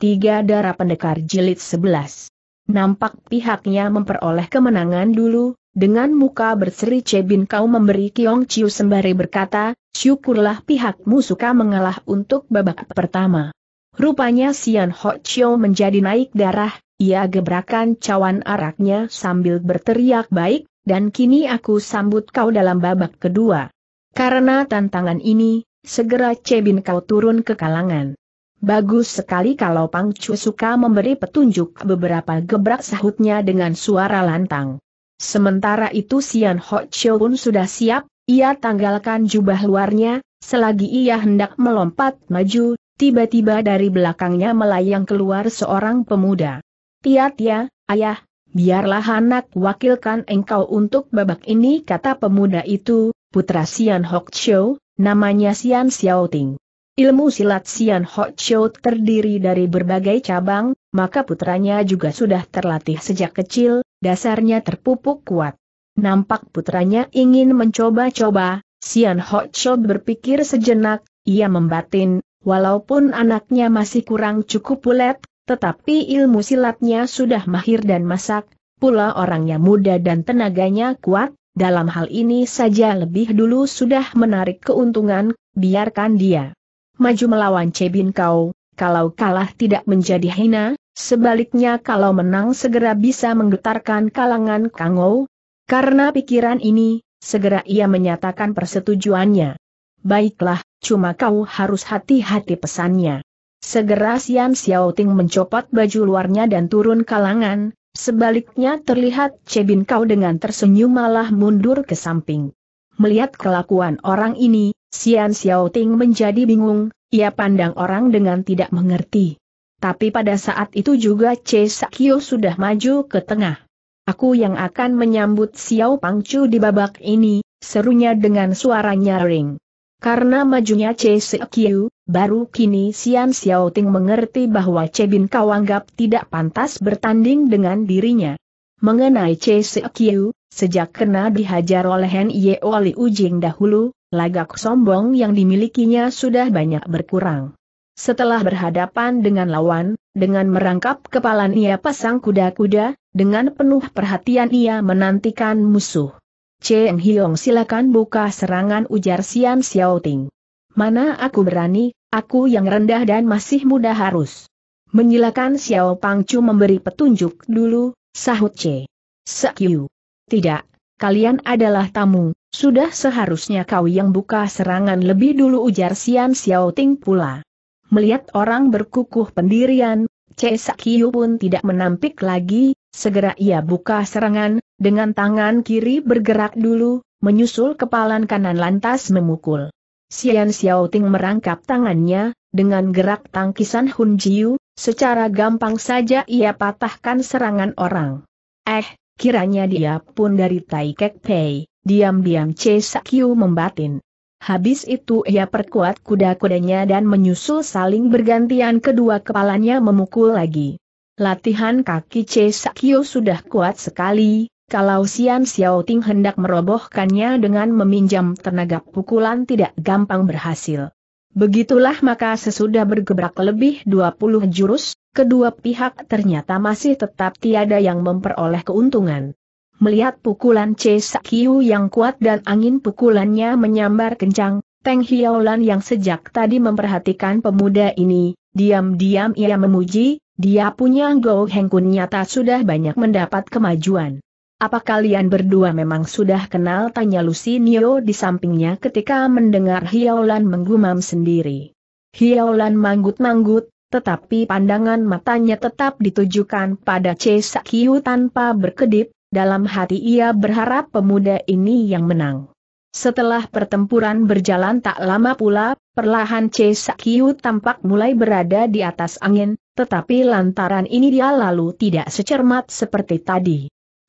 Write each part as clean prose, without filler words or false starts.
Tiga Darah Pendekar Jilid 11. Nampak pihaknya memperoleh kemenangan dulu, dengan muka berseri Cebin Kau memberi Kiong Chiu sembari berkata, syukurlah pihakmu suka mengalah untuk babak pertama. Rupanya Sian Ho Chiu menjadi naik darah, ia gebrakan cawan araknya sambil berteriak baik, dan kini aku sambut kau dalam babak kedua. Karena tantangan ini, segera Cebin Kau turun ke kalangan. Bagus sekali kalau Pang Chu suka memberi petunjuk beberapa gebrak, sahutnya dengan suara lantang. Sementara itu Sian Ho Chiu pun sudah siap, ia tanggalkan jubah luarnya, selagi ia hendak melompat maju, tiba-tiba dari belakangnya melayang keluar seorang pemuda. "Tia-tia, ayah, biarlah anak wakilkan engkau untuk babak ini," kata pemuda itu, putra Sian Ho Chiu, namanya Sian Xiaoting. Ilmu silat Sian Ho Chiu terdiri dari berbagai cabang, maka putranya juga sudah terlatih sejak kecil, dasarnya terpupuk kuat. Nampak putranya ingin mencoba-coba, Sian Ho Chiu berpikir sejenak, ia membatin, walaupun anaknya masih kurang cukup pulet, tetapi ilmu silatnya sudah mahir dan masak, pula orangnya muda dan tenaganya kuat, dalam hal ini saja lebih dulu sudah menarik keuntungan, biarkan dia maju melawan Cebin Kau, kalau kalah tidak menjadi hina, sebaliknya kalau menang segera bisa menggetarkan kalangan Kangou. Karena pikiran ini, segera ia menyatakan persetujuannya. "Baiklah, cuma kau harus hati-hati," pesannya. Segera Sian Xiaoting mencopot baju luarnya dan turun kalangan, sebaliknya terlihat Cebin Kau dengan tersenyum malah mundur ke samping. Melihat kelakuan orang ini, Sian Xiaoting menjadi bingung, ia pandang orang dengan tidak mengerti. Tapi pada saat itu juga Che Sakyo sudah maju ke tengah. "Aku yang akan menyambut Xiao Pangcu di babak ini," serunya dengan suara nyaring. Karena majunya Che Sakyo, baru kini Sian Xiaoting mengerti bahwa Cebin Kau anggap tidak pantas bertanding dengan dirinya. Mengenai Che Sakyo, sejak kena dihajar oleh Hen Yeo Liu Jing dahulu, lagak sombong yang dimilikinya sudah banyak berkurang. Setelah berhadapan dengan lawan, dengan merangkap kepala ia pasang kuda-kuda, dengan penuh perhatian ia menantikan musuh. "Cheng Hiong, silakan buka serangan," ujar Sian Xiaoting. "Mana aku berani, aku yang rendah dan masih muda harus menyilakan Xiao Pangcu memberi petunjuk dulu," sahut Che Sakyu. "Tidak, kalian adalah tamu, sudah seharusnya kau yang buka serangan lebih dulu," ujar Sian Xiaoting pula. Melihat orang berkukuh pendirian, Che Sakyu pun tidak menampik lagi, segera ia buka serangan, dengan tangan kiri bergerak dulu, menyusul kepalan kanan lantas memukul. Sian Xiaoting merangkap tangannya, dengan gerak tangkisan Hun Jiu, secara gampang saja ia patahkan serangan orang. Kiranya dia pun dari Tai Kek Pei, diam-diam Che Sakyu membatin. Habis itu ia perkuat kuda-kudanya dan menyusul saling bergantian kedua kepalanya memukul lagi. Latihan kaki Che Sakyu sudah kuat sekali, kalau Sian Xiaoting hendak merobohkannya dengan meminjam tenaga pukulan tidak gampang berhasil. Begitulah maka sesudah bergebrak lebih 20 jurus, kedua pihak ternyata masih tetap tiada yang memperoleh keuntungan. Melihat pukulan Che Sakyu yang kuat dan angin pukulannya menyambar kencang, Teng Hiolan yang sejak tadi memperhatikan pemuda ini, diam-diam ia memuji, dia punya Go Heng Kun nyata sudah banyak mendapat kemajuan. "Apa kalian berdua memang sudah kenal?" tanya Lusinio di sampingnya ketika mendengar Hiolan menggumam sendiri. Hiolan manggut-manggut, tetapi pandangan matanya tetap ditujukan pada Che Sakyu tanpa berkedip, dalam hati ia berharap pemuda ini yang menang. Setelah pertempuran berjalan tak lama pula, perlahan Che Sakyu tampak mulai berada di atas angin, tetapi lantaran ini dia lalu tidak secermat seperti tadi.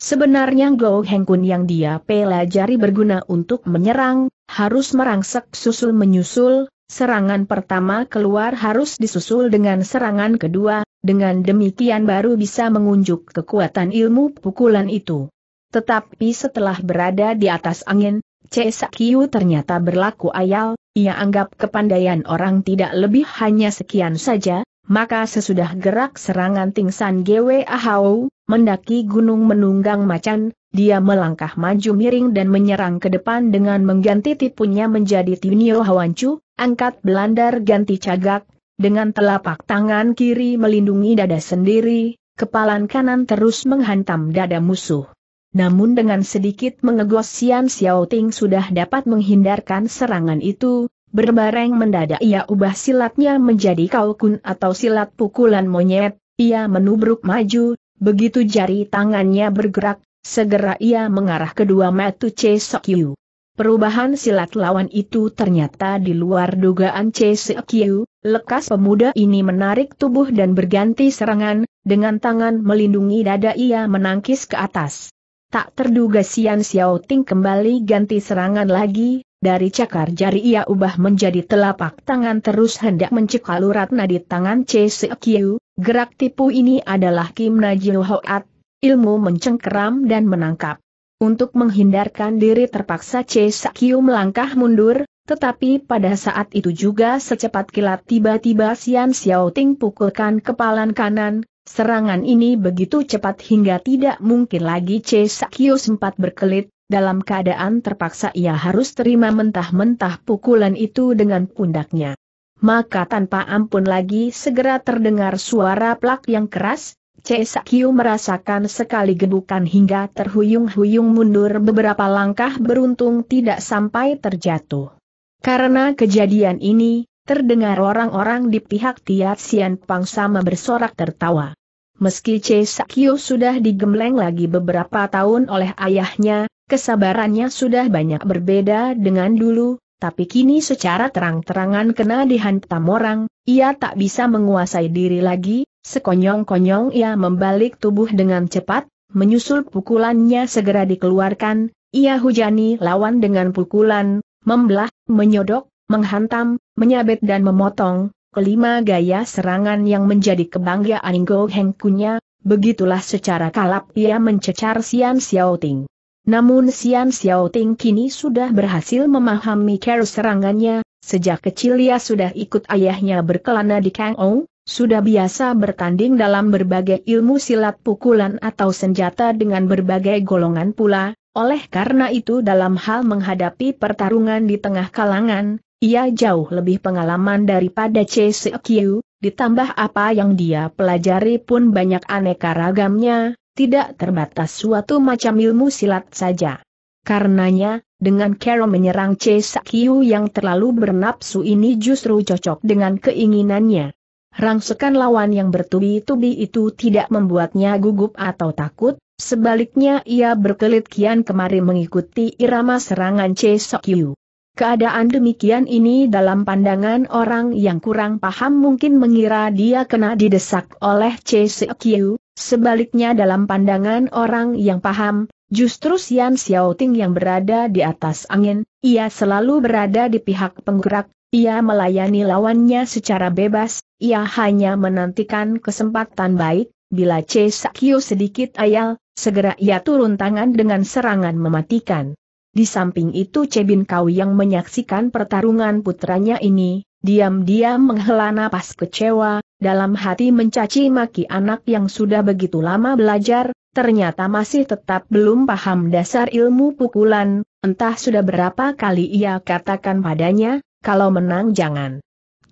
Sebenarnya Go Heng Kun yang dia pelajari berguna untuk menyerang, harus merangsek susul-menyusul. Serangan pertama keluar harus disusul dengan serangan kedua, dengan demikian baru bisa mengunjuk kekuatan ilmu pukulan itu. Tetapi setelah berada di atas angin, Che Sakyu ternyata berlaku ayal, ia anggap kepandaian orang tidak lebih hanya sekian saja, Maka sesudah gerak serangan Ting San Gwe Ahau, mendaki gunung menunggang macan, dia melangkah maju miring dan menyerang ke depan dengan mengganti tipunya menjadi Tinio Hawancu, angkat belandar ganti cagak, dengan telapak tangan kiri melindungi dada sendiri, kepalan kanan terus menghantam dada musuh. Namun dengan sedikit mengegos Sian Xiao Ting sudah dapat menghindarkan serangan itu. Berbareng mendadak ia ubah silatnya menjadi kaukun atau silat pukulan monyet, ia menubruk maju, begitu jari tangannya bergerak, segera ia mengarah kedua mata Che Sekyu. Perubahan silat lawan itu ternyata di luar dugaan Che Sekyu, lekas pemuda ini menarik tubuh dan berganti serangan, dengan tangan melindungi dada ia menangkis ke atas. Tak terduga Sian Xiao Ting kembali ganti serangan lagi. Dari cakar jari ia ubah menjadi telapak tangan terus hendak mencekal urat nadi tangan Che Sekyu. Gerak tipu ini adalah Kim Najil Hoat, ilmu mencengkeram dan menangkap. Untuk menghindarkan diri terpaksa Che Sekyu melangkah mundur, tetapi pada saat itu juga secepat kilat tiba-tiba Sian Xiao Ting pukulkan kepalan kanan. Serangan ini begitu cepat hingga tidak mungkin lagi Che Sekyu sempat berkelit. Dalam keadaan terpaksa ia harus terima mentah-mentah pukulan itu dengan pundaknya. Maka tanpa ampun lagi segera terdengar suara plak yang keras, Che Sekyu merasakan sekali gedukan hingga terhuyung-huyung mundur beberapa langkah beruntung tidak sampai terjatuh. Karena kejadian ini, terdengar orang-orang di pihak Tiat Sian Pang sama bersorak tertawa. Meski Che Sekyu sudah digembleng lagi beberapa tahun oleh ayahnya, kesabarannya sudah banyak berbeda dengan dulu, tapi kini secara terang-terangan kena dihantam orang, ia tak bisa menguasai diri lagi, sekonyong-konyong ia membalik tubuh dengan cepat, menyusul pukulannya segera dikeluarkan, ia hujani lawan dengan pukulan, membelah, menyodok, menghantam, menyabet dan memotong, kelima gaya serangan yang menjadi kebanggaan Go Heng Kunya, begitulah secara kalap ia mencecar Sian Xiao Ting. Namun Sian Xiao Ting kini sudah berhasil memahami cara serangannya, sejak kecil ia sudah ikut ayahnya berkelana di Kangou, sudah biasa bertanding dalam berbagai ilmu silat pukulan atau senjata dengan berbagai golongan pula, oleh karena itu dalam hal menghadapi pertarungan di tengah kalangan, ia jauh lebih pengalaman daripada Che Sekyu, ditambah apa yang dia pelajari pun banyak aneka ragamnya. Tidak terbatas suatu macam ilmu silat saja. Karenanya, dengan cara menyerang Che Sekyu yang terlalu bernapsu ini justru cocok dengan keinginannya. Rangsekan lawan yang bertubi-tubi itu tidak membuatnya gugup atau takut, sebaliknya ia berkelit kian kemari mengikuti irama serangan Che Sekyu. Keadaan demikian ini dalam pandangan orang yang kurang paham mungkin mengira dia kena didesak oleh Che Sekyu. Sebaliknya dalam pandangan orang yang paham, justru Sian Xiao Ting yang berada di atas angin, ia selalu berada di pihak penggerak, ia melayani lawannya secara bebas, ia hanya menantikan kesempatan baik, bila Che Sekyu sedikit ayal, segera ia turun tangan dengan serangan mematikan. Di samping itu Che Bin Kau yang menyaksikan pertarungan putranya ini, diam-diam menghela napas kecewa, dalam hati mencaci maki anak yang sudah begitu lama belajar, ternyata masih tetap belum paham dasar ilmu pukulan, entah sudah berapa kali ia katakan padanya, kalau menang jangan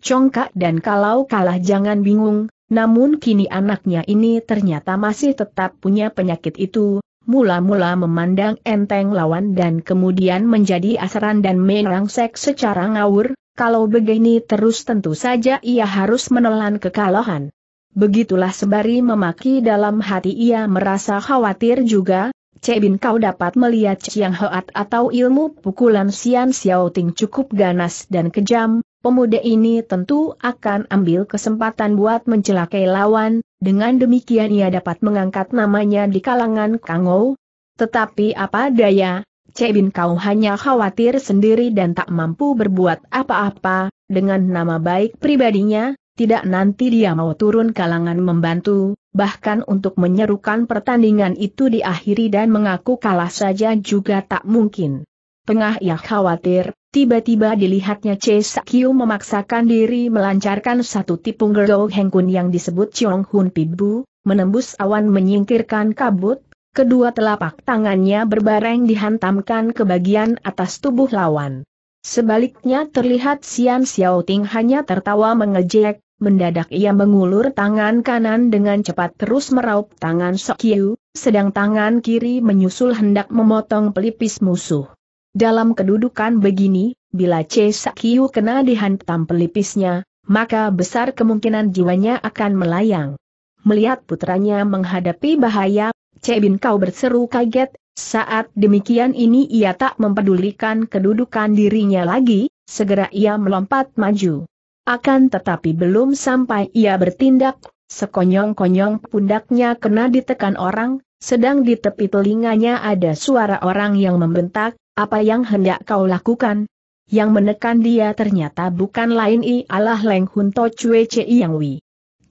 congkak dan kalau kalah jangan bingung, namun kini anaknya ini ternyata masih tetap punya penyakit itu, mula-mula memandang enteng lawan dan kemudian menjadi asaran dan merangsek secara ngawur. Kalau begini terus tentu saja ia harus menelan kekalahan. Begitulah sembari memaki dalam hati ia merasa khawatir juga, Che Bin Kau dapat melihat Chiang Hoat atau ilmu pukulan Sian Xiao Ting cukup ganas dan kejam, pemuda ini tentu akan ambil kesempatan buat mencelakai lawan, dengan demikian ia dapat mengangkat namanya di kalangan Kangou. Tetapi apa daya? Che Bin Kau hanya khawatir sendiri dan tak mampu berbuat apa-apa, dengan nama baik pribadinya, tidak nanti dia mau turun kalangan membantu, bahkan untuk menyerukan pertandingan itu diakhiri dan mengaku kalah saja juga tak mungkin. Tengah ia khawatir, Tiba-tiba dilihatnya Che Sakyu memaksakan diri melancarkan satu tipu Gerdo Hengkun yang disebut Chiong Hun Pibu, menembus awan menyingkirkan kabut, kedua telapak tangannya berbareng dihantamkan ke bagian atas tubuh lawan. Sebaliknya terlihat Sian Xiaoting hanya tertawa mengejek, mendadak ia mengulur tangan kanan dengan cepat terus meraup tangan Sakyu, sedang tangan kiri menyusul hendak memotong pelipis musuh. Dalam kedudukan begini, bila Che Sakyu kena dihantam pelipisnya, maka besar kemungkinan jiwanya akan melayang. Melihat putranya menghadapi bahaya, Che Bin Kau berseru kaget, saat demikian ini ia tak mempedulikan kedudukan dirinya lagi, segera ia melompat maju. Akan tetapi belum sampai ia bertindak, sekonyong-konyong pundaknya kena ditekan orang, sedang di tepi telinganya ada suara orang yang membentak, "Apa yang hendak kau lakukan?" Yang menekan dia ternyata bukan lain ialah Leng Hun To Cue Che Yang Wi.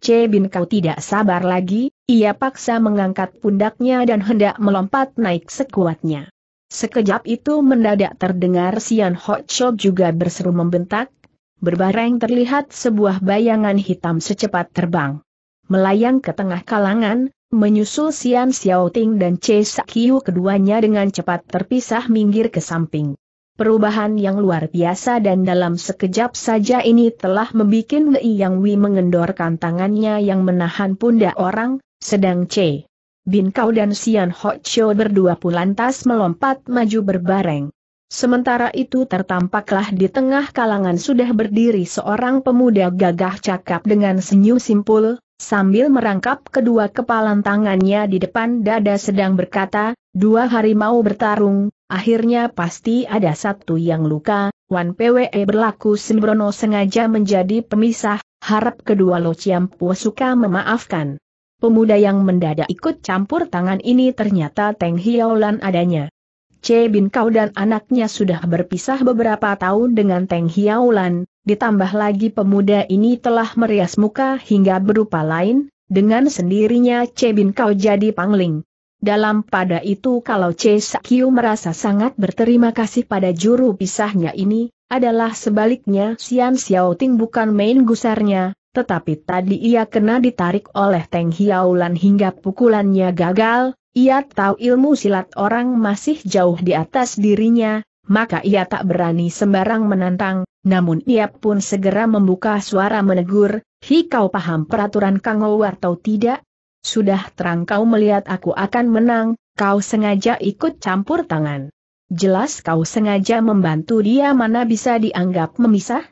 Che Bin Kau tidak sabar lagi, ia paksa mengangkat pundaknya dan hendak melompat naik sekuatnya. Sekejap itu mendadak terdengar Sian Ho Chop juga berseru membentak, berbareng terlihat sebuah bayangan hitam secepat terbang. Melayang ke tengah kalangan, menyusul Sian Xiaoting dan Che Sakyu keduanya dengan cepat terpisah minggir ke samping. Perubahan yang luar biasa dan dalam sekejap saja ini telah membuat Wei Yang Wi mengendorkan tangannya yang menahan pundak orang, sedang Che Bin Kau dan Sian Ho Chio berdua pun lantas melompat maju berbareng. Sementara itu tertampaklah di tengah kalangan sudah berdiri seorang pemuda gagah cakap dengan senyum simpul, sambil merangkap kedua kepalan tangannya di depan dada sedang berkata, "Dua harimau bertarung, akhirnya pasti ada satu yang luka, Wan Pwe berlaku sembrono sengaja menjadi pemisah, harap kedua Lo Ciam Pu suka memaafkan." Pemuda yang mendadak ikut campur tangan ini ternyata Teng Hiolan adanya. Che Bin Kau dan anaknya sudah berpisah beberapa tahun dengan Teng Hiolan. Ditambah lagi pemuda ini telah merias muka hingga berupa lain, dengan sendirinya Che Bin Kau jadi pangling. Dalam pada itu kalau Che Sakyu merasa sangat berterima kasih pada juru pisahnya ini, adalah sebaliknya Sian Xiaoting bukan main gusarnya, tetapi tadi ia kena ditarik oleh Teng Hiolan hingga pukulannya gagal, ia tahu ilmu silat orang masih jauh di atas dirinya, maka ia tak berani sembarang menantang. Namun ia pun segera membuka suara menegur, "Hi, kau paham peraturan Kangou atau tidak? Sudah terang kau melihat aku akan menang, kau sengaja ikut campur tangan. Jelas kau sengaja membantu dia, mana bisa dianggap memisah?"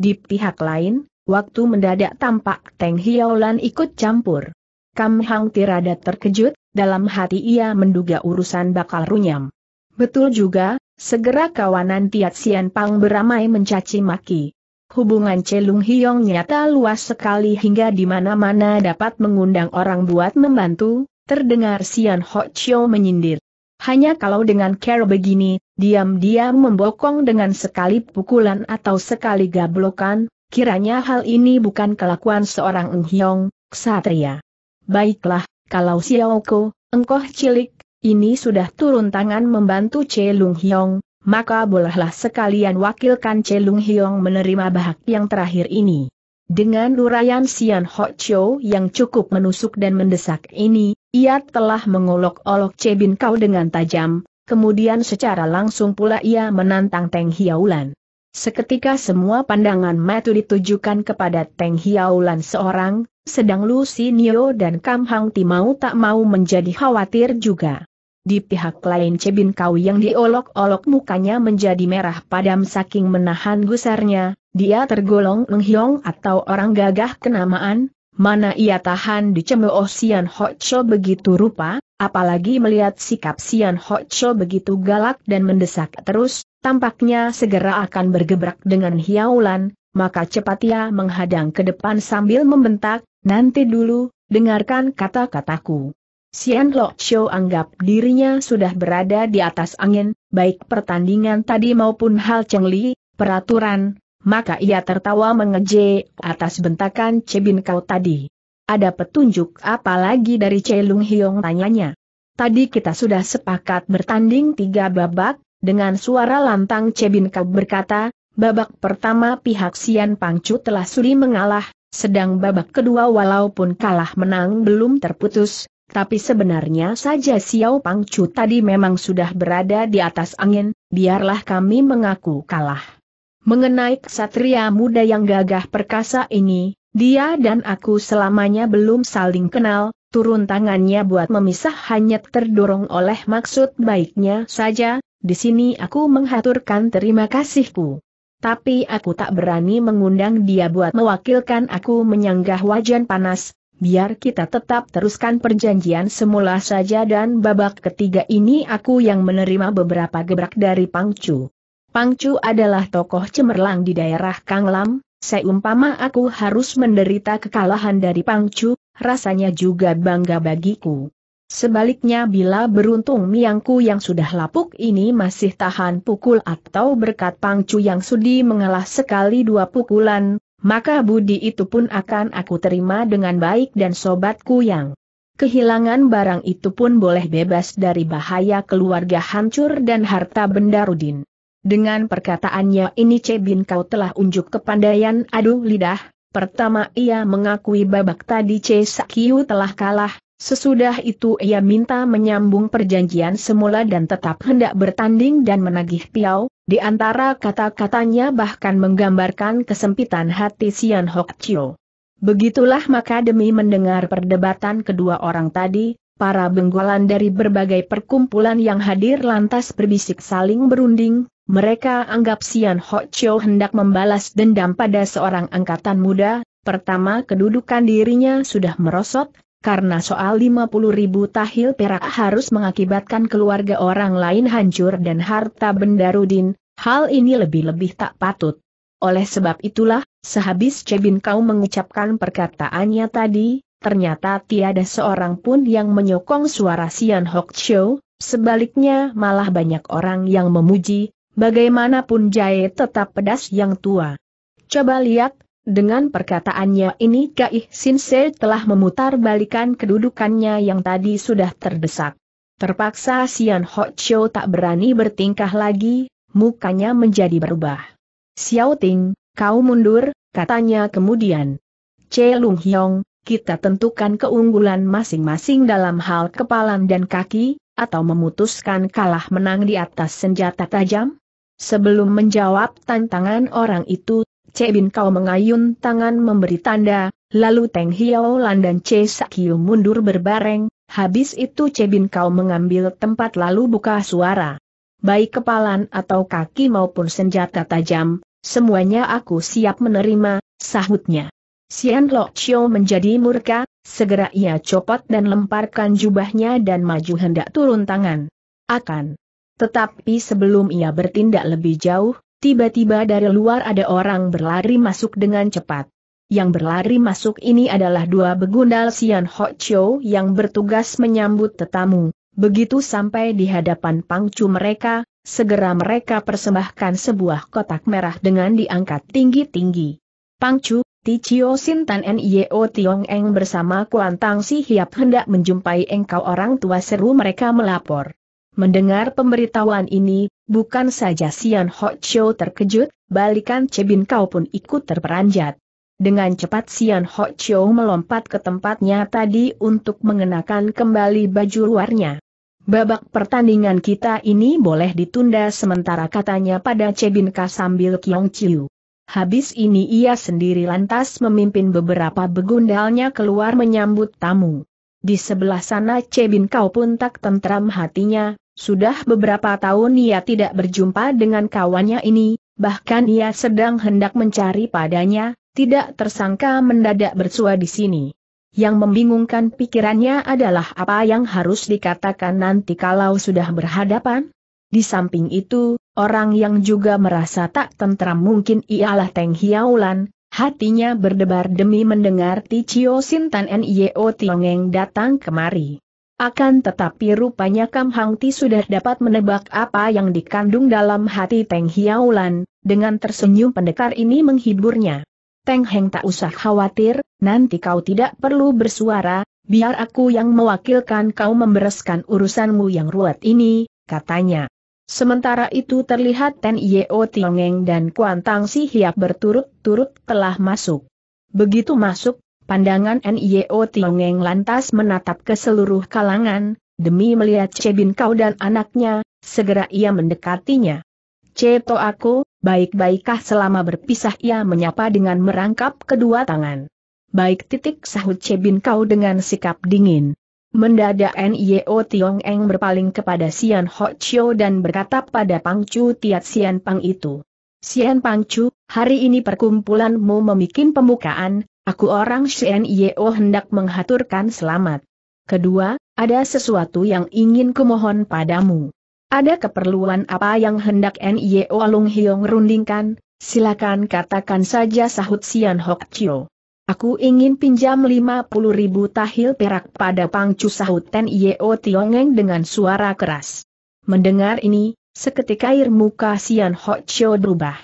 Di pihak lain, waktu mendadak tampak Teng Hiolan ikut campur. Kam Hang Tirada terkejut, dalam hati ia menduga urusan bakal runyam. Betul juga. Segera kawanan Tiat Sian Pang beramai mencaci maki. Hubungan Celung Hiong nyata luas sekali hingga di mana-mana dapat mengundang orang buat membantu, terdengar Sian Ho Chio menyindir. Hanya kalau dengan cara begini, diam-diam membokong dengan sekali pukulan atau sekali gablokan, kiranya hal ini bukan kelakuan seorang Eng Hiong, ksatria. Baiklah, kalau Xiaoko, engkoh cilik, ini sudah turun tangan membantu Celung Hiong, maka bolehlah sekalian wakilkan Celung Hiong menerima bahak yang terakhir ini. Dengan uraian Sian Ho Chio yang cukup menusuk dan mendesak ini, ia telah mengolok-olok Che Bin Kau dengan tajam, kemudian secara langsung pula ia menantang Teng Hiolan. Seketika semua pandangan mata ditujukan kepada Teng Hiolan seorang, sedang Lu Sinio dan Kam Hang Ti mau tak mau menjadi khawatir juga. Di pihak lain Che Bin Kau yang diolok-olok mukanya menjadi merah padam saking menahan gusarnya, dia tergolong Eng Hiong atau orang gagah kenamaan, mana ia tahan dicemooh Sian Ho Chio begitu rupa, apalagi melihat sikap Sian Ho Chio begitu galak dan mendesak terus, tampaknya segera akan bergebrak dengan Hiolan, maka cepat ia menghadang ke depan sambil membentak, "Nanti dulu, dengarkan kata-kataku." Sian Lo Chio anggap dirinya sudah berada di atas angin, baik pertandingan tadi maupun hal cengli, peraturan, maka ia tertawa mengejek atas bentakan Che Bin Kau tadi. "Ada petunjuk apa lagi dari Celung Hiong?" tanyanya. "Tadi kita sudah sepakat bertanding 3 babak, Dengan suara lantang Cebin Kau berkata, babak pertama pihak Sian Pangcu telah suri mengalah, sedang babak kedua walaupun kalah menang belum terputus. Tapi sebenarnya saja Xiao Pangcu tadi memang sudah berada di atas angin, biarlah kami mengaku kalah. Mengenai ksatria muda yang gagah perkasa ini, dia dan aku selamanya belum saling kenal. Turun tangannya buat memisah hanya terdorong oleh maksud baiknya saja. Di sini aku menghaturkan terima kasihku. Tapi aku tak berani mengundang dia buat mewakilkan aku menyanggah wajan panas. Biar kita tetap teruskan perjanjian semula saja, dan babak ketiga ini aku yang menerima beberapa gebrak dari Pangcu. Pangcu adalah tokoh cemerlang di daerah Kanglam. Seumpama aku harus menderita kekalahan dari Pangcu, rasanya juga bangga bagiku. Sebaliknya bila beruntung Miangku yang sudah lapuk ini masih tahan pukul atau berkat Pangcu yang sudi mengalah sekali dua pukulan, maka budi itu pun akan aku terima dengan baik, dan sobatku yang kehilangan barang itu pun boleh bebas dari bahaya keluarga hancur dan harta benda Rudin. Dengan perkataannya ini Cebin Kau telah unjuk kepandaian adu lidah. Pertama ia mengakui babak tadi C Sakiu telah kalah, sesudah itu ia minta menyambung perjanjian semula dan tetap hendak bertanding dan menagih piau. Di antara kata-katanya bahkan menggambarkan kesempitan hati Sian Hok Chio. Begitulah maka demi mendengar perdebatan kedua orang tadi, para benggolan dari berbagai perkumpulan yang hadir lantas berbisik saling berunding. Mereka anggap Sian Hok Chio hendak membalas dendam pada seorang angkatan muda. Pertama kedudukan dirinya sudah merosot, karena soal 50.000 tahil perak harus mengakibatkan keluarga orang lain hancur dan harta benda Rudin. Hal ini lebih-lebih tak patut. Oleh sebab itulah, sehabis Cebin Kau mengucapkan perkataannya tadi, ternyata tiada seorang pun yang menyokong suara Sian Hok Chio. Sebaliknya malah banyak orang yang memuji. Bagaimanapun jahe tetap pedas yang tua. Coba lihat, dengan perkataannya ini Kai Sinse telah memutar balikan kedudukannya yang tadi sudah terdesak. Terpaksa Sian Hok Chio tak berani bertingkah lagi, mukanya menjadi berubah. Xiao Ting, kau mundur, katanya kemudian. Che Lung Hiong, kita tentukan keunggulan masing-masing dalam hal kepalan dan kaki, atau memutuskan kalah menang di atas senjata tajam? Sebelum menjawab tantangan orang itu, Cebin Kau mengayun tangan memberi tanda, lalu Teng Hiao Lan dan Che Sakiu mundur berbareng. Habis itu Cebin Kau mengambil tempat lalu buka suara. Baik kepalan atau kaki maupun senjata tajam, semuanya aku siap menerima, sahutnya. Sian Hok Chio menjadi murka, segera ia copot dan lemparkan jubahnya dan maju hendak turun tangan. Tetapi sebelum ia bertindak lebih jauh, tiba-tiba dari luar ada orang berlari masuk dengan cepat. Yang berlari masuk ini adalah dua begundal Sian Hok Chio yang bertugas menyambut tetamu. Begitu sampai di hadapan Pangcu mereka, segera mereka persembahkan sebuah kotak merah dengan diangkat tinggi-tinggi. Pangcu, Ti Cio Sin Tan Nio Tiong Eng bersama Kuan Tang Si Hiap hendak menjumpai engkau orang tua, seru mereka melapor. Mendengar pemberitahuan ini, bukan saja Sian Hok Chio terkejut, balikan Cebin Kau pun ikut terperanjat. Dengan cepat Sian Hok Chio melompat ke tempatnya tadi untuk mengenakan kembali baju luarnya. Babak pertandingan kita ini boleh ditunda sementara, katanya pada Cebin Kau sambil Kiong Chiu. Habis ini ia sendiri lantas memimpin beberapa begundalnya keluar menyambut tamu. Di sebelah sana Cebin Kau pun tak tentram hatinya, sudah beberapa tahun ia tidak berjumpa dengan kawannya ini, bahkan ia sedang hendak mencari padanya, tidak tersangka mendadak bersua di sini. Yang membingungkan pikirannya adalah apa yang harus dikatakan nanti kalau sudah berhadapan. Di samping itu, orang yang juga merasa tak tentram mungkin ialah Teng Hiao Lan. Hatinya berdebar demi mendengar Ti Cio Sin Tan Nio Tiong Eng datang kemari. Akan tetapi rupanya Kam Hang Ti sudah dapat menebak apa yang dikandung dalam hati Teng Hiao Lan. Dengan tersenyum pendekar ini menghiburnya. Teng Heng, tak usah khawatir, nanti kau tidak perlu bersuara, biar aku yang mewakilkan kau membereskan urusanmu yang ruwet ini, katanya. Sementara itu terlihat Ten Yeo Tiongeng dan Kuan Tang Si Hiap berturut-turut telah masuk. Begitu masuk, pandangan Ten Yeo Tiongeng lantas menatap ke seluruh kalangan, demi melihat Che Bin Kau dan anaknya, segera ia mendekatinya. "Che To aku, baik-baikkah selama berpisah?" ia menyapa dengan merangkap kedua tangan. "Baik titik," sahut Che Bin Kau dengan sikap dingin. Mendadak Nio Tiongeng berpaling kepada Sian Ho Chio dan berkata pada Pangcu Tiat Sian Pang itu, "Sian Pangcu, hari ini perkumpulanmu memikin pembukaan, aku orang Sian Yeo hendak menghaturkan selamat. Kedua, ada sesuatu yang ingin kumohon padamu." "Ada keperluan apa yang hendak Nio Lung Hiong rundingkan? Silakan katakan saja," sahut Sian Ho Chio. "Aku ingin pinjam 50.000 tahil perak pada Pangcu," sahut Ten Yeo Tiongeng dengan suara keras. Mendengar ini, seketika air muka Sian Ho Chio berubah.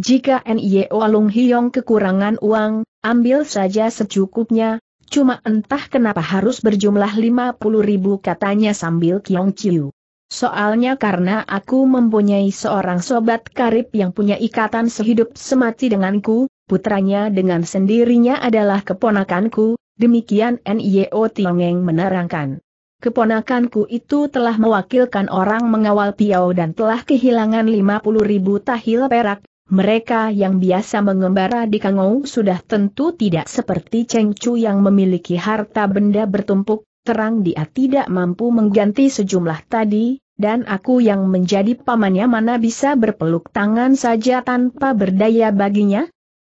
"Jika Nio Lung Hiong kekurangan uang, ambil saja secukupnya, cuma entah kenapa harus berjumlah 50.000 katanya sambil kiong ciu. "Soalnya karena aku mempunyai seorang sobat karib yang punya ikatan sehidup semati denganku, putranya dengan sendirinya adalah keponakanku," demikian Nio Tiongeng menerangkan. "Keponakanku itu telah mewakilkan orang mengawal Piau dan telah kehilangan 50.000 tahil perak, mereka yang biasa mengembara di Kangou sudah tentu tidak seperti Cheng Chu yang memiliki harta benda bertumpuk, terang dia tidak mampu mengganti sejumlah tadi, dan aku yang menjadi pamannya mana bisa berpeluk tangan saja tanpa berdaya baginya?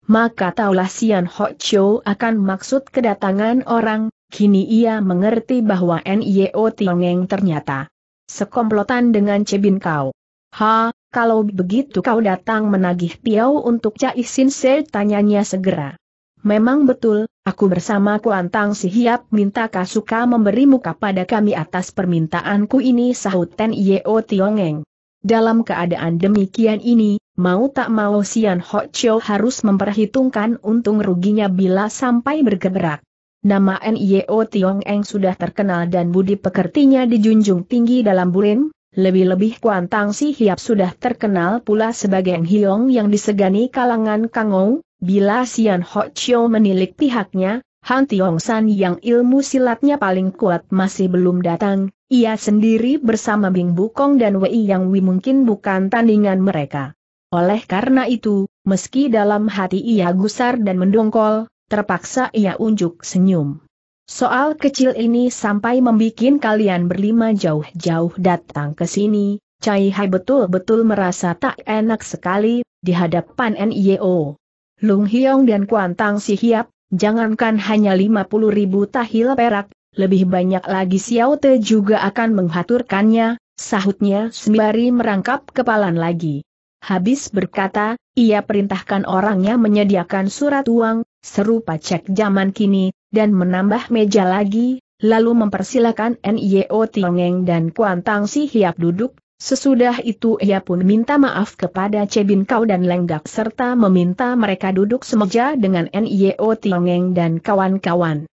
Maka taulah Sian Ho Chio akan maksud kedatangan orang." Kini ia mengerti bahwa Nio Tiongeng ternyata sekomplotan dengan Che Bin Kau. "Ha, kalau begitu kau datang menagih Piau untuk Cai Sin Se?" tanyanya segera. "Memang betul, aku bersama Kuan Tang Si Hiap minta Kasuka memberi muka pada kami atas permintaanku ini," sahut Nio Tiongeng. Dalam keadaan demikian ini, mau tak mau Sian Ho Chio harus memperhitungkan untung ruginya bila sampai bergerak. Nama Nio Tiongeng sudah terkenal dan budi pekertinya dijunjung tinggi dalam Burin, lebih-lebih Kuan Tang Si Hiap sudah terkenal pula sebagai Hiong yang disegani kalangan Kangou. Bila Sian Ho Chio menilik pihaknya, Han Tiong San yang ilmu silatnya paling kuat masih belum datang. Ia sendiri bersama Bing Bukong dan Wei Yang Wei mungkin bukan tandingan mereka. Oleh karena itu, meski dalam hati ia gusar dan mendongkol, terpaksa ia unjuk senyum. "Soal kecil ini sampai membikin kalian berlima jauh-jauh datang ke sini." Cai Hai betul-betul merasa tak enak sekali di hadapan Nio Lung Hiong dan Kuan Tang Si Hiap. Jangankan hanya 50.000 tahil perak. Lebih banyak lagi Xiao Te juga akan menghaturkannya, sahutnya sembari merangkap kepalan lagi. Habis berkata, ia perintahkan orangnya menyediakan surat uang, serupa cek zaman kini, dan menambah meja lagi, lalu mempersilakan Nio Tiongeng dan Kuan Tang Si Hiap duduk. Sesudah itu ia pun minta maaf kepada Che Bin Kau dan Lenggak serta meminta mereka duduk semeja dengan Nio Tiongeng dan kawan-kawan.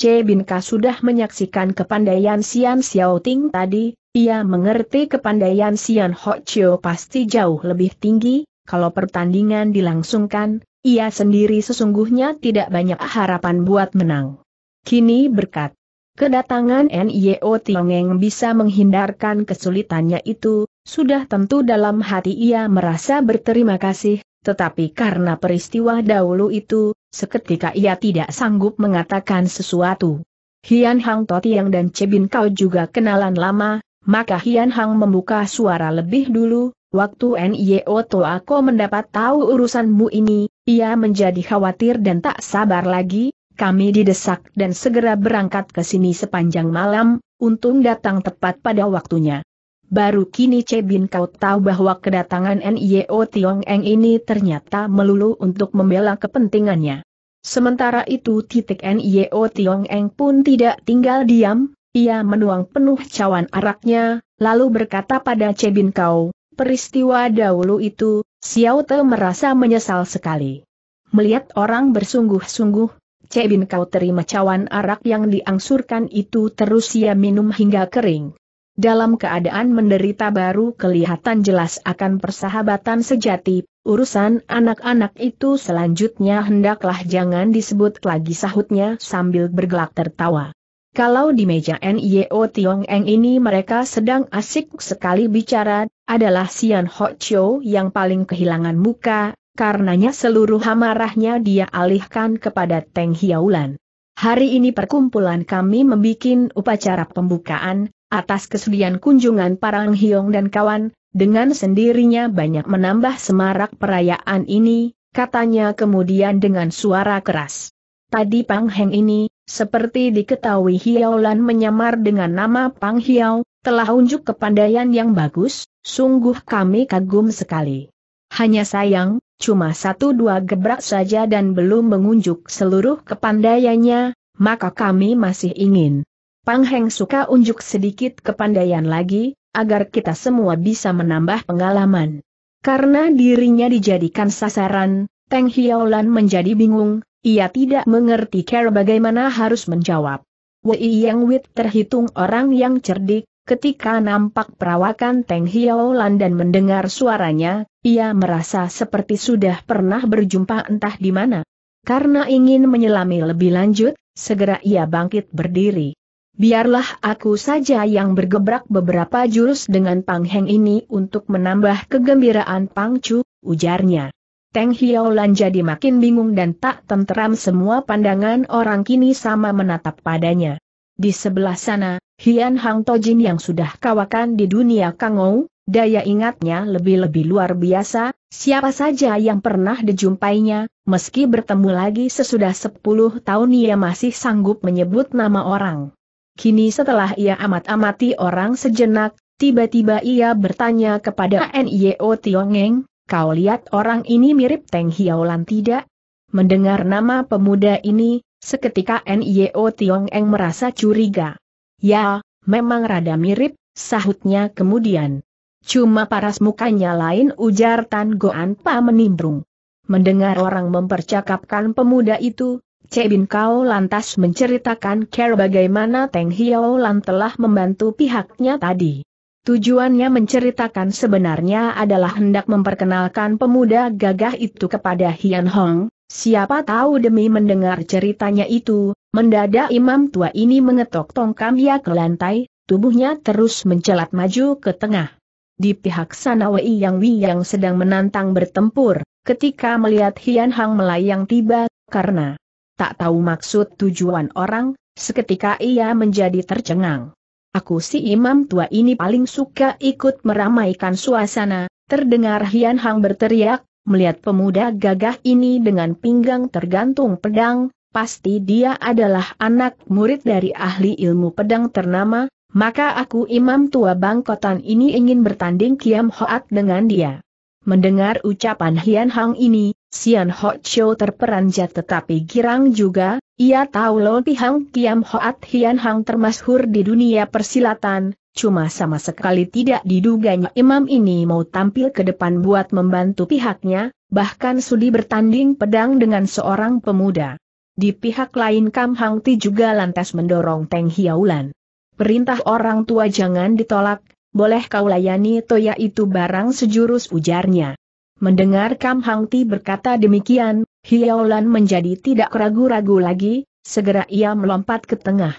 Che Bin Kau sudah menyaksikan kepandaian Sian Xiao Ting tadi, ia mengerti kepandaian Sian Ho Chio pasti jauh lebih tinggi. Kalau pertandingan dilangsungkan, ia sendiri sesungguhnya tidak banyak harapan buat menang. Kini berkat kedatangan Nio Tiongeng bisa menghindarkan kesulitannya itu, sudah tentu dalam hati ia merasa berterima kasih. Tetapi karena peristiwa dahulu itu, seketika ia tidak sanggup mengatakan sesuatu. Hian Hang Totiang dan Che Bin Kau juga kenalan lama, maka Hian Hang membuka suara lebih dulu. "Waktu Nio Toako mendapat tahu urusanmu ini, ia menjadi khawatir dan tak sabar lagi, kami didesak dan segera berangkat ke sini sepanjang malam, untung datang tepat pada waktunya." Baru kini Che Bin Kau tahu bahwa kedatangan Nio Tiongeng ini ternyata melulu untuk membela kepentingannya. Sementara itu Nio Tiongeng pun tidak tinggal diam, ia menuang penuh cawan araknya, lalu berkata pada Che Bin Kau, "Peristiwa dahulu itu, Xiao Te merasa menyesal sekali." Melihat orang bersungguh-sungguh, Che Bin Kau terima cawan arak yang diangsurkan itu terus ia minum hingga kering. dalam keadaan menderita baru kelihatan jelas akan persahabatan sejati. Urusan anak-anak itu selanjutnya hendaklah jangan disebut lagi, sahutnya sambil bergelak tertawa. Kalau di meja Nio Tiong Eng ini mereka sedang asik sekali bicara, adalah Sian Ho Chio yang paling kehilangan muka, karenanya seluruh amarahnya dia alihkan kepada Teng Hiaulan. Hari ini perkumpulan kami membikin upacara pembukaan, atas kesedihan kunjungan Parang Hiong dan kawan, dengan sendirinya banyak menambah semarak perayaan ini, katanya kemudian dengan suara keras. Tadi Pang Heng ini, seperti diketahui Hiaulan menyamar dengan nama Pang Hiau, telah unjuk kepandaian yang bagus, sungguh kami kagum sekali. Hanya sayang, cuma 1-2 gebrak saja dan belum mengunjuk seluruh kepandaiannya, maka kami masih ingin Pang Heng suka unjuk sedikit kepandaian lagi, agar kita semua bisa menambah pengalaman. Karena dirinya dijadikan sasaran, Teng Hiaulan menjadi bingung, ia tidak mengerti cara bagaimana harus menjawab. Wei Yang Wit terhitung orang yang cerdik, ketika nampak perawakan Teng Hiaulan dan mendengar suaranya, ia merasa seperti sudah pernah berjumpa entah di mana. Karena ingin menyelami lebih lanjut, segera ia bangkit berdiri. Biarlah aku saja yang bergebrak beberapa jurus dengan Pang Heng ini untuk menambah kegembiraan Pang Chu, ujarnya. Teng Hiaulan jadi makin bingung dan tak tenteram, semua pandangan orang kini sama menatap padanya. Di sebelah sana, Hian Hang Tojin yang sudah kawakan di dunia Kangou, daya ingatnya lebih-lebih luar biasa, siapa saja yang pernah dijumpainya, meski bertemu lagi sesudah 10 tahun ia masih sanggup menyebut nama orang. Kini setelah ia amat-amati orang sejenak, tiba-tiba ia bertanya kepada Nio Tiong Eng, kau lihat orang ini mirip Teng Hiaulan tidak? Mendengar nama pemuda ini, seketika Nio Tiong Eng merasa curiga. Ya, memang rada mirip, sahutnya kemudian. Cuma paras mukanya lain, ujar Tan Goan Pa menimbrung. Mendengar orang mempercakapkan pemuda itu, Cebin Kau lantas menceritakan cara bagaimana Teng Hiaulan telah membantu pihaknya tadi. Tujuannya menceritakan sebenarnya adalah hendak memperkenalkan pemuda gagah itu kepada Hian Hong. Siapa tahu demi mendengar ceritanya itu, mendadak imam tua ini mengetok tongkamnya ke lantai, tubuhnya terus mencelat maju ke tengah. Di pihak sana Wei Yang Wiyang sedang menantang bertempur, ketika melihat Hian Hong melayang tiba, karena tak tahu maksud tujuan orang, seketika ia menjadi tercengang. Aku si imam tua ini paling suka ikut meramaikan suasana, terdengar Hian Hang berteriak, melihat pemuda gagah ini dengan pinggang tergantung pedang, pasti dia adalah anak murid dari ahli ilmu pedang ternama, maka aku imam tua bangkotan ini ingin bertanding kiam hoat dengan dia. Mendengar ucapan Hian Hang ini, Sian Ho Chio terperanjat tetapi girang juga, ia tahu Lo Pihang Kiam Hoat Hian Hang termasyhur di dunia persilatan, cuma sama sekali tidak diduganya imam ini mau tampil ke depan buat membantu pihaknya, bahkan sudi bertanding pedang dengan seorang pemuda. Di pihak lain Kam Hang Ti juga lantas mendorong Teng Hiaulan. Perintah orang tua jangan ditolak. Boleh kau layani toya itu barang sejurus, ujarnya. Mendengar Kam Hang Ti berkata demikian, Hiaulan menjadi tidak ragu-ragu lagi, segera ia melompat ke tengah.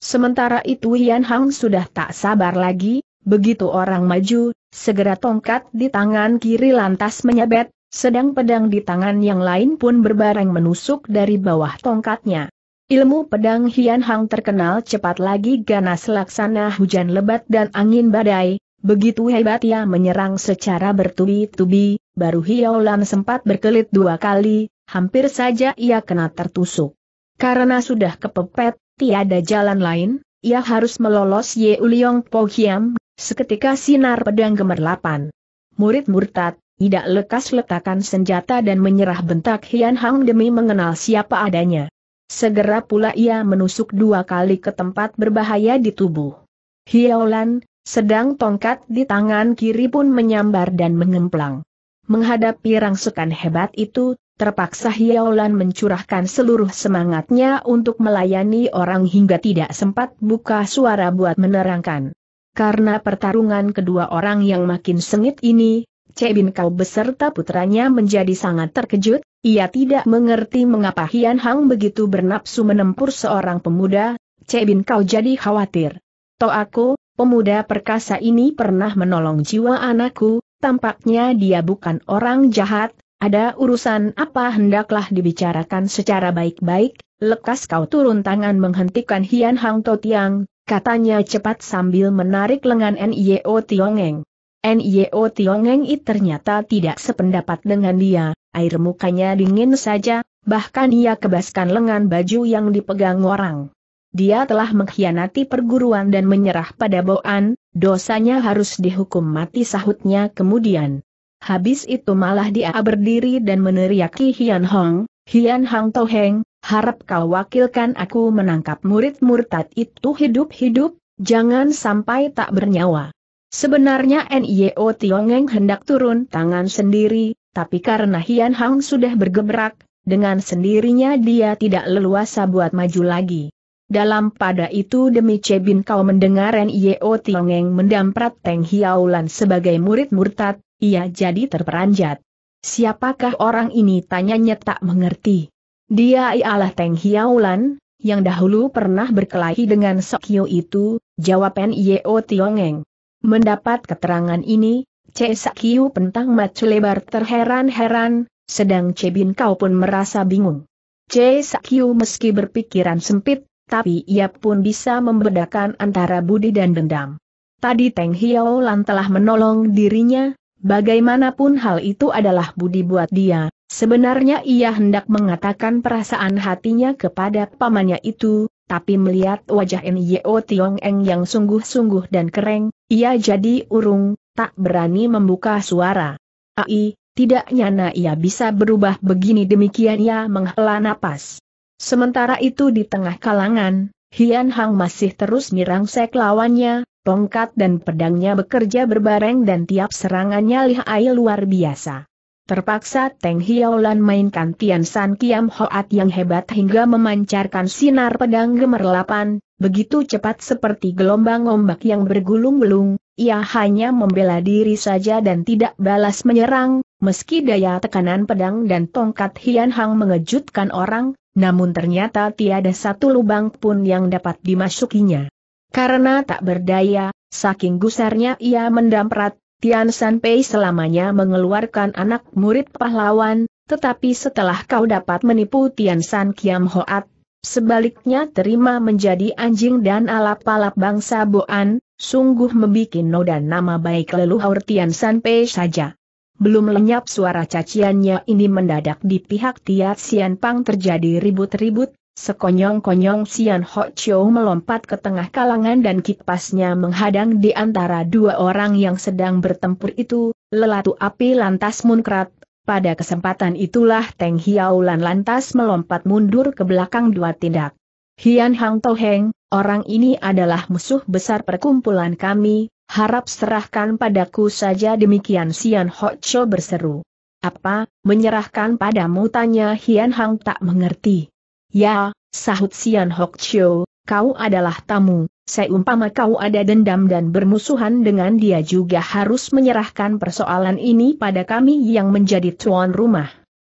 Sementara itu Hian Hang sudah tak sabar lagi, begitu orang maju, segera tongkat di tangan kiri lantas menyabet, sedang pedang di tangan yang lain pun berbareng menusuk dari bawah tongkatnya. Ilmu pedang Hian Hang terkenal cepat lagi ganas laksana hujan lebat dan angin badai, begitu hebat ia menyerang secara bertubi-tubi, baru Hiaulan sempat berkelit 2 kali, hampir saja ia kena tertusuk. Karena sudah kepepet, tiada jalan lain, ia harus melolos Ye Uliong Po Hiam, seketika sinar pedang gemerlapan. Murid murtad, tidak lekas letakkan senjata dan menyerah, bentak Hian Hang demi mengenal siapa adanya. Segera pula ia menusuk 2 kali ke tempat berbahaya di tubuh Hiaulan, sedang tongkat di tangan kiri pun menyambar dan mengemplang. Menghadapi rangsukan hebat itu, terpaksa Hiaulan mencurahkan seluruh semangatnya untuk melayani orang hingga tidak sempat buka suara buat menerangkan. Karena pertarungan kedua orang yang makin sengit ini, Che Bin Kau beserta putranya menjadi sangat terkejut. Ia tidak mengerti mengapa Hian Hang begitu bernapsu menempur seorang pemuda. Che Bin Kau jadi khawatir. Toaku, pemuda perkasa ini pernah menolong jiwa anakku, tampaknya dia bukan orang jahat. Ada urusan apa hendaklah dibicarakan secara baik-baik. Lekas kau turun tangan menghentikan Hian Hang Totiang, katanya cepat sambil menarik lengan Nio Tiongeng. Nio Tiongeng itu ternyata tidak sependapat dengan dia, air mukanya dingin saja, bahkan ia kebaskan lengan baju yang dipegang orang. Dia telah mengkhianati perguruan dan menyerah pada Boan, dosanya harus dihukum mati sahutnya kemudian. Habis itu malah dia berdiri dan meneriaki Hian Hang Toheng, harap kau wakilkan aku menangkap murid murtad itu hidup-hidup, jangan sampai tak bernyawa. Sebenarnya Nio Tiongeng hendak turun tangan sendiri, tapi karena Hian Hang sudah bergebrak, dengan sendirinya dia tidak leluasa buat maju lagi. Dalam pada itu demi Che Bin Kau mendengar Nio Tiongeng mendamprat Teng Hiaulan sebagai murid murtad, ia jadi terperanjat. Siapakah orang ini? Tanyanya tak mengerti. Dia ialah Teng Hiaulan, yang dahulu pernah berkelahi dengan Sokyo itu, jawab Nio Tiongeng. Mendapat keterangan ini, Che Sakyu pentang mata lebar terheran-heran, sedang Che Bin Kau pun merasa bingung. Che Sakyu meski berpikiran sempit, tapi ia pun bisa membedakan antara budi dan dendam. Tadi Teng Hiaulan telah menolong dirinya, bagaimanapun hal itu adalah budi buat dia. Sebenarnya ia hendak mengatakan perasaan hatinya kepada pamannya itu, tapi melihat wajah Nio Tiongeng yang sungguh-sungguh dan kering, ia jadi urung, tak berani membuka suara. Ai, tidak nyana ia bisa berubah begini, demikian ia menghela napas. Sementara itu di tengah kalangan, Hian Hang masih terus merangsek lawannya, tongkat dan pedangnya bekerja berbareng dan tiap serangannya lihai luar biasa. Terpaksa Teng Hiaulan mainkan Tian San Kiam Hoat yang hebat hingga memancarkan sinar pedang gemerlapan, begitu cepat seperti gelombang ombak yang bergulung-gulung, ia hanya membela diri saja dan tidak balas menyerang, meski daya tekanan pedang dan tongkat Hian Hang mengejutkan orang, namun ternyata tiada satu lubang pun yang dapat dimasukinya. Karena tak berdaya, saking gusarnya ia mendamprat, Tian San Pei selamanya mengeluarkan anak murid pahlawan, tetapi setelah kau dapat menipu Tian San Kiam Hoat, sebaliknya terima menjadi anjing dan alap-alap bangsa Boan, sungguh membuat noda nama baik leluhur Tian San Pei saja. Belum lenyap suara caciannya ini mendadak di pihak Tiat Sian Pang terjadi ribut-ribut, sekonyong-konyong Sian Ho Chou melompat ke tengah kalangan dan kipasnya menghadang di antara dua orang yang sedang bertempur itu, lelatu api lantas munkrat, pada kesempatan itulah Teng Hiaulan lantas melompat mundur ke belakang dua tindak. Hian Hang Toheng, orang ini adalah musuh besar perkumpulan kami, harap serahkan padaku saja, demikian Sian Ho Chou berseru. Apa, menyerahkan padamu? Tanya Hian Hang tak mengerti. Ya, sahut Sian Ho Chou, kau adalah tamu, seumpama kau ada dendam dan bermusuhan dengan dia juga harus menyerahkan persoalan ini pada kami yang menjadi tuan rumah.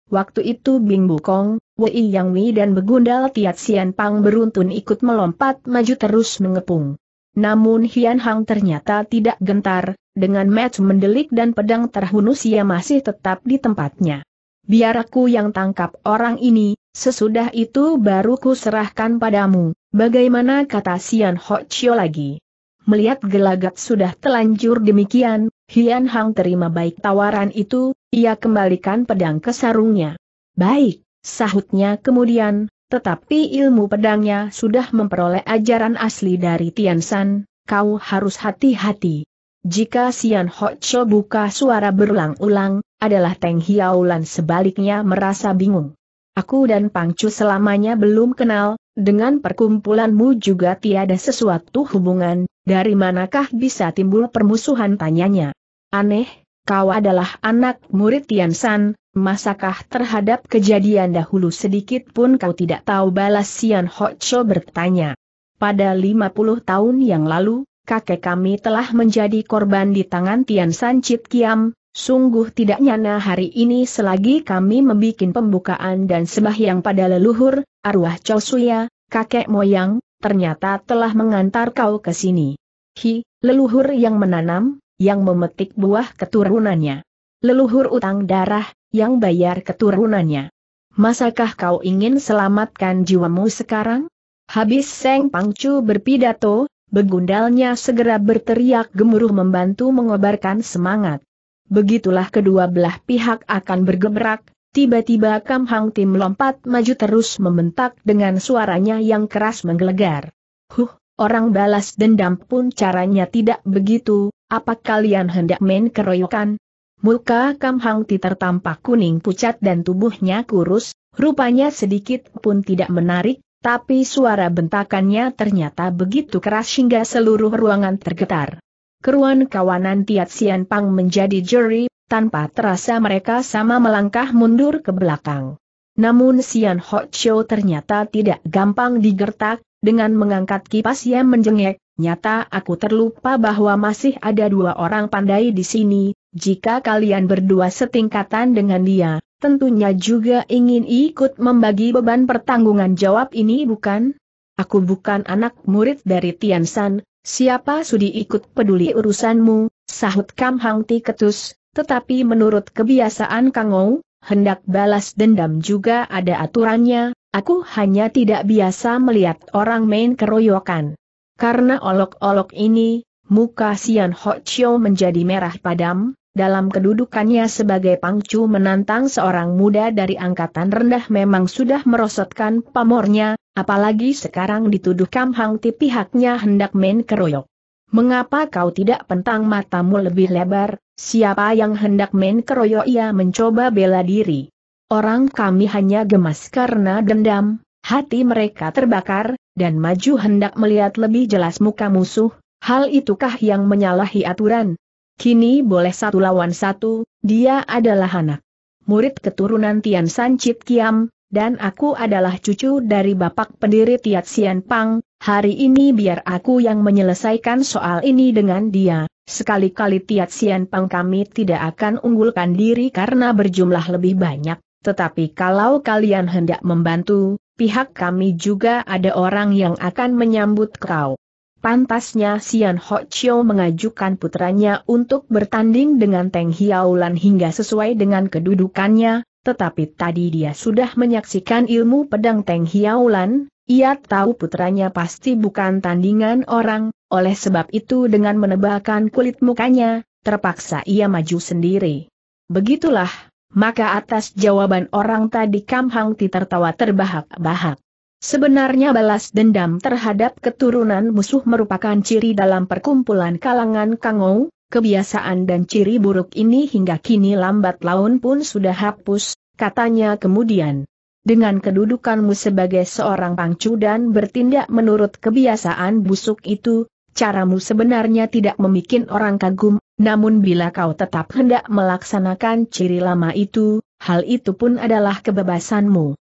Waktu itu Bing Bukong, Wei Yang Wei dan Begundal Tiat Sian Pang beruntun ikut melompat maju terus mengepung. Namun Hian Hang ternyata tidak gentar, dengan mata mendelik dan pedang terhunus ia masih tetap di tempatnya. Biar aku yang tangkap orang ini, sesudah itu baru ku serahkan padamu. Bagaimana, kata Sian Ho Chou lagi. Melihat gelagat sudah telanjur demikian, Hian Hang terima baik tawaran itu, ia kembalikan pedang ke sarungnya. Baik, sahutnya kemudian, tetapi ilmu pedangnya sudah memperoleh ajaran asli dari Tian San, kau harus hati-hati. Jika Sian Ho Chou buka suara berulang-ulang, adalah Teng Hiaulan sebaliknya merasa bingung. Aku dan Pang Chu selamanya belum kenal, dengan perkumpulanmu juga tiada sesuatu hubungan, dari manakah bisa timbul permusuhan, tanyanya. Aneh, kau adalah anak murid Tian San, masakah terhadap kejadian dahulu sedikit pun kau tidak tahu, balas Sian Ho Chou bertanya. Pada 50 tahun yang lalu, kakek kami telah menjadi korban di tangan Tian San Chit Kiam, sungguh tidak nyana hari ini selagi kami membikin pembukaan dan sembahyang pada leluhur, arwah Chow Suya, kakek moyang, ternyata telah mengantar kau ke sini. Hi, leluhur yang menanam, yang memetik buah keturunannya. Leluhur utang darah, yang bayar keturunannya. Masakah kau ingin selamatkan jiwamu sekarang? Habis Seng Pangcu berpidato, begundalnya segera berteriak gemuruh membantu mengobarkan semangat. Begitulah kedua belah pihak akan bergebrak, tiba-tiba Kam Hang Tim lompat maju terus membentak dengan suaranya yang keras menggelegar. Huh, orang balas dendam pun caranya tidak begitu, apa kalian hendak main keroyokan? Muka Kam Hang Tim tertampak kuning pucat dan tubuhnya kurus, rupanya sedikit pun tidak menarik. Tapi suara bentakannya ternyata begitu keras hingga seluruh ruangan tergetar. Keruan kawanan Tiat Sian Pang menjadi jeri, tanpa terasa mereka sama melangkah mundur ke belakang. Namun Sian Ho Cho ternyata tidak gampang digertak, dengan mengangkat kipas yang menjengek, nyata aku terlupa bahwa masih ada dua orang pandai di sini, jika kalian berdua setingkatan dengan dia. Tentunya juga ingin ikut membagi beban pertanggungan jawab ini bukan? Aku bukan anak murid dari Tian San, siapa sudi ikut peduli urusanmu, sahut Kam Hang Ti ketus, tetapi menurut kebiasaan Kang Ou, hendak balas dendam juga ada aturannya, aku hanya tidak biasa melihat orang main keroyokan. Karena olok-olok ini, muka Sian Ho Cho menjadi merah padam. Dalam kedudukannya sebagai pangcu menantang seorang muda dari angkatan rendah memang sudah merosotkan pamornya, apalagi sekarang dituduh Kam Hang Ti pihaknya hendak main keroyok. Mengapa kau tidak pentang matamu lebih lebar, siapa yang hendak main keroyok? Ia mencoba bela diri. Orang kami hanya gemas karena dendam, hati mereka terbakar, dan maju hendak melihat lebih jelas muka musuh, hal itukah yang menyalahi aturan? Kini boleh satu lawan satu, dia adalah anak murid keturunan Tian San Chit Kiam, dan aku adalah cucu dari bapak pendiri Tiat Sian Pang, hari ini biar aku yang menyelesaikan soal ini dengan dia, sekali-kali Tiat Sian Pang kami tidak akan unggulkan diri karena berjumlah lebih banyak, tetapi kalau kalian hendak membantu, pihak kami juga ada orang yang akan menyambut kau. Pantasnya Sian Ho Cho mengajukan putranya untuk bertanding dengan Teng Hiaulan hingga sesuai dengan kedudukannya, tetapi tadi dia sudah menyaksikan ilmu pedang Teng Hiaulan, ia tahu putranya pasti bukan tandingan orang, oleh sebab itu dengan menebakkan kulit mukanya, terpaksa ia maju sendiri. Begitulah, maka atas jawaban orang tadi Kam Hang Ti tertawa terbahak-bahak. Sebenarnya balas dendam terhadap keturunan musuh merupakan ciri dalam perkumpulan kalangan Kang Ou, kebiasaan dan ciri buruk ini hingga kini lambat laun pun sudah hapus, katanya kemudian. Dengan kedudukanmu sebagai seorang pangcu dan bertindak menurut kebiasaan busuk itu, caramu sebenarnya tidak membuat orang kagum, namun bila kau tetap hendak melaksanakan ciri lama itu, hal itu pun adalah kebebasanmu.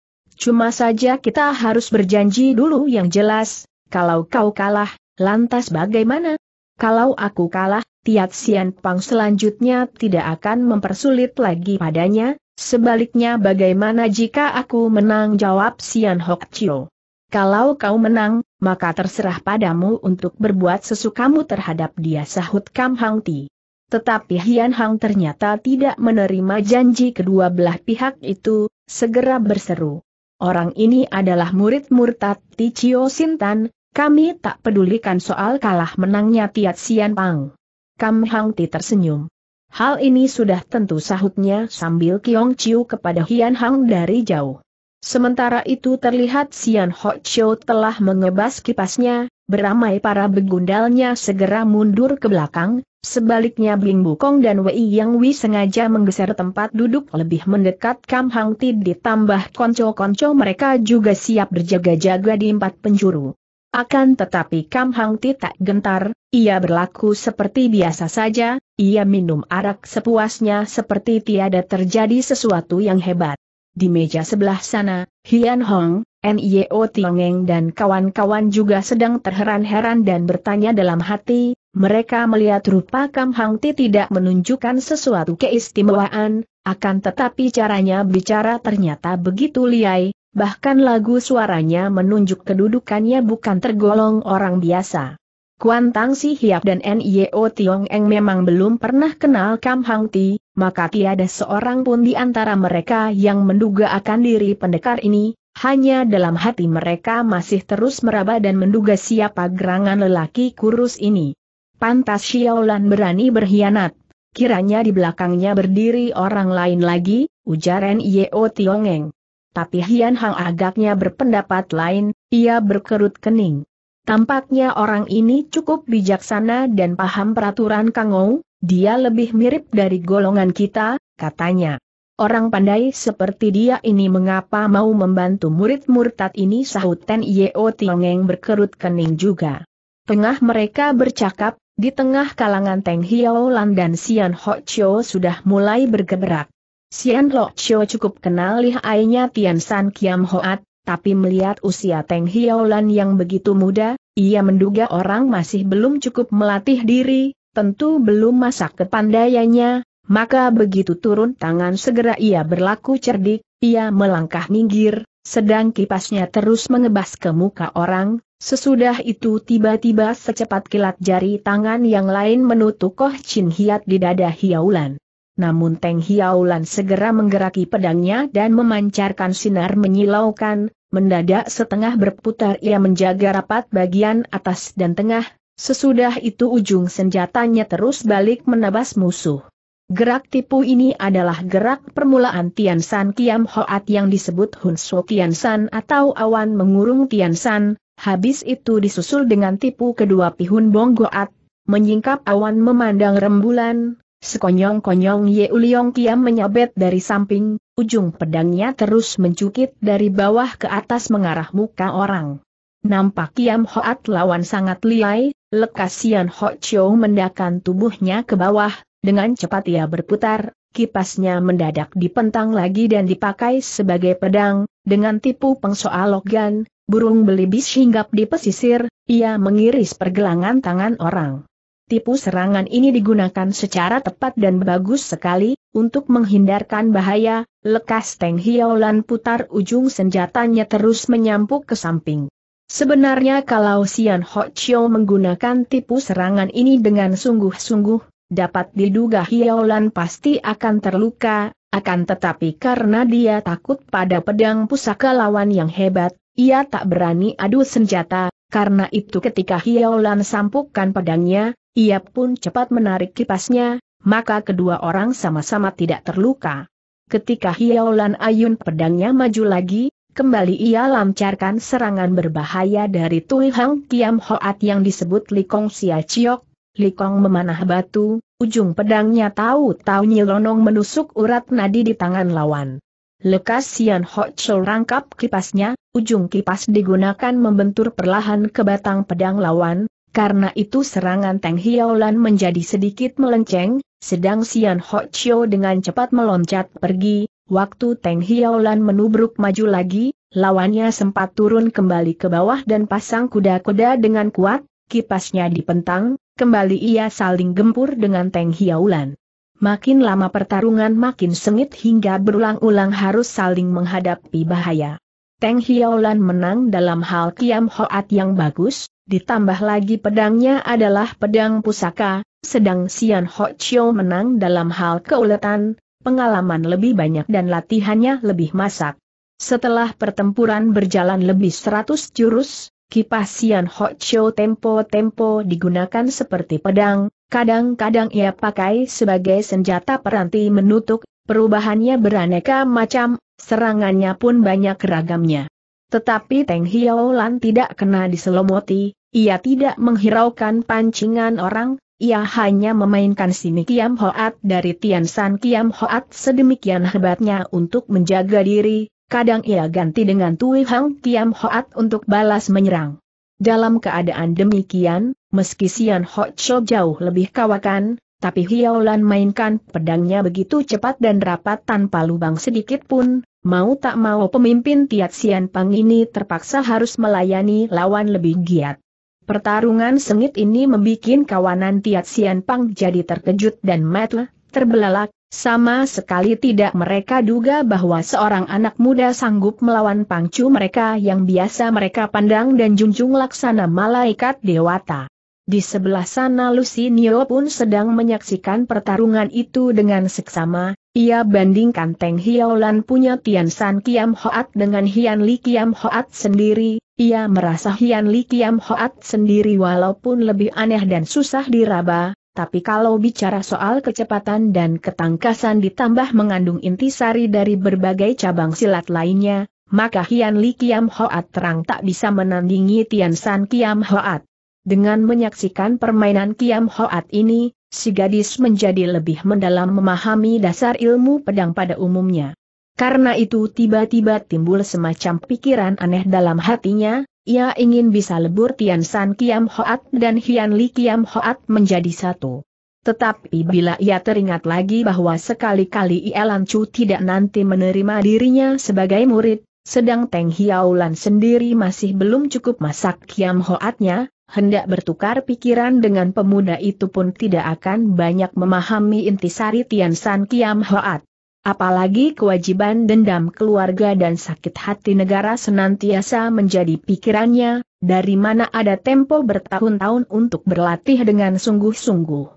Cuma saja kita harus berjanji dulu yang jelas, kalau kau kalah, lantas bagaimana? Kalau aku kalah, Tiat Sian Pang selanjutnya tidak akan mempersulit lagi padanya, sebaliknya bagaimana jika aku menang, jawab Sian Ho Cho. Kalau kau menang, maka terserah padamu untuk berbuat sesukamu terhadap dia, sahut Kam Hang Ti. Tetapi Hian Hang ternyata tidak menerima janji kedua belah pihak itu, segera berseru. Orang ini adalah murid murtad Ti Cio Sintan, kami tak pedulikan soal kalah menangnya Tiat Sian Pang. Kam Hang Ti tersenyum. Hal ini sudah tentu, sahutnya sambil kiong ciu kepada Hian Hang dari jauh. Sementara itu terlihat Sian Ho Cho telah mengebas kipasnya, beramai para begundalnya segera mundur ke belakang, sebaliknya Bing Bukong dan Wei Yang Wei sengaja menggeser tempat duduk lebih mendekat Kam Hang Ti, ditambah konco-konco mereka juga siap berjaga-jaga di empat penjuru. Akan tetapi Kam Hang Ti tak gentar, ia berlaku seperti biasa saja, ia minum arak sepuasnya seperti tiada terjadi sesuatu yang hebat. Di meja sebelah sana, Hian Hong, Nio Tiongeng dan kawan-kawan juga sedang terheran-heran dan bertanya dalam hati. Mereka melihat rupa Kam Hang Ti tidak menunjukkan sesuatu keistimewaan, akan tetapi caranya bicara ternyata begitu liai, bahkan lagu suaranya menunjuk kedudukannya bukan tergolong orang biasa. Kuan Tang Si Hiap dan Nio Tiongeng memang belum pernah kenal Kam Hang Ti, maka tiada seorang pun di antara mereka yang menduga akan diri pendekar ini. Hanya dalam hati mereka masih terus meraba dan menduga siapa gerangan lelaki kurus ini. Pantas Xiaolan berani berkhianat. Kiranya di belakangnya berdiri orang lain lagi, ujar Nio Tiongeng. Tapi Hian Hang agaknya berpendapat lain, ia berkerut kening. Tampaknya orang ini cukup bijaksana dan paham peraturan Kangou, dia lebih mirip dari golongan kita, katanya. Orang pandai seperti dia ini mengapa mau membantu murid murtad ini, sahut Nio Tiongeng berkerut kening juga. Tengah mereka bercakap, di tengah kalangan Teng Hiolan dan Sian Ho Chio sudah mulai bergeberak. Sian Ho Chio cukup kenal lihainya Tian San Kiam Hoat, tapi melihat usia Teng Hiolan yang begitu muda, ia menduga orang masih belum cukup melatih diri, tentu belum masa kepandaiannya. Maka begitu turun tangan segera ia berlaku cerdik, ia melangkah minggir, sedang kipasnya terus mengebas ke muka orang, sesudah itu tiba-tiba secepat kilat jari tangan yang lain menutup Koh Chin Hiat di dada Hiolan. Namun Teng Hiolan segera menggeraki pedangnya dan memancarkan sinar menyilaukan, mendadak setengah berputar ia menjaga rapat bagian atas dan tengah, sesudah itu ujung senjatanya terus balik menebas musuh. Gerak tipu ini adalah gerak permulaan Tian San Kiam Hoat yang disebut Hun Su Tian San atau awan mengurung Tian San, habis itu disusul dengan tipu kedua Pihun Bong Goat, menyingkap awan memandang rembulan, sekonyong-konyong Ye Uliong Kiam menyabet dari samping, ujung pedangnya terus mencukit dari bawah ke atas mengarah muka orang. Nampak Kiam Hoat lawan sangat liai, lekas Sian Ho Chio mendakan tubuhnya ke bawah. Dengan cepat ia berputar, kipasnya mendadak dipentang lagi dan dipakai sebagai pedang, dengan tipu pengsoal logan, burung belibis hinggap di pesisir, ia mengiris pergelangan tangan orang. Tipu serangan ini digunakan secara tepat dan bagus sekali, untuk menghindarkan bahaya, lekas Teng Hiolan putar ujung senjatanya terus menyampuk ke samping. Sebenarnya kalau Sian Ho Chio menggunakan tipu serangan ini dengan sungguh-sungguh, dapat diduga Hiolan pasti akan terluka, akan tetapi karena dia takut pada pedang pusaka lawan yang hebat, ia tak berani adu senjata, karena itu ketika Hiolan sampukkan pedangnya, ia pun cepat menarik kipasnya, maka kedua orang sama-sama tidak terluka. Ketika Hiolan ayun pedangnya maju lagi, kembali ia lancarkan serangan berbahaya dari Tui Hang Kiam Hoat yang disebut Likong Sia Chiok. Likong memanah batu, ujung pedangnya tahu-tahu nyelonong menusuk urat nadi di tangan lawan. Lekas Sian Ho Chol rangkap kipasnya, ujung kipas digunakan membentur perlahan ke batang pedang lawan, karena itu serangan Teng Hiolan menjadi sedikit melenceng, sedang Sian Ho Chio dengan cepat meloncat pergi, waktu Teng Hiolan menubruk maju lagi, lawannya sempat turun kembali ke bawah dan pasang kuda-kuda dengan kuat, kipasnya dipentang. Kembali ia saling gempur dengan Teng Hiolan. Makin lama pertarungan makin sengit hingga berulang-ulang harus saling menghadapi bahaya. Teng Hiolan menang dalam hal Kiam Hoat yang bagus, ditambah lagi pedangnya adalah pedang pusaka, sedang Sian Ho Chio menang dalam hal keuletan, pengalaman lebih banyak dan latihannya lebih masak. Setelah pertempuran berjalan lebih 100 jurus, kipas Sian Ho Chio tempo-tempo digunakan seperti pedang, kadang-kadang ia pakai sebagai senjata peranti menutup, perubahannya beraneka macam, serangannya pun banyak ragamnya. Tetapi Teng Hiolan tidak kena diselomoti, ia tidak menghiraukan pancingan orang, ia hanya memainkan sini Kiam Hoat dari Tian San Kiam Hoat sedemikian hebatnya untuk menjaga diri. Kadang ia ganti dengan Tui Hang Kiam Hoat untuk balas menyerang. Dalam keadaan demikian, meski Sian Ho Chio jauh lebih kawakan, tapi Hiolan mainkan pedangnya begitu cepat dan rapat tanpa lubang sedikit pun, Mau tak mau pemimpin Tiat Sian Pang ini terpaksa harus melayani lawan lebih giat. Pertarungan sengit ini membuat kawanan Tiat Sian Pang jadi terkejut dan mata terbelalak, sama sekali tidak mereka duga bahwa seorang anak muda sanggup melawan pangcu mereka yang biasa mereka pandang dan junjung laksana malaikat dewata. Di sebelah sana Lusinio pun sedang menyaksikan pertarungan itu dengan seksama. Ia bandingkan Teng Hiolan punya Tian San Kiam Hoat dengan Hian Li Kiam Hoat sendiri. Ia merasa Hian Li Kiam Hoat sendiri walaupun lebih aneh dan susah diraba, tapi kalau bicara soal kecepatan dan ketangkasan ditambah mengandung intisari dari berbagai cabang silat lainnya, maka Hian Li Kiam Hoat terang tak bisa menandingi Tian San Kiam Hoat. Dengan menyaksikan permainan Kiam Hoat ini, si gadis menjadi lebih mendalam memahami dasar ilmu pedang pada umumnya. Karena itu tiba-tiba timbul semacam pikiran aneh dalam hatinya, ia ingin bisa lebur Tian San Kiam Hoat dan Hian Li Kiam Hoat menjadi satu. Tetapi bila ia teringat lagi bahwa sekali-kali Ialan Chu tidak nanti menerima dirinya sebagai murid, sedang Teng Hiolan sendiri masih belum cukup masak Kiam Hoatnya, hendak bertukar pikiran dengan pemuda itu pun tidak akan banyak memahami intisari Tian San Kiam Hoat. Apalagi kewajiban dendam keluarga dan sakit hati negara senantiasa menjadi pikirannya, dari mana ada tempo bertahun-tahun untuk berlatih dengan sungguh-sungguh.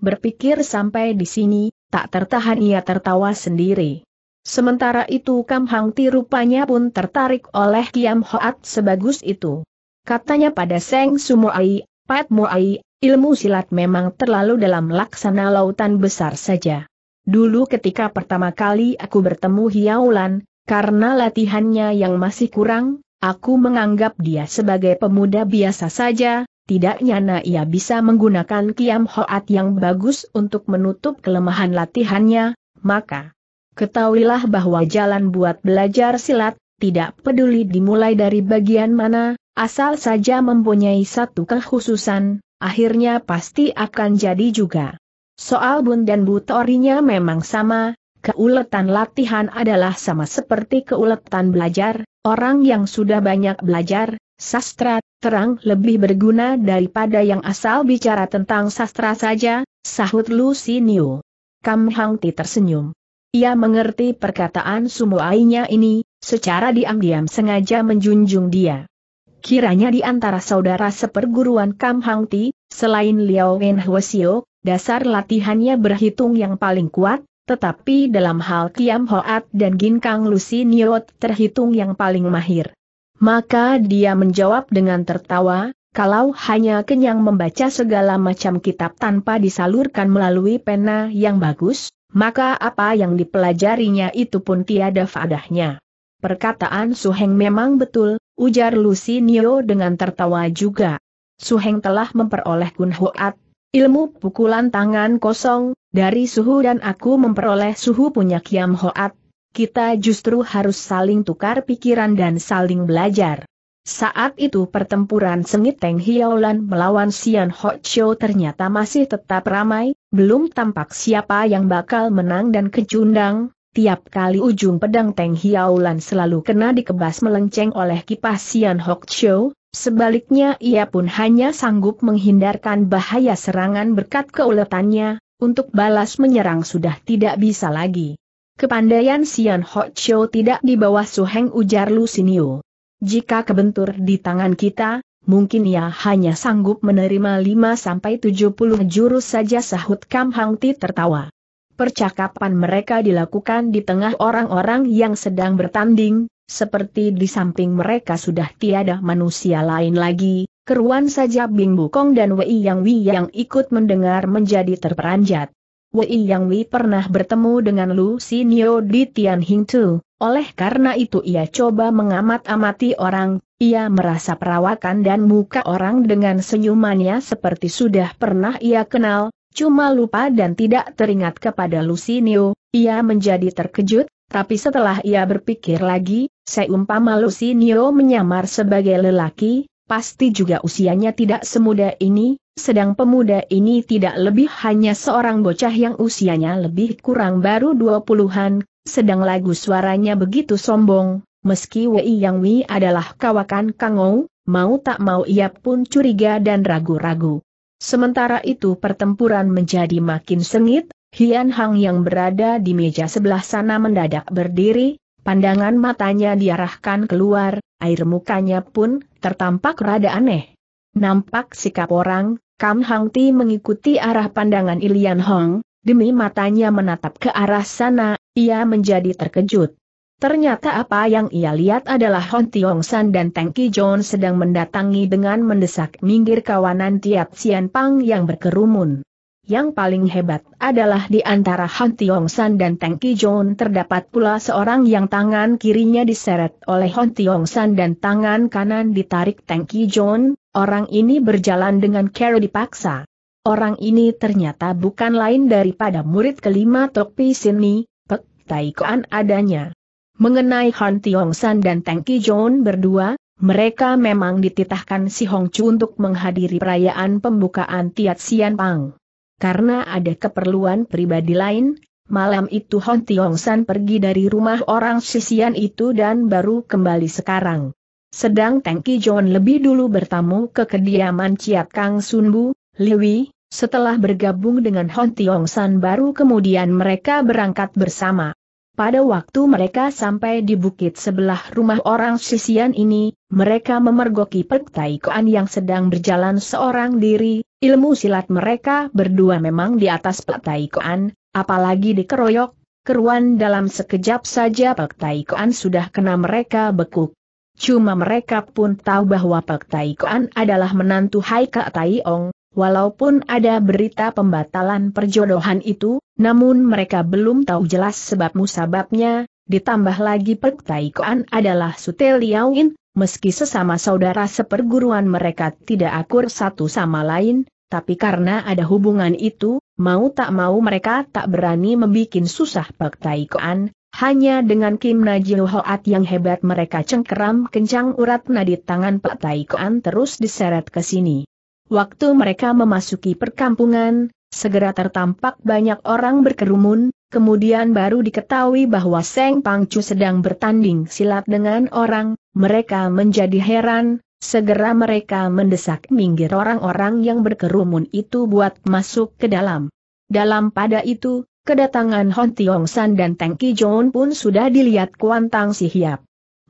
Berpikir sampai di sini, tak tertahan ia tertawa sendiri. Sementara itu Kam Hang Ti rupanya pun tertarik oleh Kiam Hoat sebagus itu. Katanya pada Seng Sumoai, Pat Moai, ilmu silat memang terlalu dalam laksana lautan besar saja. Dulu ketika pertama kali aku bertemu Hiolan, karena latihannya yang masih kurang, aku menganggap dia sebagai pemuda biasa saja, tidak nyana ia bisa menggunakan Kiam Hoat yang bagus untuk menutup kelemahan latihannya, maka ketahuilah bahwa jalan buat belajar silat, tidak peduli dimulai dari bagian mana, asal saja mempunyai satu kekhususan, akhirnya pasti akan jadi juga. Soal bun dan butorinya memang sama, keuletan latihan adalah sama seperti keuletan belajar, orang yang sudah banyak belajar, sastra, terang lebih berguna daripada yang asal bicara tentang sastra saja, sahut Lusinio. Kam Hang Ti tersenyum. Ia mengerti perkataan Sumoainya ini, secara diam-diam sengaja menjunjung dia. Kiranya di antara saudara seperguruan Kam Hang Ti, selain Liao Wen Hwasio, dasar latihannya berhitung yang paling kuat, tetapi dalam hal Kiam Hoat dan Ginkang Lusinio terhitung yang paling mahir. Maka dia menjawab dengan tertawa, kalau hanya kenyang membaca segala macam kitab tanpa disalurkan melalui pena yang bagus, maka apa yang dipelajarinya itu pun tiada faedahnya. Perkataan Su Heng memang betul, ujar Lusinio dengan tertawa juga. Su Heng telah memperoleh Kun Hoat, ilmu pukulan tangan kosong, dari Suhu dan aku memperoleh Suhu punya Kiam Hoat. Kita justru harus saling tukar pikiran dan saling belajar. Saat itu pertempuran sengit Teng Hiolan melawan Sian Ho Chou ternyata masih tetap ramai, belum tampak siapa yang bakal menang dan kecundang. Tiap kali ujung pedang Teng Hiolan selalu kena dikebas melenceng oleh kipas Sian Ho Chou, sebaliknya ia pun hanya sanggup menghindarkan bahaya serangan berkat keuletannya, untuk balas menyerang sudah tidak bisa lagi. Kepandaian Sian Ho Chou tidak di bawah Su Heng, ujar Lusinio. Jika kebentur di tangan kita, mungkin ia hanya sanggup menerima 5–70 jurus saja, sahut Kam Hang Ti tertawa. Percakapan mereka dilakukan di tengah orang-orang yang sedang bertanding, seperti di samping mereka sudah tiada manusia lain lagi, keruan saja Bing Bukong dan Wei Yang ikut mendengar menjadi terperanjat. Wei Yang Wei pernah bertemu dengan Lusinio di Tian Hing Tu, oleh karena itu ia coba mengamat-amati orang, ia merasa perawakan dan muka orang dengan senyumannya seperti sudah pernah ia kenal. Cuma lupa dan tidak teringat kepada Lusinio, ia menjadi terkejut, tapi setelah ia berpikir lagi, seumpama Lusinio menyamar sebagai lelaki, pasti juga usianya tidak semuda ini, sedang pemuda ini tidak lebih hanya seorang bocah yang usianya lebih kurang baru 20-an, Sedang lagu suaranya begitu sombong, meski Wei Yang Wei adalah kawakan Kang Ou, mau tak mau ia pun curiga dan ragu-ragu. Sementara itu pertempuran menjadi makin sengit, Hian Hang yang berada di meja sebelah sana mendadak berdiri, pandangan matanya diarahkan keluar, air mukanya pun tertampak rada aneh. Nampak sikap orang, Kam Hang Ti mengikuti arah pandangan Ilian Hong, demi matanya menatap ke arah sana, ia menjadi terkejut. Ternyata apa yang ia lihat adalah Hon Tiong San dan Teng Ki John sedang mendatangi dengan mendesak minggir kawanan Tiap Sian Pang yang berkerumun. Yang paling hebat adalah di antara Hon Tiong San dan Teng Ki John terdapat pula seorang yang tangan kirinya diseret oleh Hon Tiong San dan tangan kanan ditarik Teng Ki John, orang ini berjalan dengan cara dipaksa. Orang ini ternyata bukan lain daripada murid kelima Tok Pi Sin Ni, Pek Tai Kuan adanya. Mengenai Hon Tiong San dan Teng Ki John berdua, mereka memang dititahkan si Hong Chu untuk menghadiri perayaan pembukaan Tiat Sian Pang. Karena ada keperluan pribadi lain, malam itu Hon Tiong San pergi dari rumah orang Sisian itu dan baru kembali sekarang. Sedang Teng Ki John lebih dulu bertamu ke kediaman Ciat Kang Sun Bu, Liwi, setelah bergabung dengan Hon Tiong San baru kemudian mereka berangkat bersama. Pada waktu mereka sampai di bukit sebelah rumah orang Sisian ini, mereka memergoki Pek Tai Kuan yang sedang berjalan seorang diri. Ilmu silat mereka berdua memang di atas Pek Tai Kuan, apalagi dikeroyok, keruan dalam sekejap saja Pek Tai Kuan sudah kena mereka bekuk. Cuma mereka pun tahu bahwa Pek Tai Kuan adalah menantu Hai Kak Tai Ong. Walaupun ada berita pembatalan perjodohan itu, namun mereka belum tahu jelas sebab-musababnya, ditambah lagi Pek Tai Kuan adalah Sute Liao In, meski sesama saudara seperguruan mereka tidak akur satu sama lain, tapi karena ada hubungan itu, mau tak mau mereka tak berani membikin susah Pek Tai Kuan, hanya dengan Kim Najil Hoat yang hebat mereka cengkeram kencang urat nadi tangan Pek Tai Kuan terus diseret ke sini. Waktu mereka memasuki perkampungan, segera tertampak banyak orang berkerumun, kemudian baru diketahui bahwa Seng Pangcu sedang bertanding silat dengan orang, mereka menjadi heran, segera mereka mendesak minggir orang-orang yang berkerumun itu buat masuk ke dalam. Dalam pada itu, kedatangan Hon Tiong San dan Teng Ki John pun sudah dilihat Kuantang Si Hiap.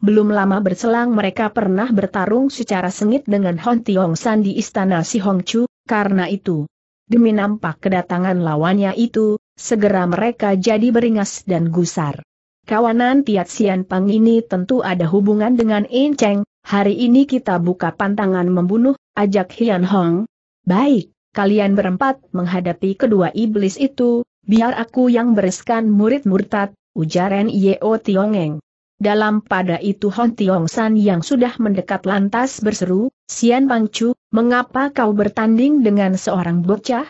Belum lama berselang mereka pernah bertarung secara sengit dengan Hon Tiong San di istana Si Hong Chu, karena itu, demi nampak kedatangan lawannya itu, segera mereka jadi beringas dan gusar. Kawanan Tiat Sian Pang ini tentu ada hubungan dengan In Cheng, hari ini kita buka pantangan membunuh, ajak Hian Hong. Baik, kalian berempat menghadapi kedua iblis itu, biar aku yang bereskan murid murtad, ujar Yeo Tiongeng. Dalam pada itu Hon Tiong San yang sudah mendekat lantas berseru, Sian Pangcu, mengapa kau bertanding dengan seorang bocah?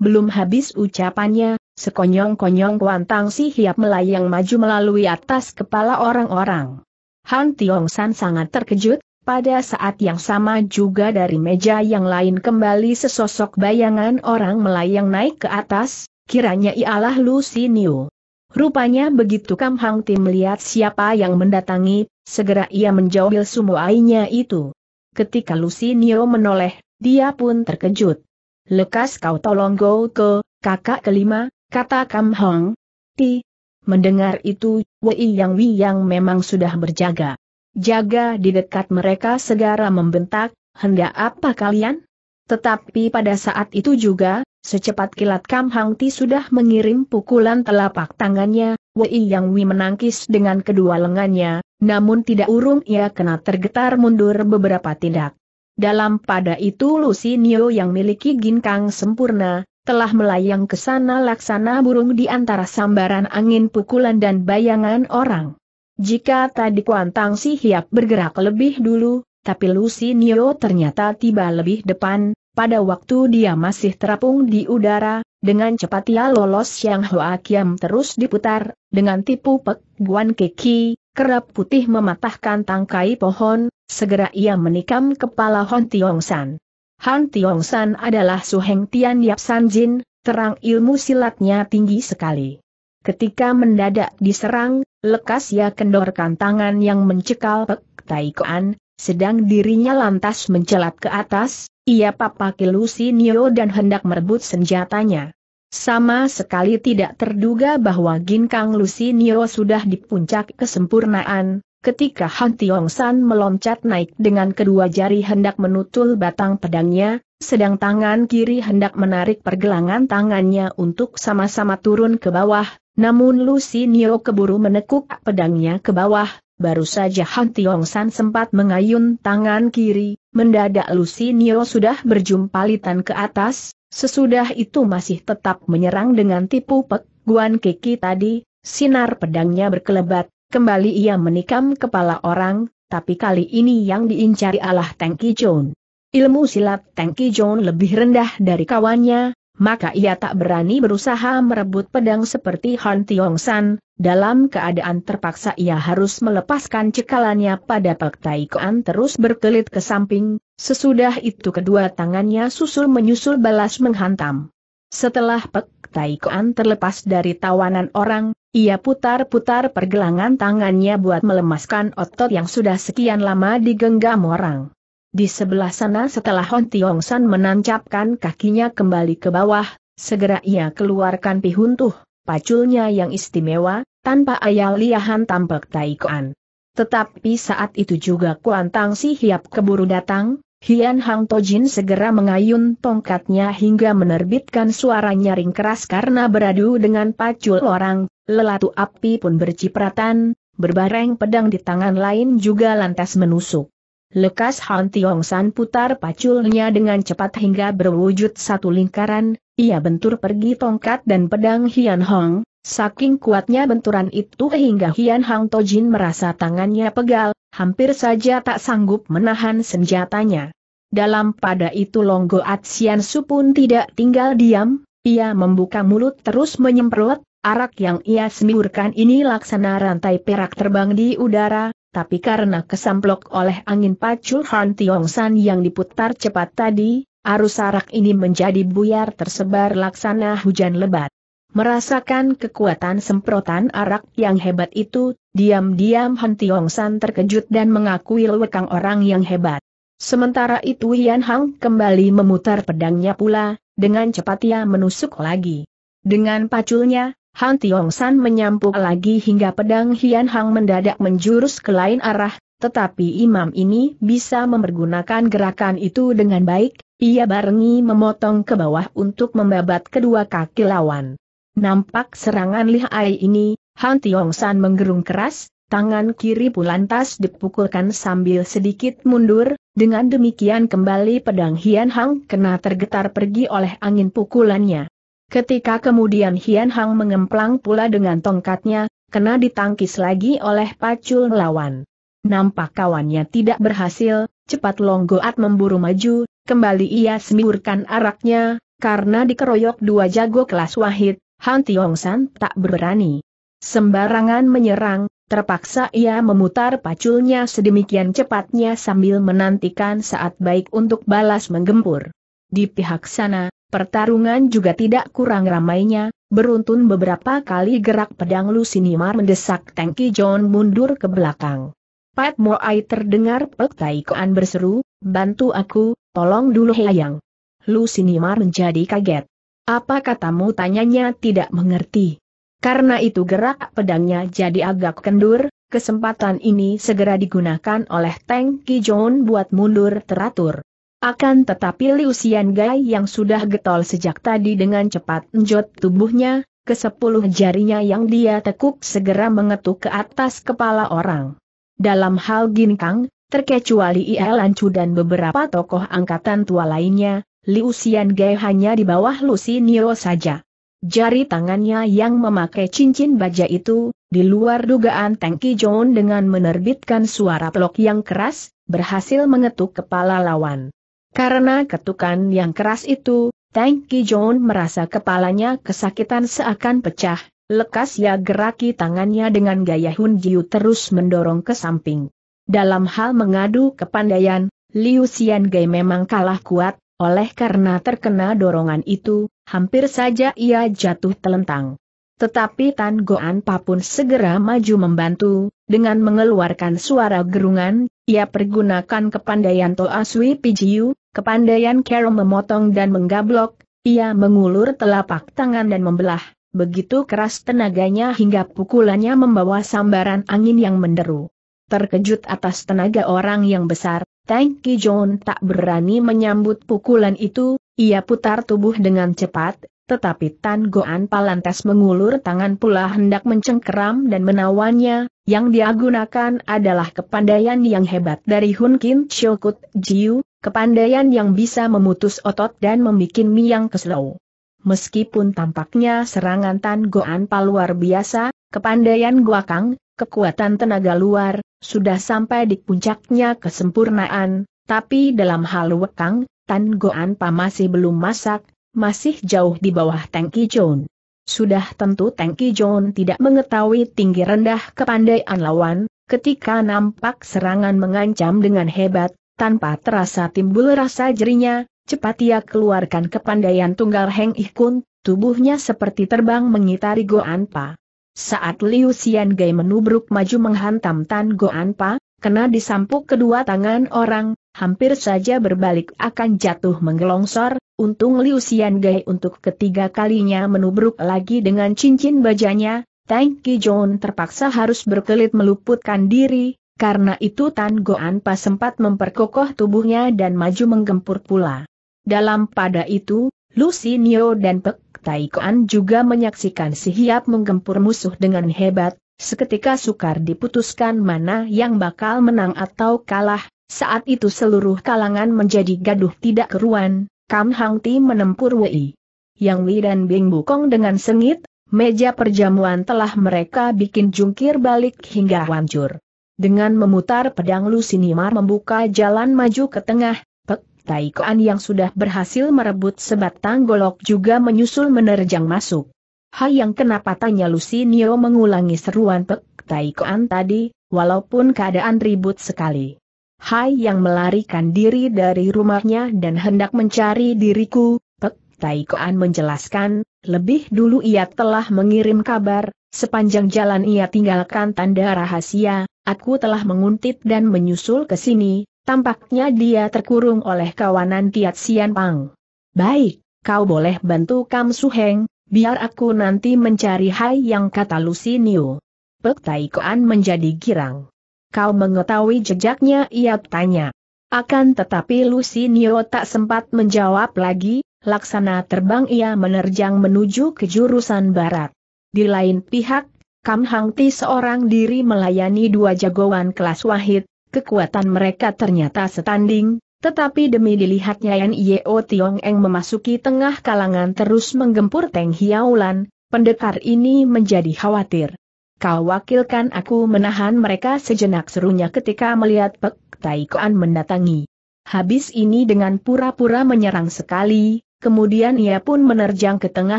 Belum habis ucapannya, sekonyong-konyong Kuantang Si Hiap melayang maju melalui atas kepala orang-orang. Hon Tiong San sangat terkejut, pada saat yang sama juga dari meja yang lain kembali sesosok bayangan orang melayang naik ke atas, kiranya ialah Lu Si Niu. Rupanya begitu Kam Hang Ti melihat siapa yang mendatangi, segera ia menjauhi sumuainya itu. Ketika Lu Si Niu menoleh, dia pun terkejut. Lekas kau tolong go ke, kakak kelima, kata Kam Hang Ti. Mendengar itu, Wei Yang Wei yang memang sudah berjaga-jaga di dekat mereka segera membentak, hendak apa kalian? Tetapi pada saat itu juga, secepat kilat Kam Hang Ti sudah mengirim pukulan telapak tangannya, Wei Yang Wei menangkis dengan kedua lengannya, namun tidak urung ia kena tergetar mundur beberapa tindak. Dalam pada itu Lu Si Niu yang miliki ginkang sempurna, telah melayang ke sana laksana burung di antara sambaran angin pukulan dan bayangan orang. Jika tadi Kuantang Si Hiap bergerak lebih dulu, tapi Lu Si Niu ternyata tiba lebih depan, pada waktu dia masih terapung di udara, dengan cepat ia lolos Siang Hoa Kiam terus diputar, dengan tipu Pek Guan Keki, kerap putih mematahkan tangkai pohon, segera ia menikam kepala Hon Tiong San. Hon Tiong San adalah Su Heng Tian Yap San Jin, terang ilmu silatnya tinggi sekali. Ketika mendadak diserang, lekas ia kendorkan tangan yang mencekal Pek Tai Koan, sedang dirinya lantas mencelat ke atas, ia papaki Lusinio dan hendak merebut senjatanya. Sama sekali tidak terduga bahwa ginkang Lusinio sudah di puncak kesempurnaan, ketika Han Tiong San meloncat naik dengan kedua jari hendak menutul batang pedangnya, sedang tangan kiri hendak menarik pergelangan tangannya untuk sama-sama turun ke bawah. Namun Lusinio keburu menekuk pedangnya ke bawah, baru saja Han Tiong San sempat mengayun tangan kiri, mendadak Lusinio sudah berjumpalitan ke atas, sesudah itu masih tetap menyerang dengan tipu Pek Guan Keki tadi, sinar pedangnya berkelebat, kembali ia menikam kepala orang, tapi kali ini yang diincari adalah Teng Kijon. Ilmu silat Teng Kijon lebih rendah dari kawannya, maka ia tak berani berusaha merebut pedang seperti Han Tiong San. Dalam keadaan terpaksa ia harus melepaskan cekalannya pada Pek Tai Koan terus berkelit ke samping, sesudah itu kedua tangannya susul-menyusul balas menghantam. Setelah Pek Tai Koan terlepas dari tawanan orang, ia putar-putar pergelangan tangannya buat melemaskan otot yang sudah sekian lama digenggam orang. Di sebelah sana setelah Han Tiong San menancapkan kakinya kembali ke bawah, segera ia keluarkan pihuntuh, paculnya yang istimewa, tanpa ayal ia hantam Pek Tai Koan. Tetapi saat itu juga Kuan Tang Si Hiap keburu datang, Hian Hang Tojin segera mengayun tongkatnya hingga menerbitkan suara nyaring keras karena beradu dengan pacul orang, lelatu api pun bercipratan, berbareng pedang di tangan lain juga lantas menusuk. Lekas Han Tiong San putar paculnya dengan cepat hingga berwujud satu lingkaran, ia bentur pergi tongkat dan pedang Hian Hong, saking kuatnya benturan itu hingga Hian Hang Tojin merasa tangannya pegal, hampir saja tak sanggup menahan senjatanya. Dalam pada itu Longgo Atsian Su pun tidak tinggal diam, ia membuka mulut terus menyemprot, arak yang ia semburkan ini laksana rantai perak terbang di udara. Tapi karena kesamplok oleh angin pacul Han Tiong San yang diputar cepat tadi, arus arak ini menjadi buyar tersebar laksana hujan lebat. Merasakan kekuatan semprotan arak yang hebat itu, diam-diam Han Tiong San terkejut dan mengakui lekang orang yang hebat. Sementara itu Hian Hang kembali memutar pedangnya pula, dengan cepat ia menusuk lagi. Dengan paculnya, Han Tiong San menyampuk lagi hingga pedang Hian Hang mendadak menjurus ke lain arah, tetapi imam ini bisa mempergunakan gerakan itu dengan baik, ia barengi memotong ke bawah untuk membabat kedua kaki lawan. Nampak serangan lihai ini, Han Tiong San menggerung keras, tangan kiri pun lantas dipukulkan sambil sedikit mundur, dengan demikian kembali pedang Hian Hang kena tergetar pergi oleh angin pukulannya. Ketika kemudian Hian Hang mengemplang pula dengan tongkatnya, kena ditangkis lagi oleh pacul lawan. Nampak kawannya tidak berhasil, cepat Longgoat memburu maju, kembali ia semburkan araknya, karena dikeroyok dua jago kelas wahid, Han Tiong San tak berani sembarangan menyerang, terpaksa ia memutar paculnya sedemikian cepatnya sambil menantikan saat baik untuk balas menggempur. Di pihak sana, pertarungan juga tidak kurang ramainya, beruntun beberapa kali gerak pedang Lusinimar mendesak Teng Kijon mundur ke belakang. Pat Moai terdengar Pek Tai Koan berseru, "Bantu aku, tolong dulu Hayang." Lusinimar menjadi kaget. "Apa katamu?" tanyanya tidak mengerti. Karena itu gerak pedangnya jadi agak kendur, kesempatan ini segera digunakan oleh Teng Kijon buat mundur teratur. Akan tetapi Liu Xian Gai yang sudah getol sejak tadi dengan cepat enjot tubuhnya, kesepuluh jarinya yang dia tekuk segera mengetuk ke atas kepala orang. Dalam hal ginkang, terkecuali Ia Lancu dan beberapa tokoh angkatan tua lainnya, Liu Xian Gai hanya di bawah Lusinio saja. Jari tangannya yang memakai cincin baja itu, di luar dugaan Teng Kijon dengan menerbitkan suara pelok yang keras, berhasil mengetuk kepala lawan. Karena ketukan yang keras itu, Teng Kijon merasa kepalanya kesakitan seakan pecah, lekas ia geraki tangannya dengan gaya Hun Jiu terus mendorong ke samping. Dalam hal mengadu kepandaian, Liu Xian Gai memang kalah kuat, oleh karena terkena dorongan itu, hampir saja ia jatuh telentang. Tetapi Tan Goanpa pun segera maju membantu, dengan mengeluarkan suara gerungan, ia pergunakan kepandaian Toa Sui Pijiu, kepandaian Kero memotong dan menggablok, ia mengulur telapak tangan dan membelah, begitu keras tenaganya hingga pukulannya membawa sambaran angin yang menderu. Terkejut atas tenaga orang yang besar, Tang Kijon tak berani menyambut pukulan itu, ia putar tubuh dengan cepat, tetapi Tan Goanpa lantas mengulur tangan pula hendak mencengkeram dan menawannya, yang dia gunakan adalah kepandaian yang hebat dari Hun Kin Chokut Jiu, kepandaian yang bisa memutus otot dan membuat miyang keslow. Meskipun tampaknya serangan Tan Goanpa luar biasa, kepandaian guakang, kekuatan tenaga luar, sudah sampai di puncaknya kesempurnaan, tapi dalam hal wekang, Tan Goanpa masih belum masak, masih jauh di bawah Tang Kijon. Sudah tentu Tang Kijon tidak mengetahui tinggi rendah kepandaian lawan, ketika nampak serangan mengancam dengan hebat, tanpa terasa timbul rasa jerinya, cepat ia keluarkan kepandaian tunggal Heng Ih Kun, tubuhnya seperti terbang mengitari Goanpa. Saat Liu Xian Gai menubruk maju menghantam Tan Goanpa, kena disampuk kedua tangan orang, hampir saja berbalik akan jatuh menggelongsor. Untung Liu Xian Gai untuk ketiga kalinya menubruk lagi dengan cincin bajanya, Tang Kijon terpaksa harus berkelit meluputkan diri, karena itu Tan Goanpa sempat memperkokoh tubuhnya dan maju menggempur pula. Dalam pada itu, Lu Xinyo dan Pek Tai Kuan juga menyaksikan si Hiap menggempur musuh dengan hebat, seketika sukar diputuskan mana yang bakal menang atau kalah, saat itu seluruh kalangan menjadi gaduh tidak keruan. Kam Hang Ti menempur Wei Yang Li dan Bing Bukong dengan sengit, meja perjamuan telah mereka bikin jungkir balik hingga hancur. Dengan memutar pedang Lu Sinimar membuka jalan maju ke tengah, Pek Tai Kuan yang sudah berhasil merebut sebatang golok juga menyusul menerjang masuk. "Hai yang kenapa?" tanya Lu Sinio mengulangi seruan Pek Tai Kuan tadi, walaupun keadaan ribut sekali. "Hai yang melarikan diri dari rumahnya dan hendak mencari diriku," Pek Tai Kuan menjelaskan, lebih dulu ia telah mengirim kabar, sepanjang jalan ia tinggalkan tanda rahasia, "Aku telah menguntit dan menyusul ke sini, tampaknya dia terkurung oleh kawanan Tiat Sian Pang." "Baik, kau boleh bantu Kam Suheng, biar aku nanti mencari Hai yang," kata Lu Sinio. Pek Tai Kuan menjadi girang. "Kau mengetahui jejaknya?" ia tanya. Akan tetapi Lu Sinio tak sempat menjawab lagi, laksana terbang ia menerjang menuju ke jurusan barat. Di lain pihak, Kam Hang Ti seorang diri melayani dua jagoan kelas wahid, kekuatan mereka ternyata setanding, tetapi demi dilihatnya Yan Yeo Tiong Eng memasuki tengah kalangan terus menggempur Teng Hiaulan, pendekar ini menjadi khawatir. "Kau wakilkan aku menahan mereka sejenak," serunya ketika melihat Pek Tai Kuan mendatangi. Habis ini dengan pura-pura menyerang sekali, kemudian ia pun menerjang ke tengah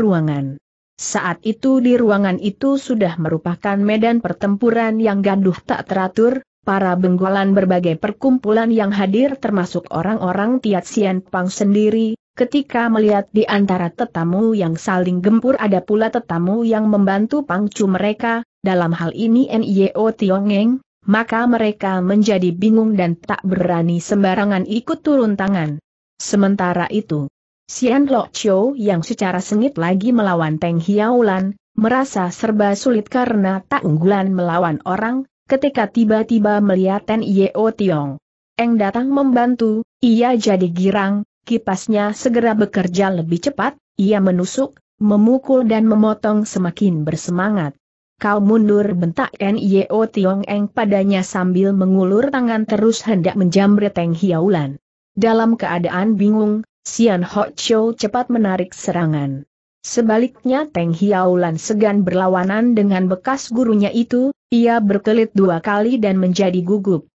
ruangan. Saat itu di ruangan itu sudah merupakan medan pertempuran yang gaduh tak teratur, para benggolan berbagai perkumpulan yang hadir termasuk orang-orang Tiat Sian Pang sendiri. Ketika melihat di antara tetamu yang saling gempur ada pula tetamu yang membantu pangcu mereka, dalam hal ini Nio Tiong Eng, maka mereka menjadi bingung dan tak berani sembarangan ikut turun tangan. Sementara itu, Xian Lo Chou yang secara sengit lagi melawan Teng Hiaulan, merasa serba sulit karena tak unggulan melawan orang, ketika tiba-tiba melihat Nio Tiong Eng datang membantu, ia jadi girang. Kipasnya segera bekerja lebih cepat, ia menusuk, memukul dan memotong semakin bersemangat. "Kau mundur!" bentak Nio Tiong Eng padanya sambil mengulur tangan terus hendak menjamret Teng Hiaulan. Dalam keadaan bingung, Xian Ho Chou cepat menarik serangan. Sebaliknya Teng Hiaulan segan berlawanan dengan bekas gurunya itu, ia berkelit dua kali dan menjadi gugup.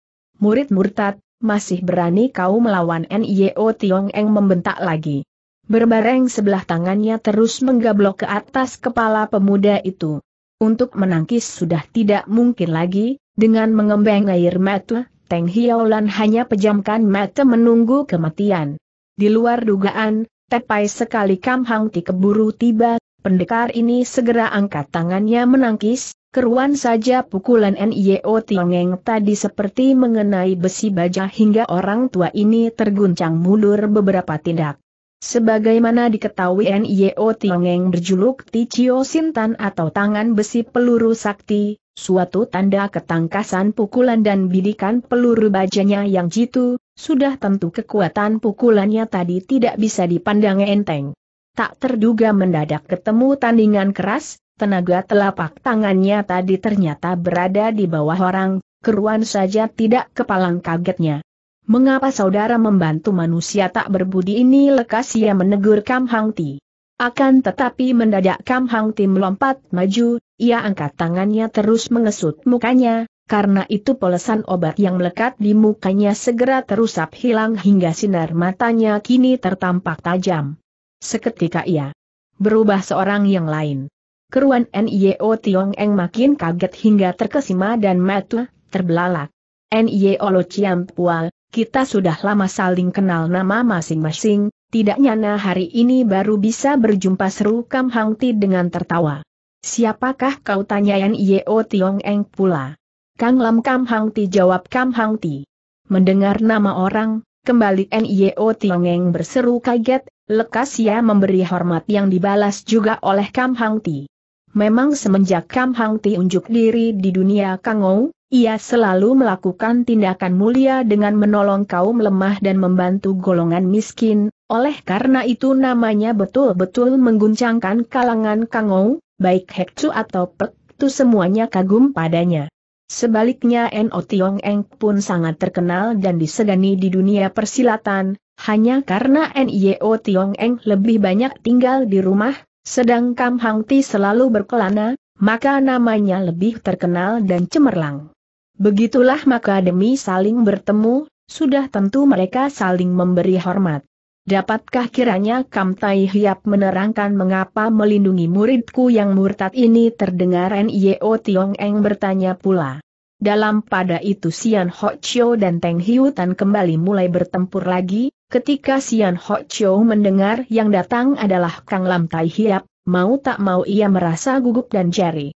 "Murid murtad, masih berani kau melawan?" Nio Tiong Eng membentak lagi. Berbareng sebelah tangannya terus menggablok ke atas kepala pemuda itu. Untuk menangkis sudah tidak mungkin lagi, dengan mengembang air mata, Teng Hiaulan hanya pejamkan mata menunggu kematian. Di luar dugaan, tepai sekali Kam Hang Ti keburu tiba, Pendekar ini segera angkat tangannya menangkis, keruan saja pukulan Nio Tiongeng tadi seperti mengenai besi baja hingga orang tua ini terguncang mundur beberapa tindak. Sebagaimana diketahui Nio Tiongeng berjuluk Ticio Sintan atau tangan besi peluru sakti, suatu tanda ketangkasan pukulan dan bidikan peluru bajanya yang jitu, sudah tentu kekuatan pukulannya tadi tidak bisa dipandang enteng. Tak terduga mendadak ketemu tandingan keras, tenaga telapak tangannya tadi ternyata berada di bawah orang, keruan saja tidak kepalang kagetnya. Mengapa saudara membantu manusia tak berbudi ini, lekas ia menegur Kam Hang Ti. Akan tetapi mendadak Kam Hang Ti melompat maju, ia angkat tangannya terus mengesut mukanya, karena itu polesan obat yang melekat di mukanya segera terusap hilang hingga sinar matanya kini tertampak tajam. Seketika ia berubah seorang yang lain. Keruan Nio Tiongeng makin kaget hingga terkesima dan mata terbelalak. Nio Lo Ciam Pual, kita sudah lama saling kenal nama masing-masing, tidak nyana hari ini baru bisa berjumpa, seru Kam Hang Ti dengan tertawa. Siapakah kau, tanya Nio Tiongeng pula. Kang Lam Kam Hang Ti, jawab Kam Hang Ti. Mendengar nama orang, kembali Nio Tiongeng berseru kaget, lekas ia memberi hormat yang dibalas juga oleh Kam Hang Ti. Memang semenjak Kam Hang Ti unjuk diri di dunia Kangou, ia selalu melakukan tindakan mulia dengan menolong kaum lemah dan membantu golongan miskin, oleh karena itu namanya betul-betul mengguncangkan kalangan Kangou, baik Hekcu atau Pek Tu semuanya kagum padanya. Sebaliknya Nio Tiongeng pun sangat terkenal dan disegani di dunia persilatan, hanya karena Nio Tiongeng lebih banyak tinggal di rumah, sedang Kam Hang Ti selalu berkelana, maka namanya lebih terkenal dan cemerlang. Begitulah maka demi saling bertemu, sudah tentu mereka saling memberi hormat. Dapatkah kiranya Kam Tai Hiap menerangkan mengapa melindungi muridku yang murtad ini, terdengar Nio Tiongeng bertanya pula. Dalam pada itu Sian Ho Chio dan Teng Hiu Tan kembali mulai bertempur lagi, ketika Sian Ho Chio mendengar yang datang adalah Kang Lam Tai Hiap, mau tak mau ia merasa gugup dan jari.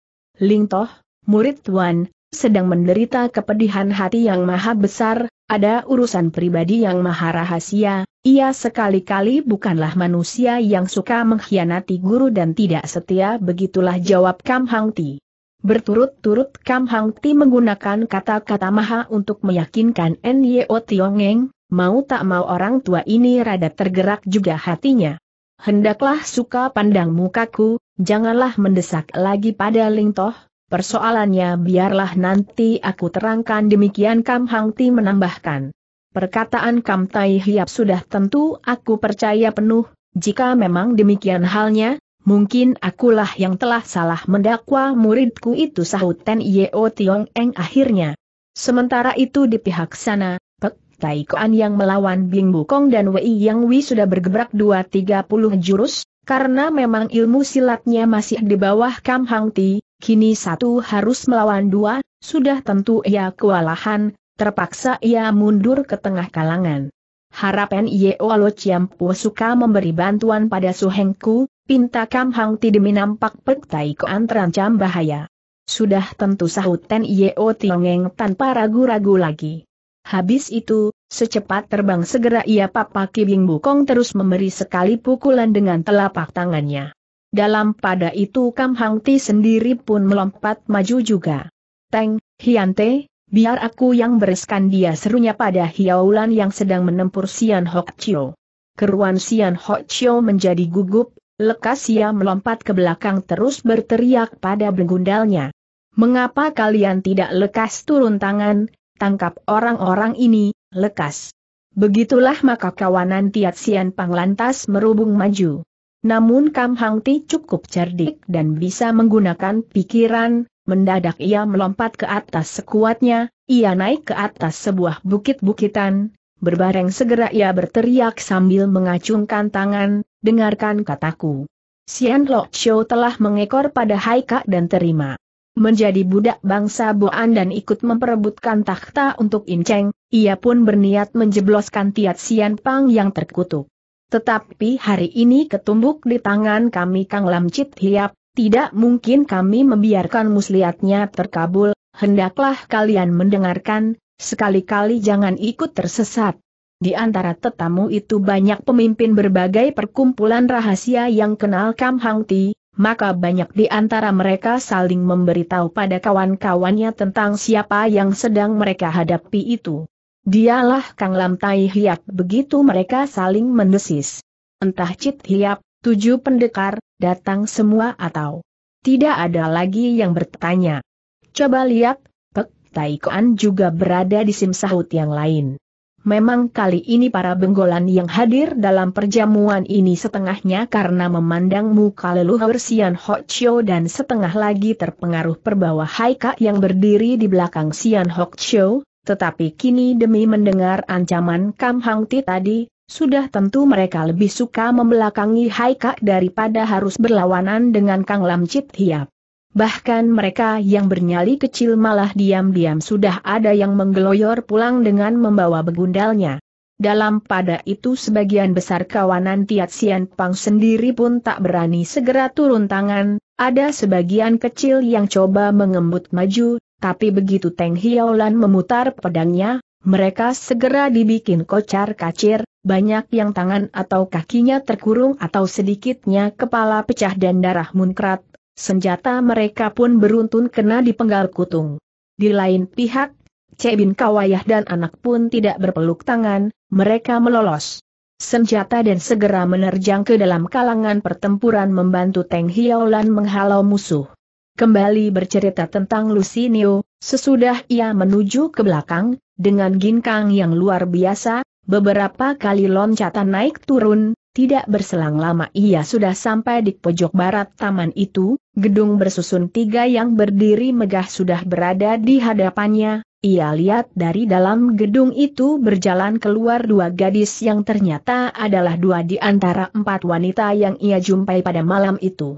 Ling Toh, murid tuan, sedang menderita kepedihan hati yang maha besar, ada urusan pribadi yang maha rahasia, ia sekali-kali bukanlah manusia yang suka mengkhianati guru dan tidak setia, begitulah jawab Kam Hang Ti. Berturut-turut Kam Hang Ti menggunakan kata-kata maha untuk meyakinkan Nio Tiongeng, mau tak mau orang tua ini rada tergerak juga hatinya. Hendaklah suka pandang mukaku, janganlah mendesak lagi pada Ling Toh, persoalannya biarlah nanti aku terangkan, demikian Kam Hang Ti menambahkan. Perkataan Kam Tai Hiap sudah tentu aku percaya penuh, jika memang demikian halnya, mungkin akulah yang telah salah mendakwa muridku itu, sahut Nio Tiongeng akhirnya. Sementara itu di pihak sana, Tai Koan yang melawan Bing Bukong dan Wei Yang Wei sudah bergebrak 2-30 jurus, karena memang ilmu silatnya masih di bawah Kam Hang Ti, kini satu harus melawan dua, sudah tentu ia kewalahan, terpaksa ia mundur ke tengah kalangan. Harapan Yeo Lo Ciam Pu suka memberi bantuan pada Su Heng Ku, pinta Kam Hang Ti demi nampak Pek Tai Koan terancam bahaya. Sudah tentu, sahut Yeo Tiongeng tanpa ragu-ragu lagi. Habis itu, secepat terbang segera ia papaki Bing Bukong terus memberi sekali pukulan dengan telapak tangannya. Dalam pada itu Kam Hang Ti sendiri pun melompat maju juga. Teng, Hiante, biar aku yang bereskan dia, serunya pada Hiaulan yang sedang menempur Sian Ho Chio. Keruan Sian Ho Chio menjadi gugup, lekas ia melompat ke belakang terus berteriak pada begundalnya. Mengapa kalian tidak lekas turun tangan? Tangkap orang-orang ini, lekas. Begitulah maka kawanan Tiat Sian Pang lantas merubung maju. Namun Kam Hang Ti cukup cerdik dan bisa menggunakan pikiran, mendadak ia melompat ke atas sekuatnya, ia naik ke atas sebuah bukit-bukitan, berbareng segera ia berteriak sambil mengacungkan tangan, dengarkan kataku. Sian Lo Chio telah mengekor pada Haika dan terima. Menjadi budak bangsa Boan dan ikut memperebutkan takhta untuk Inceng, ia pun berniat menjebloskan Tiat Sian Pang yang terkutuk. Tetapi hari ini ketumbuk di tangan kami Kang Lam Chit Hiap, tidak mungkin kami membiarkan muslihatnya terkabul, hendaklah kalian mendengarkan, sekali-kali jangan ikut tersesat. Di antara tetamu itu banyak pemimpin berbagai perkumpulan rahasia yang kenal Kam Hang Ti, maka banyak di antara mereka saling memberitahu pada kawan-kawannya tentang siapa yang sedang mereka hadapi itu. Dialah Kang Lam Tai Hiap, begitu mereka saling mendesis. Entah Chit Hiap, 7 pendekar, datang semua atau tidak ada lagi yang bertanya. Coba lihat, Pek Tai Kuan juga berada di simsahut yang lain. Memang kali ini para benggolan yang hadir dalam perjamuan ini setengahnya karena memandang muka leluhur Sian Ho Chio dan setengah lagi terpengaruh perbawa Haika yang berdiri di belakang Sian Ho Chio. Tetapi kini demi mendengar ancaman Kam Hang Ti tadi, sudah tentu mereka lebih suka membelakangi Haika daripada harus berlawanan dengan Kang Lam Chit Hiap. Bahkan mereka yang bernyali kecil malah diam-diam sudah ada yang menggeloyor pulang dengan membawa begundalnya. Dalam pada itu sebagian besar kawanan Tiat Sian Pang sendiri pun tak berani segera turun tangan, ada sebagian kecil yang coba mengembut maju. Tapi begitu Teng Hiolan memutar pedangnya, mereka segera dibikin kocar-kacir, banyak yang tangan atau kakinya terkurung atau sedikitnya kepala pecah dan darah munkrat, senjata mereka pun beruntun kena dipenggal kutung. Di lain pihak, Cebin Kawayah dan anak pun tidak berpeluk tangan, mereka melolos senjata dan segera menerjang ke dalam kalangan pertempuran membantu Teng Hiolan menghalau musuh. Kembali bercerita tentang Lusinio, sesudah ia menuju ke belakang, dengan ginkang yang luar biasa, beberapa kali loncatan naik turun, tidak berselang lama ia sudah sampai di pojok barat taman itu, gedung bersusun 3 yang berdiri megah sudah berada di hadapannya, ia lihat dari dalam gedung itu berjalan keluar 2 gadis yang ternyata adalah 2 di antara 4 wanita yang ia jumpai pada malam itu.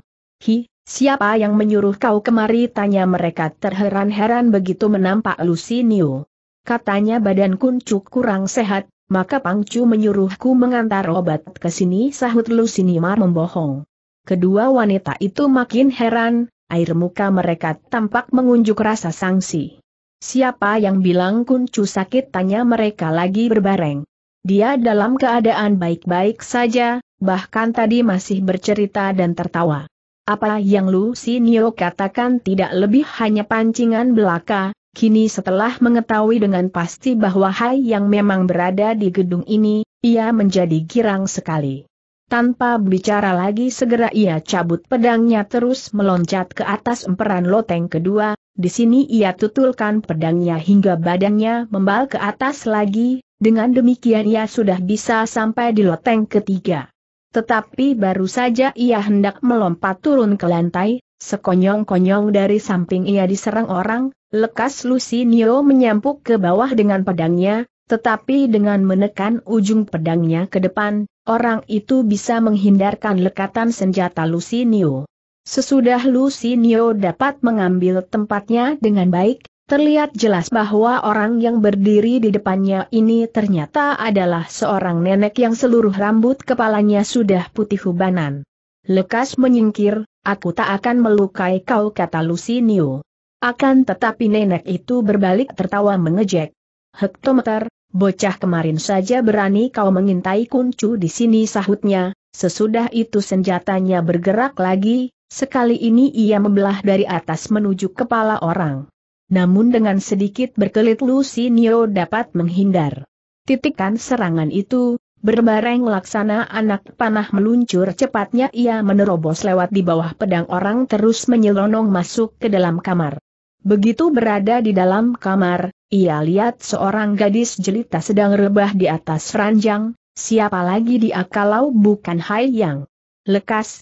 Siapa yang menyuruh kau kemari? Tanya mereka terheran-heran begitu menampak Lusinio. Katanya badan kuncu kurang sehat, maka Pangcu menyuruhku mengantar obat ke sini, sahut Lusinio membohong. Kedua wanita itu makin heran, air muka mereka tampak mengunjuk rasa sangsi. Siapa yang bilang kuncu sakit? Tanya mereka lagi berbareng. Dia dalam keadaan baik-baik saja, bahkan tadi masih bercerita dan tertawa. Apa yang Lusinio katakan tidak lebih hanya pancingan belaka, kini setelah mengetahui dengan pasti bahwa Hai yang memang berada di gedung ini, ia menjadi girang sekali. Tanpa bicara lagi segera ia cabut pedangnya terus meloncat ke atas emperan loteng kedua, di sini ia tutulkan pedangnya hingga badannya membal ke atas lagi, dengan demikian ia sudah bisa sampai di loteng ketiga. Tetapi baru saja ia hendak melompat turun ke lantai, sekonyong-konyong dari samping ia diserang orang, lekas Lusinio menyampuk ke bawah dengan pedangnya, tetapi dengan menekan ujung pedangnya ke depan, orang itu bisa menghindarkan lekatan senjata Lusinio. Sesudah Lusinio dapat mengambil tempatnya dengan baik, terlihat jelas bahwa orang yang berdiri di depannya ini ternyata adalah seorang nenek yang seluruh rambut kepalanya sudah putih ubanan. Lekas menyingkir, aku tak akan melukai kau, kata Lusinio. Akan tetapi nenek itu berbalik tertawa mengejek. Hektometer, bocah kemarin saja berani kau mengintai kuncu di sini, sahutnya, sesudah itu senjatanya bergerak lagi, sekali ini ia membelah dari atas menuju kepala orang. Namun dengan sedikit berkelit Lusinio dapat menghindar. Titikan serangan itu, berbareng laksana anak panah meluncur cepatnya ia menerobos lewat di bawah pedang orang terus menyelonong masuk ke dalam kamar. Begitu berada di dalam kamar, ia lihat seorang gadis jelita sedang rebah di atas ranjang, siapa lagi dia kalau bukan Hai Yang. Lekas,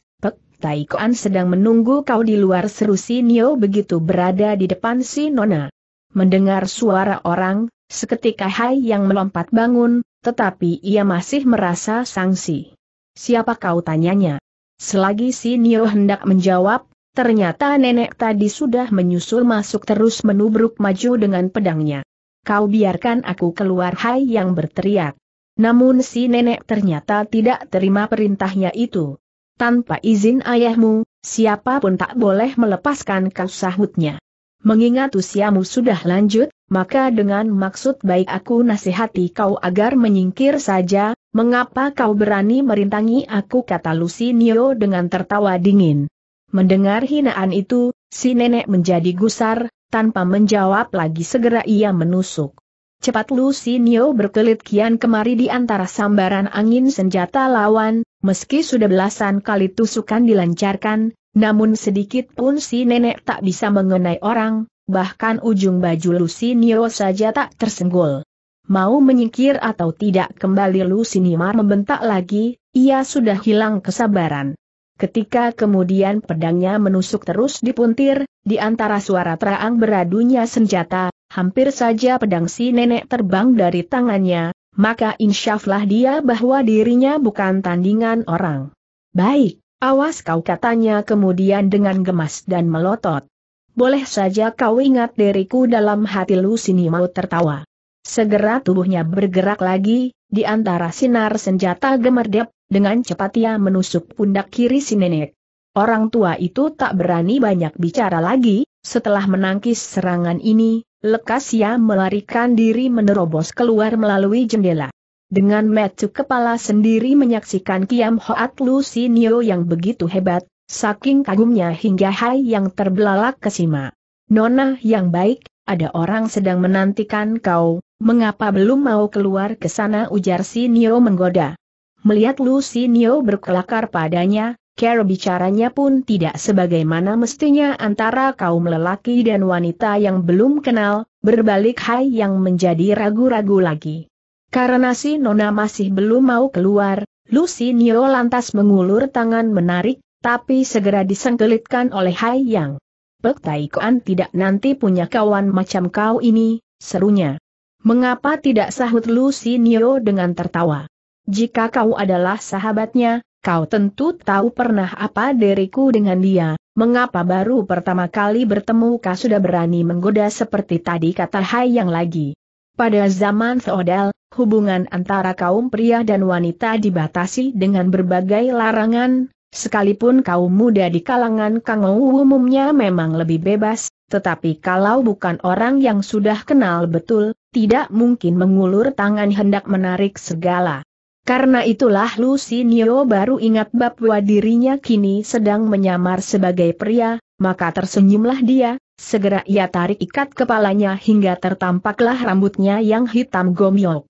Tai Kuan sedang menunggu kau di luar, seru Sinio begitu berada di depan si nona. Mendengar suara orang, seketika Hai yang melompat bangun, tetapi ia masih merasa sangsi. Siapa kau? Tanyanya. Selagi Sinio hendak menjawab, ternyata nenek tadi sudah menyusul masuk terus menubruk maju dengan pedangnya. Kau biarkan aku keluar, Hai yang berteriak. Namun si nenek ternyata tidak terima perintahnya itu. Tanpa izin ayahmu, siapapun tak boleh melepaskan kau, sahutnya. Mengingat usiamu sudah lanjut, maka dengan maksud baik aku nasihati kau agar menyingkir saja. Mengapa kau berani merintangi aku, kata Lusinio dengan tertawa dingin. Mendengar hinaan itu, si nenek menjadi gusar, tanpa menjawab lagi segera ia menusuk. Cepat Lusinio berkelit kian kemari di antara sambaran angin senjata lawan, meski sudah belasan kali tusukan dilancarkan, namun sedikit pun si nenek tak bisa mengenai orang, bahkan ujung baju Lusinio saja tak tersenggol. Mau menyingkir atau tidak, kembali Lusinio membentak lagi, ia sudah hilang kesabaran. Ketika kemudian pedangnya menusuk terus dipuntir, di antara suara terang beradunya senjata, hampir saja pedang si nenek terbang dari tangannya, maka insyaflah dia bahwa dirinya bukan tandingan orang. Baik. Awas kau, katanya kemudian dengan gemas dan melotot. Boleh saja kau ingat diriku, dalam hati Lusinio tertawa. Segera tubuhnya bergerak lagi, di antara sinar senjata gemerdep, dengan cepat ia menusuk pundak kiri si nenek. Orang tua itu tak berani banyak bicara lagi, setelah menangkis serangan ini, lekas ia melarikan diri menerobos keluar melalui jendela. Dengan mata kepala sendiri menyaksikan Kiam Hoat Lusinio yang begitu hebat, saking kagumnya hingga Hai yang terbelalak kesima. Nona yang baik, ada orang sedang menantikan kau, mengapa belum mau keluar ke sana, ujar Sinio menggoda. Melihat Lusinio berkelakar padanya, cara bicaranya pun tidak sebagaimana mestinya antara kaum lelaki dan wanita yang belum kenal, berbalik Hai yang menjadi ragu-ragu lagi. Karena si nona masih belum mau keluar, Lusinio lantas mengulur tangan menarik, tapi segera disengkelitkan oleh Hai Yang. Pek Tai Koan tidak nanti punya kawan macam kau ini, serunya. Mengapa tidak, sahut Lusinio dengan tertawa. Jika kau adalah sahabatnya, kau tentu tahu pernah apa diriku dengan dia, mengapa baru pertama kali bertemu kau sudah berani menggoda seperti tadi, kata Hai Yang lagi. Pada zaman feodal, hubungan antara kaum pria dan wanita dibatasi dengan berbagai larangan, sekalipun kaum muda di kalangan Kangou umumnya memang lebih bebas, tetapi kalau bukan orang yang sudah kenal betul, tidak mungkin mengulur tangan hendak menarik segala. Karena itulah Lusinio baru ingat bahwa dirinya kini sedang menyamar sebagai pria, maka tersenyumlah dia. Segera ia tarik ikat kepalanya hingga tertampaklah rambutnya yang hitam gomyok.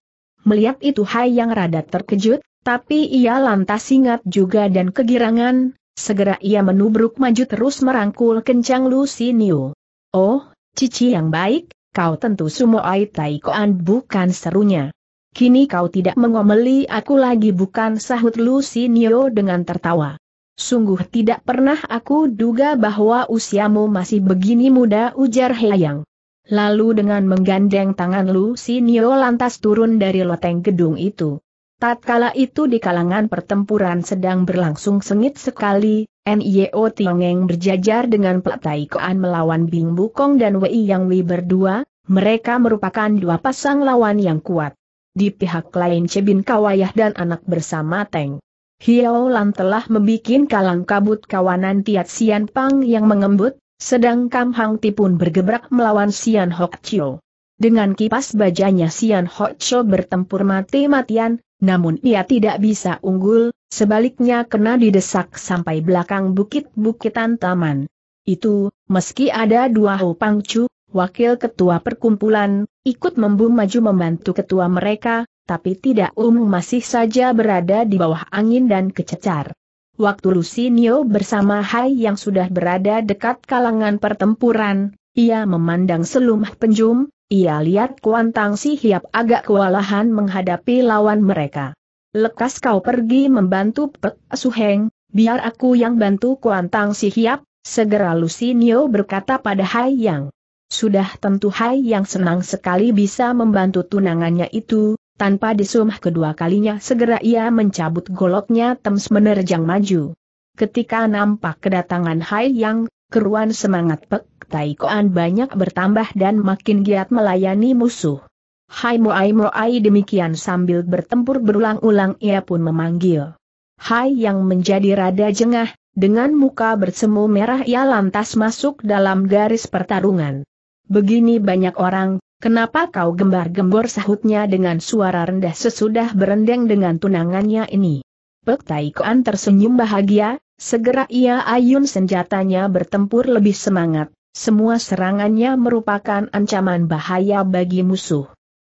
Melihat itu Hai yang rada terkejut, tapi ia lantas ingat juga dan kegirangan, segera ia menubruk maju terus merangkul kencang Lusinio. Oh, cici yang baik, kau tentu sumoai Tai Koan bukan, serunya. Kini kau tidak mengomeli aku lagi bukan, sahut Lusinio dengan tertawa. Sungguh tidak pernah aku duga bahwa usiamu masih begini muda, ujar Hai Yang. Lalu dengan menggandeng tangan Lusinio lantas turun dari loteng gedung itu. Tatkala itu di kalangan pertempuran sedang berlangsung sengit sekali, Nio Tiongeng berjajar dengan Pek Tai Koan melawan Bing Bukong dan Wei Yang Wei berdua, mereka merupakan dua pasang lawan yang kuat. Di pihak lain Cebin Kawayah dan anak bersama Teng Hiao Lan telah membuat kalang kabut kawanan Tiat Sian Pang yang mengembut, sedang Kam Hang Ti pun bergebrak melawan Sian Hock Chio. Dengan kipas bajanya Sian Hock Chio bertempur mati-matian, namun ia tidak bisa unggul, sebaliknya kena didesak sampai belakang bukit-bukitan taman. Itu, meski ada dua Ho Pang Chu, wakil ketua perkumpulan, ikut membum maju membantu ketua mereka, tapi tidak masih saja berada di bawah angin dan kececar. Waktu Lusinio bersama Hai yang sudah berada dekat kalangan pertempuran, ia memandang selumah penjum, ia lihat Kuantang Si Hiap agak kewalahan menghadapi lawan mereka. Lekas kau pergi membantu Pek Suheng, biar aku yang bantu Kuantang Si Hiap, segera Lusinio berkata pada Hai yang. Sudah tentu Hai yang senang sekali bisa membantu tunangannya itu. Tanpa disumah kedua kalinya segera ia mencabut goloknya tems menerjang maju. Ketika nampak kedatangan Hai Yang, keruan semangat Pek Tai Koan banyak bertambah dan makin giat melayani musuh. "Hai Moai!" Demikian sambil bertempur berulang-ulang ia pun memanggil. Hai yang menjadi rada jengah, dengan muka bersemu merah ia lantas masuk dalam garis pertarungan. "Begini banyak orang, kenapa kau gembar-gembor?" sahutnya dengan suara rendah sesudah berendeng dengan tunangannya ini. Pek Tai Koan tersenyum bahagia, segera ia ayun senjatanya bertempur lebih semangat, semua serangannya merupakan ancaman bahaya bagi musuh.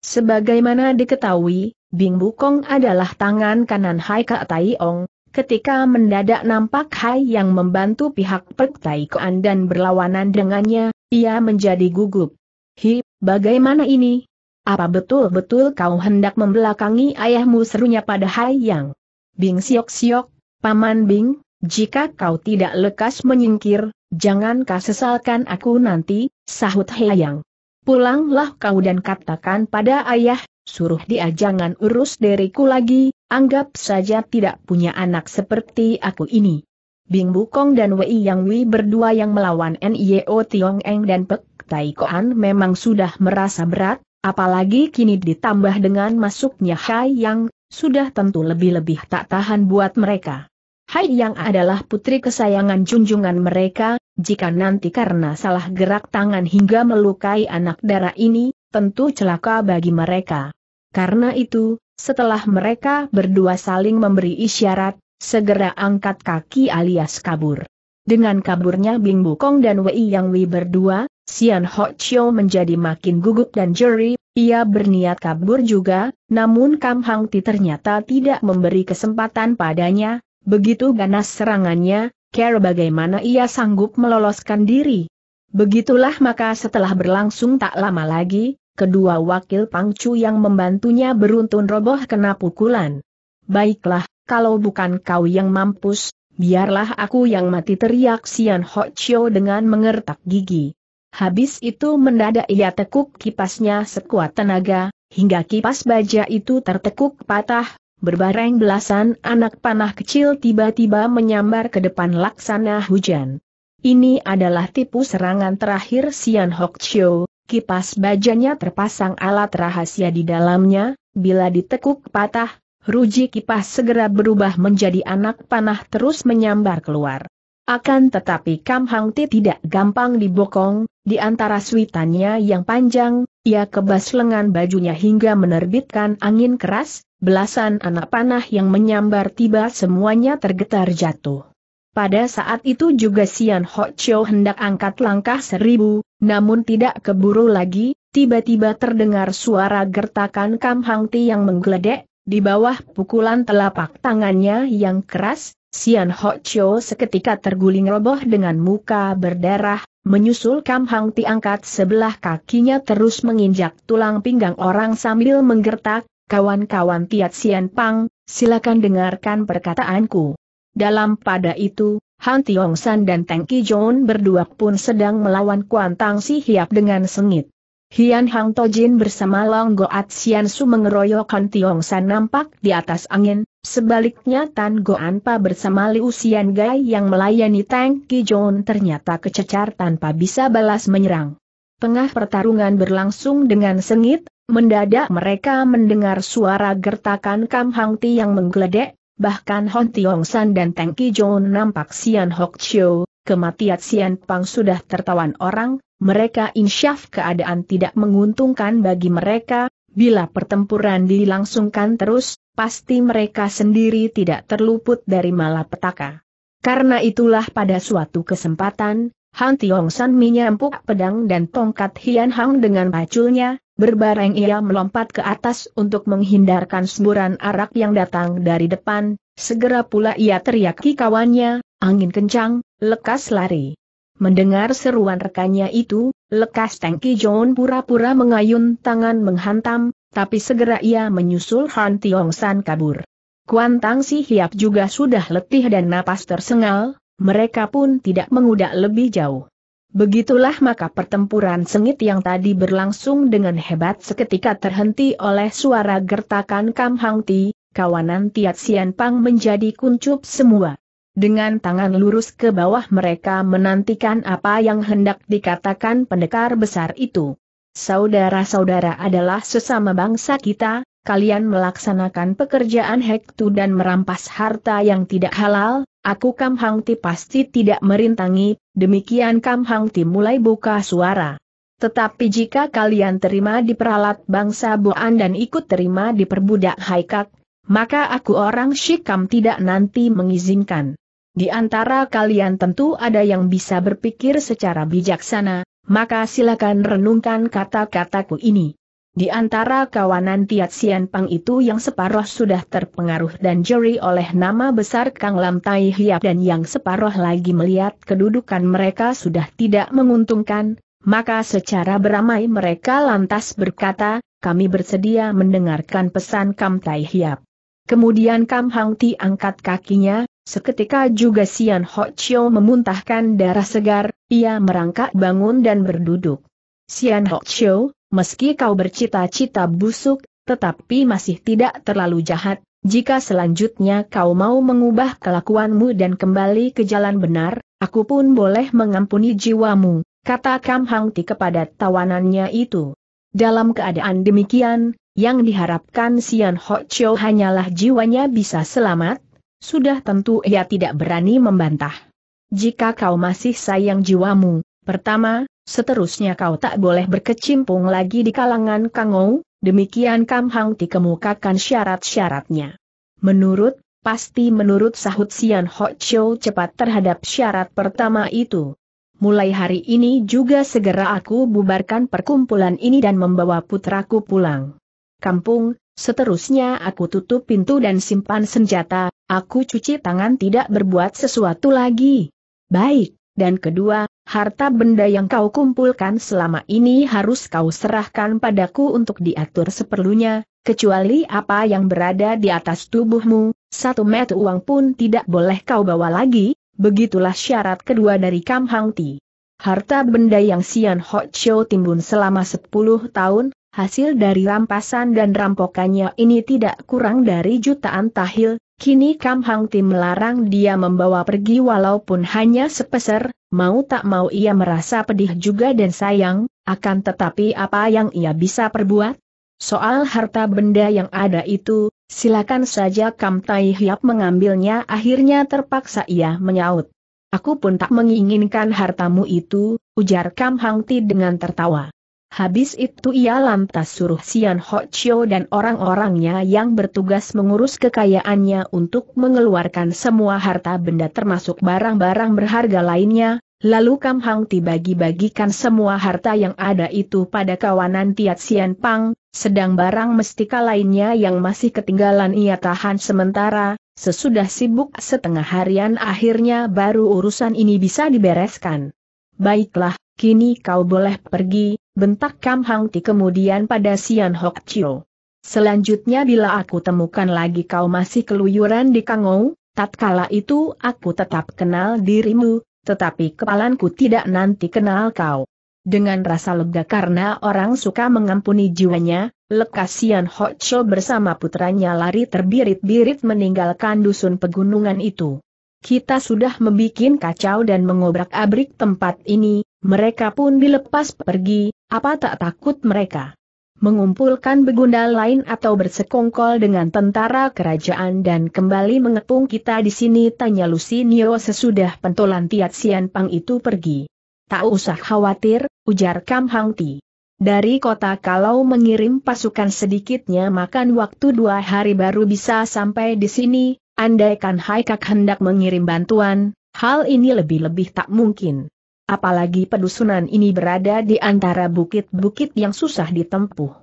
Sebagaimana diketahui, Bing Bukong adalah tangan kanan Hai Kak Taiong. Ketika mendadak nampak Hai yang membantu pihak Pek Tai Koan dan berlawanan dengannya, ia menjadi gugup. "Hi, bagaimana ini? Apa betul-betul kau hendak membelakangi ayahmu?" serunya pada Hai yang. "Bing Siok-siok, Paman Bing, jika kau tidak lekas menyingkir, jangan kau sesalkan aku nanti," sahut Hai yang. "Pulanglah kau dan katakan pada ayah, suruh dia jangan urus diriku lagi, anggap saja tidak punya anak seperti aku ini." Bing Bukong dan Wei Yang Wei berdua yang melawan Nio Tiong Eng dan Pek Tai Koan memang sudah merasa berat, apalagi kini ditambah dengan masuknya Hai Yang, sudah tentu lebih-lebih tak tahan buat mereka. Hai Yang adalah putri kesayangan junjungan mereka, jika nanti karena salah gerak tangan hingga melukai anak darah ini, tentu celaka bagi mereka. Karena itu, setelah mereka berdua saling memberi isyarat, segera angkat kaki alias kabur. Dengan kaburnya Bing Bukong dan Wei Yang Wei berdua, Sian Ho Chio menjadi makin gugup dan jeri. Ia berniat kabur juga, namun Kam Hang Ti ternyata tidak memberi kesempatan padanya. Begitu ganas serangannya, kira bagaimana ia sanggup meloloskan diri. Begitulah maka setelah berlangsung tak lama lagi, kedua wakil Pangcu yang membantunya beruntun roboh kena pukulan. "Baiklah, kalau bukan kau yang mampus, biarlah aku yang mati," teriak Sian Ho Chio dengan mengertak gigi. Habis itu mendadak ia tekuk kipasnya sekuat tenaga, hingga kipas baja itu tertekuk patah, berbareng belasan anak panah kecil tiba-tiba menyambar ke depan laksana hujan. Ini adalah tipu serangan terakhir Sian Ho Chio. Kipas bajanya terpasang alat rahasia di dalamnya, bila ditekuk patah, ruji kipas segera berubah menjadi anak panah terus menyambar keluar. Akan tetapi Kam Hang Ti tidak gampang dibokong, di antara suitannya yang panjang, ia kebas lengan bajunya hingga menerbitkan angin keras, belasan anak panah yang menyambar tiba semuanya tergetar jatuh. Pada saat itu juga Sian Ho Chio hendak angkat langkah seribu, namun tidak keburu lagi, tiba-tiba terdengar suara gertakan Kam Hang Ti yang menggeledek, di bawah pukulan telapak tangannya yang keras, Sian Ho Chio seketika terguling roboh dengan muka berdarah, menyusul Kam Hang Ti angkat sebelah kakinya terus menginjak tulang pinggang orang sambil menggertak, "Kawan-kawan Tiat Sian Pang, silakan dengarkan perkataanku." Dalam pada itu, Han Tiong San dan Teng Ki John berdua pun sedang melawan Kuan Tang Si Hiap dengan sengit. Hian Hang Tojin bersama Long Goat Sian Su mengeroyok Han Tiong San nampak di atas angin, sebaliknya Tan Goan Pa bersama Liu Xian Gai yang melayani Teng Ki John ternyata kececar tanpa bisa balas menyerang. Tengah pertarungan berlangsung dengan sengit, mendadak mereka mendengar suara gertakan Kam Hang Ti yang menggeledek. Bahkan Han Tiong San dan Teng Ki John nampak Sian Ho Chio, kematian Sian Pang sudah tertawan orang, mereka insyaf keadaan tidak menguntungkan bagi mereka, bila pertempuran dilangsungkan terus, pasti mereka sendiri tidak terluput dari malapetaka. Karena itulah pada suatu kesempatan, Han Tiong San menyempuk pedang dan tongkat Hian Hang dengan paculnya, berbareng ia melompat ke atas untuk menghindarkan semburan arak yang datang dari depan, segera pula ia teriaki kawannya, "Angin kencang, lekas lari." Mendengar seruan rekannya itu, lekas Teng Ki John pura-pura mengayun tangan menghantam, tapi segera ia menyusul Han Tiong San kabur. Kuan Tang Si Hiap juga sudah letih dan napas tersengal, mereka pun tidak mengudak lebih jauh. Begitulah maka pertempuran sengit yang tadi berlangsung dengan hebat seketika terhenti oleh suara gertakan Kam Hang Ti, kawanan Tiat Sian Pang menjadi kuncup semua. Dengan tangan lurus ke bawah mereka menantikan apa yang hendak dikatakan pendekar besar itu. saudara-saudara adalah sesama bangsa kita, kalian melaksanakan pekerjaan hektu dan merampas harta yang tidak halal, aku Kam Hang Ti pasti tidak merintangi." Demikian Kam Hang Ti mulai buka suara. "Tetapi jika kalian terima diperalat bangsa Boan dan ikut terima diperbudak Haikak, maka aku orang Shikam tidak nanti mengizinkan. Di antara kalian tentu ada yang bisa berpikir secara bijaksana, maka silakan renungkan kata-kataku ini. Di antara kawanan Tiat Sian Pang itu yang separuh sudah terpengaruh dan jeri oleh nama besar Kang Lam Tai Hiap dan yang separuh lagi melihat kedudukan mereka sudah tidak menguntungkan, maka secara beramai mereka lantas berkata, kami bersedia mendengarkan pesan Kam Tai Hiap." Kemudian Kam Hang Ti angkat kakinya, seketika juga Sian Ho Chio memuntahkan darah segar, ia merangkak bangun dan berduduk. "Sian Ho Chio, meski kau bercita-cita busuk, tetapi masih tidak terlalu jahat, jika selanjutnya kau mau mengubah kelakuanmu dan kembali ke jalan benar, aku pun boleh mengampuni jiwamu," kata Kam Hang Ti kepada tawanannya itu. Dalam keadaan demikian, yang diharapkan Sian Ho Chio hanyalah jiwanya bisa selamat, sudah tentu ia tidak berani membantah. "Jika kau masih sayang jiwamu, pertama, seterusnya kau tak boleh berkecimpung lagi di kalangan Kangou." Demikian Kam Hang Ti kemukakan syarat-syaratnya. "Menurut, pasti menurut," sahut Sian Ho Chio cepat terhadap syarat pertama itu. "Mulai hari ini juga segera aku bubarkan perkumpulan ini dan membawa putraku pulang kampung. Seterusnya aku tutup pintu dan simpan senjata, aku cuci tangan tidak berbuat sesuatu lagi." "Baik, dan kedua, harta benda yang kau kumpulkan selama ini harus kau serahkan padaku untuk diatur seperlunya, kecuali apa yang berada di atas tubuhmu, 1 meter uang pun tidak boleh kau bawa lagi." Begitulah syarat kedua dari Kam Hang Ti. Harta benda yang Sian Ho Chio timbun selama 10 tahun, hasil dari rampasan dan rampokannya ini tidak kurang dari jutaan tahil, kini Kam Hang Ti melarang dia membawa pergi walaupun hanya sepeser, mau tak mau ia merasa pedih juga dan sayang, akan tetapi apa yang ia bisa perbuat? Soal harta benda yang ada itu, silakan saja Kam Tai Hiap mengambilnya, akhirnya terpaksa ia menyaut. "Aku pun tak menginginkan hartamu itu," ujar Kam Hang Ti dengan tertawa. Habis itu ia lantas suruh Sian Ho Chio dan orang-orangnya yang bertugas mengurus kekayaannya untuk mengeluarkan semua harta benda termasuk barang-barang berharga lainnya, lalu Kam Hang Ti bagi-bagikan semua harta yang ada itu pada kawanan Tiat Sian Pang, sedang barang mestika lainnya yang masih ketinggalan ia tahan sementara, sesudah sibuk setengah harian akhirnya baru urusan ini bisa dibereskan. "Baiklah, kini kau boleh pergi," bentak Kam Hang Ti kemudian pada Sian Ho Chio. "Selanjutnya bila aku temukan lagi kau masih keluyuran di Kangou, tatkala itu aku tetap kenal dirimu, tetapi kepalanku tidak nanti kenal kau." Dengan rasa lega karena orang suka mengampuni jiwanya, lekas Sian Ho Chio bersama putranya lari terbirit-birit meninggalkan dusun pegunungan itu. "Kita sudah membikin kacau dan mengobrak-abrik tempat ini, mereka pun dilepas pergi, apa tak takut mereka mengumpulkan begundal lain atau bersekongkol dengan tentara kerajaan dan kembali mengepung kita di sini?" tanya Lusinio sesudah pentolan Tiat Sian Pang itu pergi. "Tak usah khawatir," ujar Kam Hang Ti. "Dari kota kalau mengirim pasukan sedikitnya makan waktu 2 hari baru bisa sampai di sini. Andaikan Haikak hendak mengirim bantuan, hal ini lebih-lebih tak mungkin. Apalagi pedusunan ini berada di antara bukit-bukit yang susah ditempuh."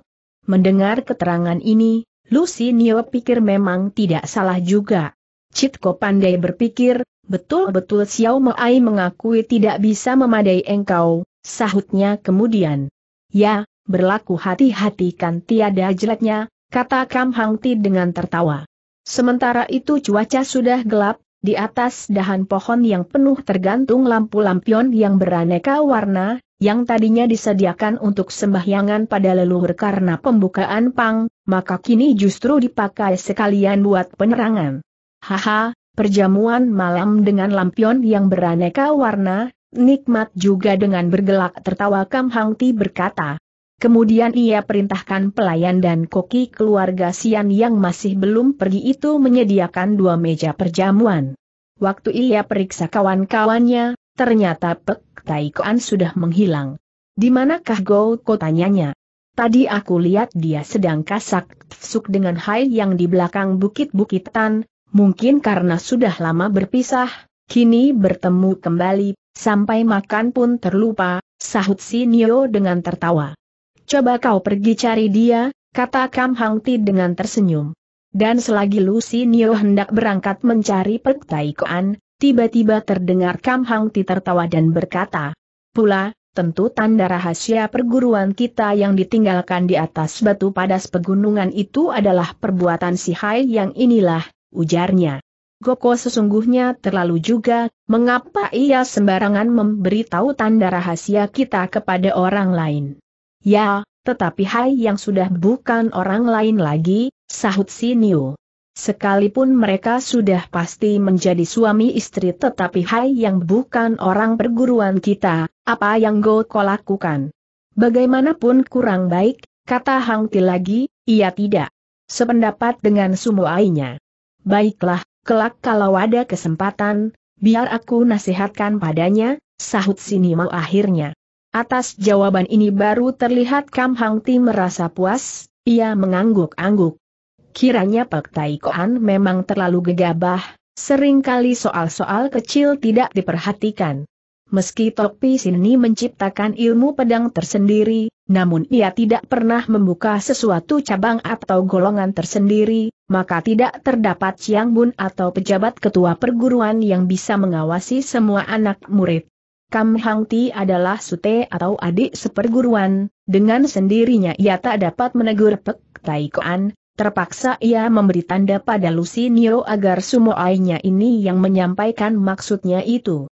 Mendengar keterangan ini, Lusinio pikir memang tidak salah juga. Citko pandai berpikir, "Betul-betul Xiao Mai mengakui tidak bisa memadai engkau," sahutnya kemudian. "Ya, berlaku hati-hati kan tiada jeleknya," kata Kam Hang Ti dengan tertawa. Sementara itu cuaca sudah gelap, di atas dahan pohon yang penuh tergantung lampu lampion yang beraneka warna, yang tadinya disediakan untuk sembahyangan pada leluhur karena pembukaan Pang, maka kini justru dipakai sekalian buat penerangan. "Haha, perjamuan malam dengan lampion yang beraneka warna, nikmat juga," dengan bergelak tertawa Kam Hang Ti berkata. Kemudian ia perintahkan pelayan dan koki keluarga Sian yang masih belum pergi itu menyediakan 2 meja perjamuan. Waktu ia periksa kawan-kawannya, ternyata Pek Tai Koan sudah menghilang. "Di manakah Go Ko?" tanyanya. "Tadi aku lihat dia sedang kasak tusuk dengan Hai yang di belakang bukit-bukitan, mungkin karena sudah lama berpisah, kini bertemu kembali, sampai makan pun terlupa," sahut Si Nio dengan tertawa. "Coba kau pergi cari dia," kata Kam Hang Ti dengan tersenyum. Dan selagi Lucy Nio hendak berangkat mencari Pek Tai Koan, tiba-tiba terdengar Kam Hang Ti tertawa dan berkata, "Pula, tentu tanda rahasia perguruan kita yang ditinggalkan di atas batu padas pegunungan itu adalah perbuatan si Hai yang inilah," ujarnya. "Goko sesungguhnya terlalu juga, mengapa ia sembarangan memberitahu tanda rahasia kita kepada orang lain?" "Ya, tetapi Hai yang sudah bukan orang lain lagi," sahut Si Nio. "Sekalipun mereka sudah pasti menjadi suami istri, tetapi Hai yang bukan orang perguruan kita, apa yang Go Ko lakukan? Bagaimanapun kurang baik," kata Hang Ti lagi, "ia tidak sependapat dengan Sumoainya. Baiklah, kelak kalau ada kesempatan, biar aku nasihatkan padanya," sahut Si Nio akhirnya. Atas jawaban ini baru terlihat Kam Hang Ti merasa puas, ia mengangguk-angguk. Kiranya Pek Tai Koan memang terlalu gegabah, seringkali soal-soal kecil tidak diperhatikan. Meski Topi Sini menciptakan ilmu pedang tersendiri, namun ia tidak pernah membuka sesuatu cabang atau golongan tersendiri, maka tidak terdapat Chiang Bun atau pejabat ketua perguruan yang bisa mengawasi semua anak murid. Kam Hang Ti adalah sute atau adik seperguruan, dengan sendirinya ia tak dapat menegur Pek Tai Koan, terpaksa ia memberi tanda pada Lucy Nio agar Sumoainya ini yang menyampaikan maksudnya itu.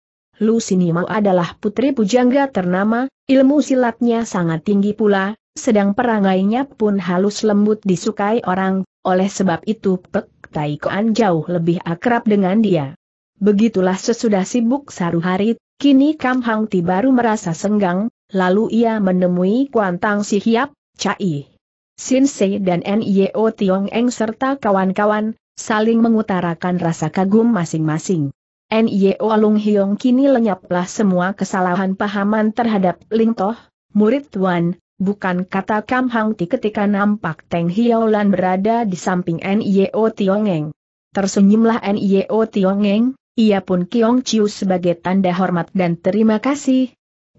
Lucy Nio adalah putri pujangga ternama, ilmu silatnya sangat tinggi pula, sedang perangainya pun halus lembut disukai orang, oleh sebab itu Pek Tai Koan jauh lebih akrab dengan dia. Begitulah sesudah sibuk sehari-hari, kini Kam Hang Ti baru merasa senggang, lalu ia menemui Kuan Tang Si Hiap, Cai Sinsei dan Nio Tiong Eng serta kawan-kawan, saling mengutarakan rasa kagum masing-masing. Nio Lung Hiong kini lenyaplah semua kesalahan pahaman terhadap Ling Toh, murid Tuan, bukan, kata Kam Hang Ti ketika nampak Teng Hiolan berada di samping Nio Tiong Eng. Tersenyumlah Nio Tiong Eng. Ia pun Kiong Chiu sebagai tanda hormat dan terima kasih.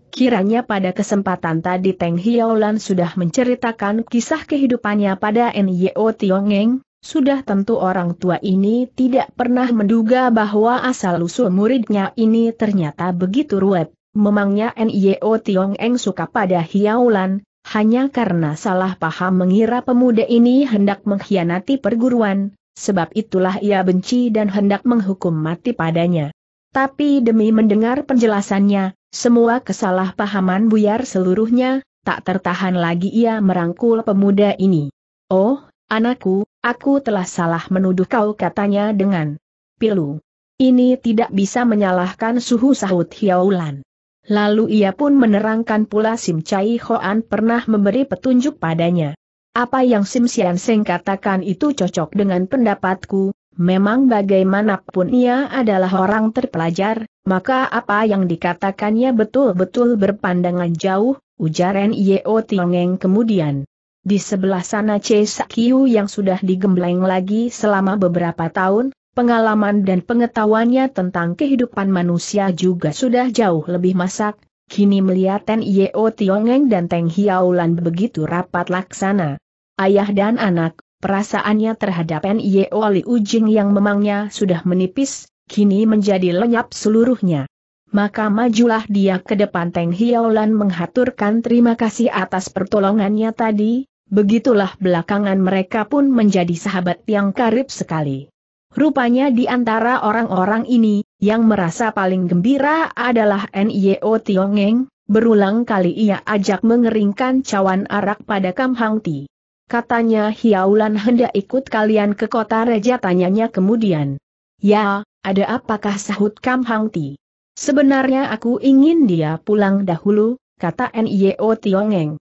Kiranya pada kesempatan tadi Teng Hiolan sudah menceritakan kisah kehidupannya pada Nio Tiong Eng, sudah tentu orang tua ini tidak pernah menduga bahwa asal-usul muridnya ini ternyata begitu ruwet. Memangnya Nio Tiong Eng suka pada Hiolan, hanya karena salah paham mengira pemuda ini hendak mengkhianati perguruan. Sebab itulah ia benci dan hendak menghukum mati padanya. Tapi demi mendengar penjelasannya, semua kesalahpahaman buyar seluruhnya, tak tertahan lagi ia merangkul pemuda ini. "Oh, anakku, aku telah salah menuduh kau," katanya dengan pilu. "Ini tidak bisa menyalahkan suhu," sahut Hiolan. Lalu ia pun menerangkan pula Sim Chai Hoan pernah memberi petunjuk padanya. "Apa yang Sim Sian Seng katakan itu cocok dengan pendapatku, memang bagaimanapun ia adalah orang terpelajar, maka apa yang dikatakannya betul-betul berpandangan jauh," ujar Nio Tiong Eng kemudian. Di sebelah sana Che Sakiu yang sudah digembleng lagi selama beberapa tahun, pengalaman dan pengetahuannya tentang kehidupan manusia juga sudah jauh lebih masak. Kini melihat Nio Tiong Eng dan Teng Hiolan begitu rapat laksana ayah dan anak, perasaannya terhadap Nio Liu Jing yang memangnya sudah menipis, kini menjadi lenyap seluruhnya. Maka majulah dia ke depan Teng Hiolan menghaturkan terima kasih atas pertolongannya tadi, begitulah belakangan mereka pun menjadi sahabat yang karib sekali. Rupanya di antara orang-orang ini, yang merasa paling gembira adalah Nio Tiong Eng, berulang kali ia ajak mengeringkan cawan arak pada Kam Hang Ti. Katanya, "Hiolan hendak ikut kalian ke kota raja," tanyanya kemudian. "Ya, ada apakah?" sahut Kam Hang Ti. "Sebenarnya aku ingin dia pulang dahulu," kata Nio Tiong Eng.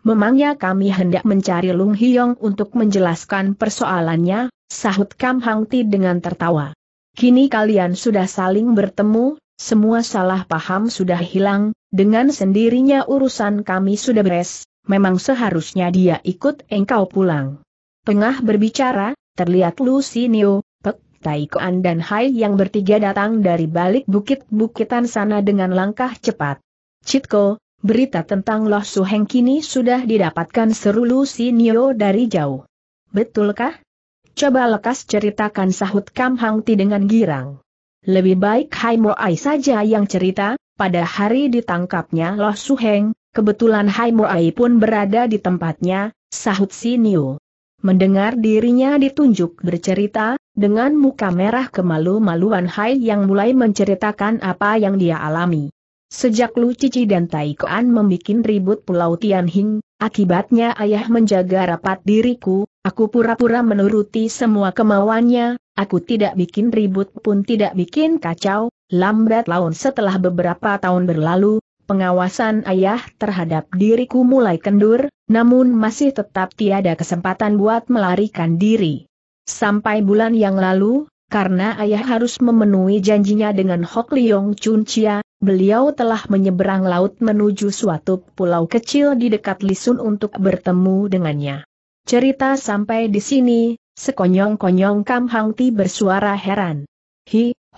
Memangnya kami hendak mencari Lung Hyong untuk menjelaskan persoalannya, sahut Kam Hang Ti dengan tertawa. Kini kalian sudah saling bertemu, semua salah paham sudah hilang, dengan sendirinya urusan kami sudah beres, memang seharusnya dia ikut engkau pulang. Tengah berbicara, terlihat Lu Sinio, Pek Tai Koan dan Hai yang bertiga datang dari balik bukit-bukitan sana dengan langkah cepat. Citko, berita tentang Loh Su Heng kini sudah didapatkan, seru Lu Sinio dari jauh. Betulkah? Coba lekas ceritakan, sahut Kam Hang Ti dengan girang. Lebih baik Hai Mo Ai saja yang cerita, pada hari ditangkapnya Loh Su Heng, kebetulan Hai Mo Ai pun berada di tempatnya, sahut Sinio. Mendengar dirinya ditunjuk bercerita, dengan muka merah kemalu-maluan Hai yang mulai menceritakan apa yang dia alami. Sejak Lu Cici dan Tai Koan membikin ribut Pulau Tianhing, akibatnya ayah menjaga rapat diriku, aku pura-pura menuruti semua kemauannya, aku tidak bikin ribut pun tidak bikin kacau, lambat laun setelah beberapa tahun berlalu, pengawasan ayah terhadap diriku mulai kendur, namun masih tetap tiada kesempatan buat melarikan diri. Sampai bulan yang lalu, karena ayah harus memenuhi janjinya dengan Hok Liong Chun Chia, beliau telah menyeberang laut menuju suatu pulau kecil di dekat Lisun untuk bertemu dengannya. Cerita sampai di sini, sekonyong-konyong Kam Hang Ti bersuara heran.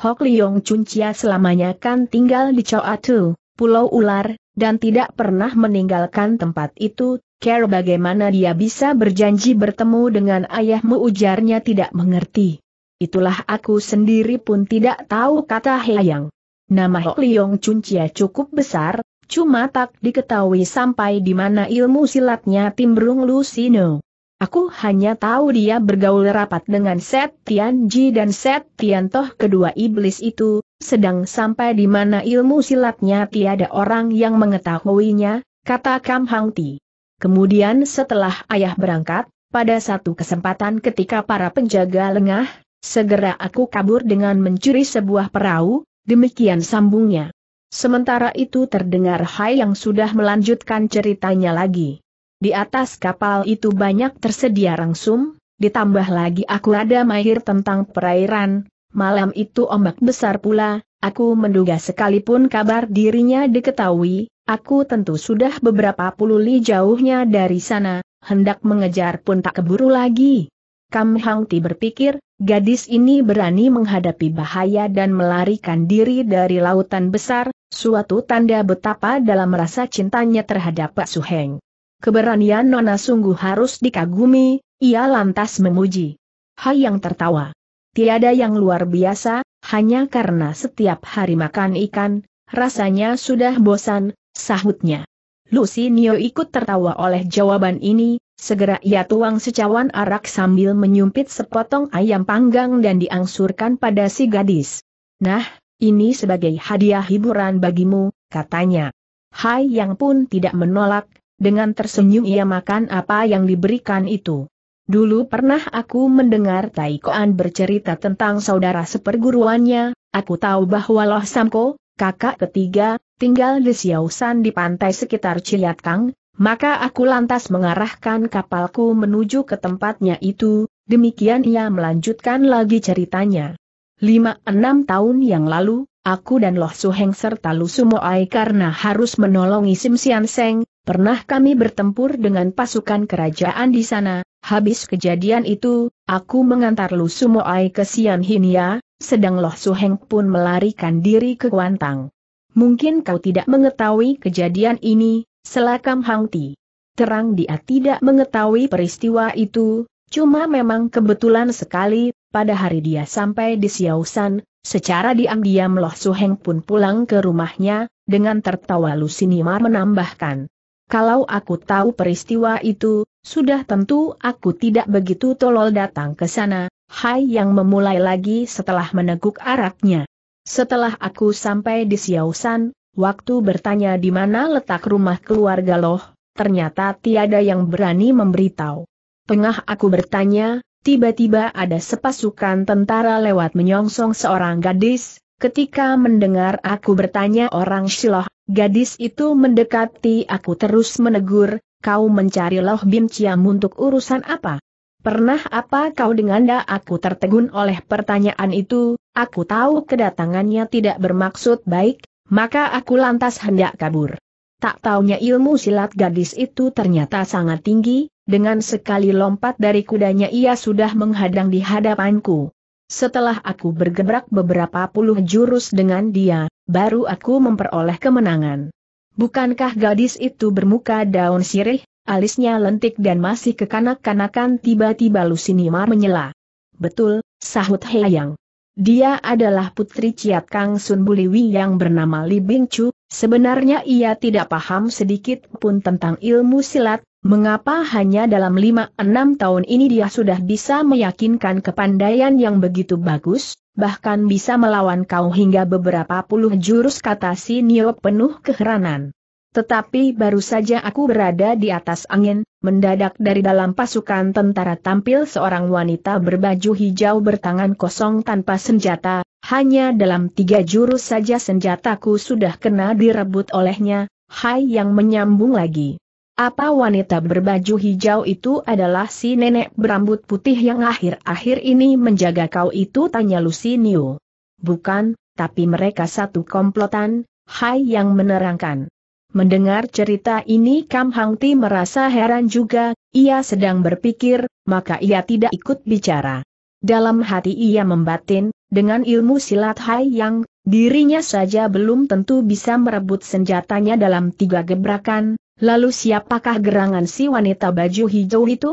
Hok Liong Chun Chia selamanya kan tinggal di Choa Tu, Pulau Ular, dan tidak pernah meninggalkan tempat itu. Kira bagaimana dia bisa berjanji bertemu dengan ayahmu, ujarnya tidak mengerti. Itulah aku sendiri pun tidak tahu, kata Heyang. Nama Hok Liong Chun Chia cukup besar, cuma tak diketahui sampai di mana ilmu silatnya timbrung Lu Sino. Aku hanya tahu dia bergaul rapat dengan Set Tian Ji dan Set Tian Toh, kedua iblis itu, sedang sampai di mana ilmu silatnya tiada orang yang mengetahuinya, kata Kam Hang Ti. Kemudian setelah ayah berangkat, pada satu kesempatan ketika para penjaga lengah, segera aku kabur dengan mencuri sebuah perahu, demikian sambungnya. Sementara itu terdengar Hai yang sudah melanjutkan ceritanya lagi. Di atas kapal itu banyak tersedia rangsum, ditambah lagi aku ada mahir tentang perairan, malam itu ombak besar pula, aku menduga sekalipun kabar dirinya diketahui, aku tentu sudah beberapa puluh li jauhnya dari sana, hendak mengejar pun tak keburu lagi. Kam Hang Ti berpikir, gadis ini berani menghadapi bahaya dan melarikan diri dari lautan besar, suatu tanda betapa dalam rasa cintanya terhadap Pak Su Heng. Keberanian Nona sungguh harus dikagumi, ia lantas memuji. Hai yang tertawa. Tiada yang luar biasa, hanya karena setiap hari makan ikan, rasanya sudah bosan, sahutnya. Lu Sinio ikut tertawa oleh jawaban ini. Segera ia tuang secawan arak sambil menyumpit sepotong ayam panggang dan diangsurkan pada si gadis. Nah, ini sebagai hadiah hiburan bagimu, katanya. Hai yang pun tidak menolak, dengan tersenyum ia makan apa yang diberikan itu. Dulu pernah aku mendengar Tai Koan bercerita tentang saudara seperguruannya, aku tahu bahwa Loh Samko, kakak ketiga, tinggal di Siausan di pantai sekitar Ciatkang. Maka aku lantas mengarahkan kapalku menuju ke tempatnya itu, demikian ia melanjutkan lagi ceritanya. 5-6 tahun yang lalu, aku dan Loh Su Heng serta Lu Su Mo Ai karena harus menolongi Sim Sian Seng, pernah kami bertempur dengan pasukan kerajaan di sana. Habis kejadian itu, aku mengantar Lu Su Mo Ai ke Sian Hinia, sedang Loh Su Heng pun melarikan diri ke Kuantang. Mungkin kau tidak mengetahui kejadian ini, sela Kam Hang Ti. Terang dia tidak mengetahui peristiwa itu, cuma memang kebetulan sekali, pada hari dia sampai di Siausan, secara diam-diam Loh Su Heng pun pulang ke rumahnya, dengan tertawa Lu Sinimar menambahkan. Kalau aku tahu peristiwa itu, sudah tentu aku tidak begitu tolol datang ke sana, Hai yang memulai lagi setelah meneguk araknya. Setelah aku sampai di Siausan, waktu bertanya di mana letak rumah keluarga Loh, ternyata tiada yang berani memberitahu. Tengah aku bertanya, tiba-tiba ada sepasukan tentara lewat menyongsong seorang gadis. Ketika mendengar aku bertanya orang Shiloh, gadis itu mendekati aku terus menegur, kau mencari Loh Bim Ciam untuk urusan apa? Pernah apa kau dengan Da? Aku tertegun oleh pertanyaan itu, aku tahu kedatangannya tidak bermaksud baik, maka aku lantas hendak kabur. Tak taunya ilmu silat gadis itu ternyata sangat tinggi, dengan sekali lompat dari kudanya ia sudah menghadang di hadapanku. Setelah aku bergebrak beberapa puluh jurus dengan dia, baru aku memperoleh kemenangan. Bukankah gadis itu bermuka daun sirih, alisnya lentik dan masih kekanak-kanakan? Tiba-tiba Lusinima menyela. Betul, sahut Heyang. Dia adalah putri Ciat Kang Sun Buliwi yang bernama Li Bing Chu. Sebenarnya ia tidak paham sedikit pun tentang ilmu silat, mengapa hanya dalam 5-6 tahun ini dia sudah bisa meyakinkan kepandaian yang begitu bagus, bahkan bisa melawan kau hingga beberapa puluh jurus, kata si Nio penuh keheranan. Tetapi baru saja aku berada di atas angin, mendadak dari dalam pasukan tentara tampil seorang wanita berbaju hijau bertangan kosong tanpa senjata. Hanya dalam 3 jurus saja senjataku sudah kena direbut olehnya. Hai yang menyambung lagi. Apa wanita berbaju hijau itu adalah si nenek berambut putih yang akhir-akhir ini menjaga kau itu? Tanya Lusinio. Bukan, tapi mereka satu komplotan, Hai yang menerangkan. Mendengar cerita ini Kam Hang Ti merasa heran juga, ia sedang berpikir, maka ia tidak ikut bicara. Dalam hati ia membatin, dengan ilmu silat Hai Yang, dirinya saja belum tentu bisa merebut senjatanya dalam 3 gebrakan, lalu siapakah gerangan si wanita baju hijau itu?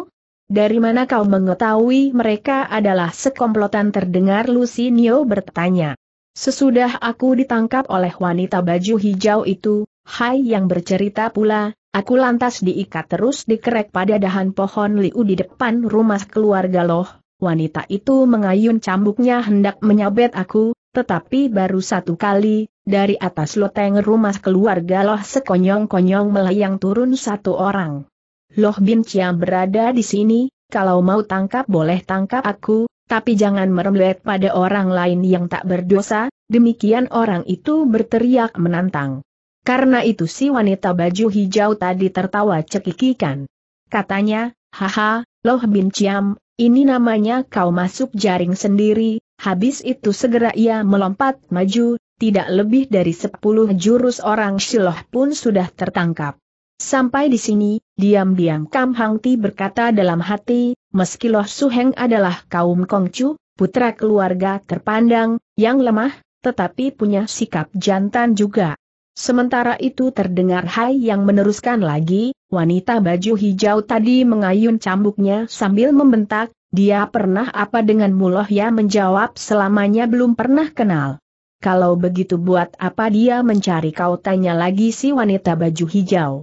Dari mana kau mengetahui mereka adalah sekomplotan? Terdengar Lusinio bertanya. Sesudah aku ditangkap oleh wanita baju hijau itu, Hai Yang bercerita pula, aku lantas diikat terus dikerek pada dahan pohon liu di depan rumah keluarga Loh. Wanita itu mengayun cambuknya hendak menyabet aku, tetapi baru satu kali, dari atas loteng rumah keluarga Loh sekonyong-konyong melayang turun satu orang. Loh Bim Ciam berada di sini, kalau mau tangkap boleh tangkap aku, tapi jangan merembet pada orang lain yang tak berdosa, demikian orang itu berteriak menantang. Karena itu si wanita baju hijau tadi tertawa cekikikan. Katanya, haha, Loh Bim Ciam. Ini namanya kau masuk jaring sendiri. Habis itu segera ia melompat maju, tidak lebih dari 10 jurus orang Shiloh pun sudah tertangkap. Sampai di sini, diam-diam Kam Hang Ti berkata dalam hati, meski Loh Suheng adalah kaum Kongcu, putra keluarga terpandang, yang lemah, tetapi punya sikap jantan juga. Sementara itu terdengar Hai Yang meneruskan lagi, wanita baju hijau tadi mengayun cambuknya sambil membentak, dia pernah apa dengan Muloh? Ya menjawab selamanya belum pernah kenal. Kalau begitu buat apa dia mencari kau? Tanya lagi si wanita baju hijau.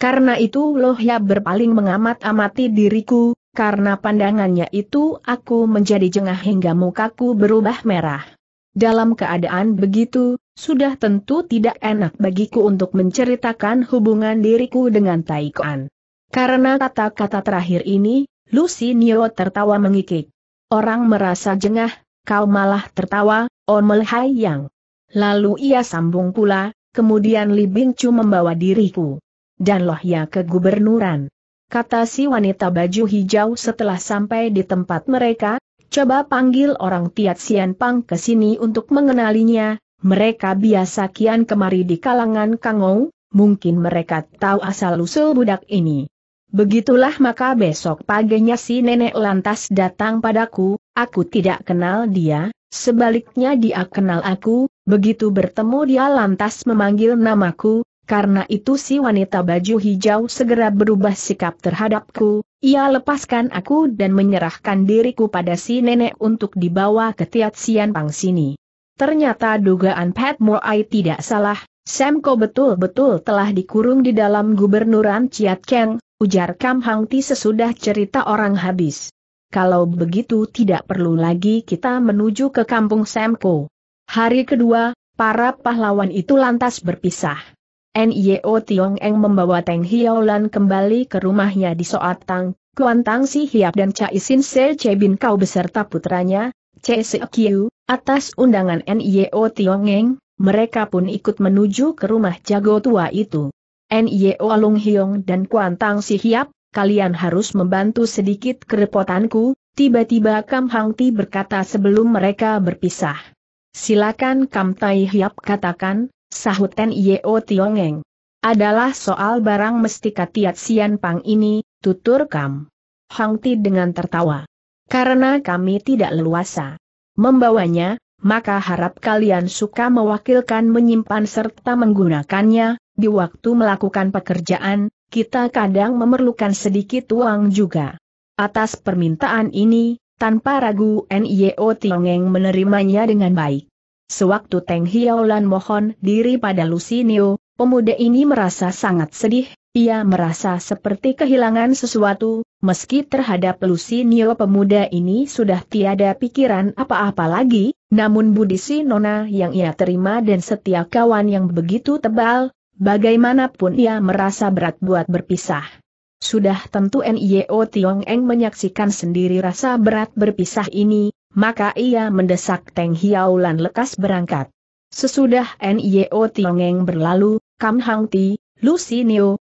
Karena itu Loh Ya berpaling mengamat-amati diriku, karena pandangannya itu aku menjadi jengah hingga mukaku berubah merah. Dalam keadaan begitu, sudah tentu tidak enak bagiku untuk menceritakan hubungan diriku dengan Taikuan. Karena kata-kata terakhir ini, Lusinio tertawa mengikik. Orang merasa jengah, kau malah tertawa, omel Hai Yang. Lalu ia sambung pula, kemudian Li Bing Chu membawa diriku dan Loh Ya ke gubernuran. Kata si wanita baju hijau setelah sampai di tempat mereka, coba panggil orang Tiat Sian Pang ke sini untuk mengenalinya, mereka biasa kian kemari di kalangan Kangou, mungkin mereka tahu asal-usul budak ini. Begitulah maka besok paginya si nenek lantas datang padaku, aku tidak kenal dia, sebaliknya dia kenal aku, begitu bertemu dia lantas memanggil namaku. Karena itu si wanita baju hijau segera berubah sikap terhadapku, ia lepaskan aku dan menyerahkan diriku pada si nenek untuk dibawa ke Tiat Sian Pang sini. Ternyata dugaan Pat Moai tidak salah, Semko betul-betul telah dikurung di dalam gubernuran Ciat Keng, ujar Kam Hang Ti sesudah cerita orang habis. Kalau begitu tidak perlu lagi kita menuju ke kampung Semko. Hari kedua, para pahlawan itu lantas berpisah. Nio Tiong Eng membawa Teng Hiolan kembali ke rumahnya di Soatang, Kuantang Si Hiap dan Cai Sin Se Cebin Kau beserta putranya, Cai Sekiu, atas undangan Nio Tiong Eng, mereka pun ikut menuju ke rumah jago tua itu. Nio Long Hiong dan Kuan Tang Si Hiap, kalian harus membantu sedikit kerepotanku, tiba-tiba Kam Hang Ti berkata sebelum mereka berpisah. Silakan Kam Tai Hiap katakan, sahut Nio Tiongeng. Adalah soal barang mestika Tiat Sian Pang ini, tutur Kam Hang Ti dengan tertawa. Karena kami tidak leluasa membawanya, maka harap kalian suka mewakilkan menyimpan serta menggunakannya, di waktu melakukan pekerjaan, kita kadang memerlukan sedikit uang juga. Atas permintaan ini, tanpa ragu Nio Tiongeng menerimanya dengan baik. Sewaktu Teng Hiolan mohon diri pada Lusinio, pemuda ini merasa sangat sedih. Ia merasa seperti kehilangan sesuatu, meski terhadap Lusinio pemuda ini sudah tiada pikiran apa-apa lagi, namun budi si nona yang ia terima dan setia kawan yang begitu tebal, bagaimanapun ia merasa berat buat berpisah. Sudah tentu Nio Tiongeng menyaksikan sendiri rasa berat berpisah ini, maka ia mendesak Teng Hiolan lekas berangkat. Sesudah Nio Tiongeng berlalu, Kam Hang Ti, Lusinio,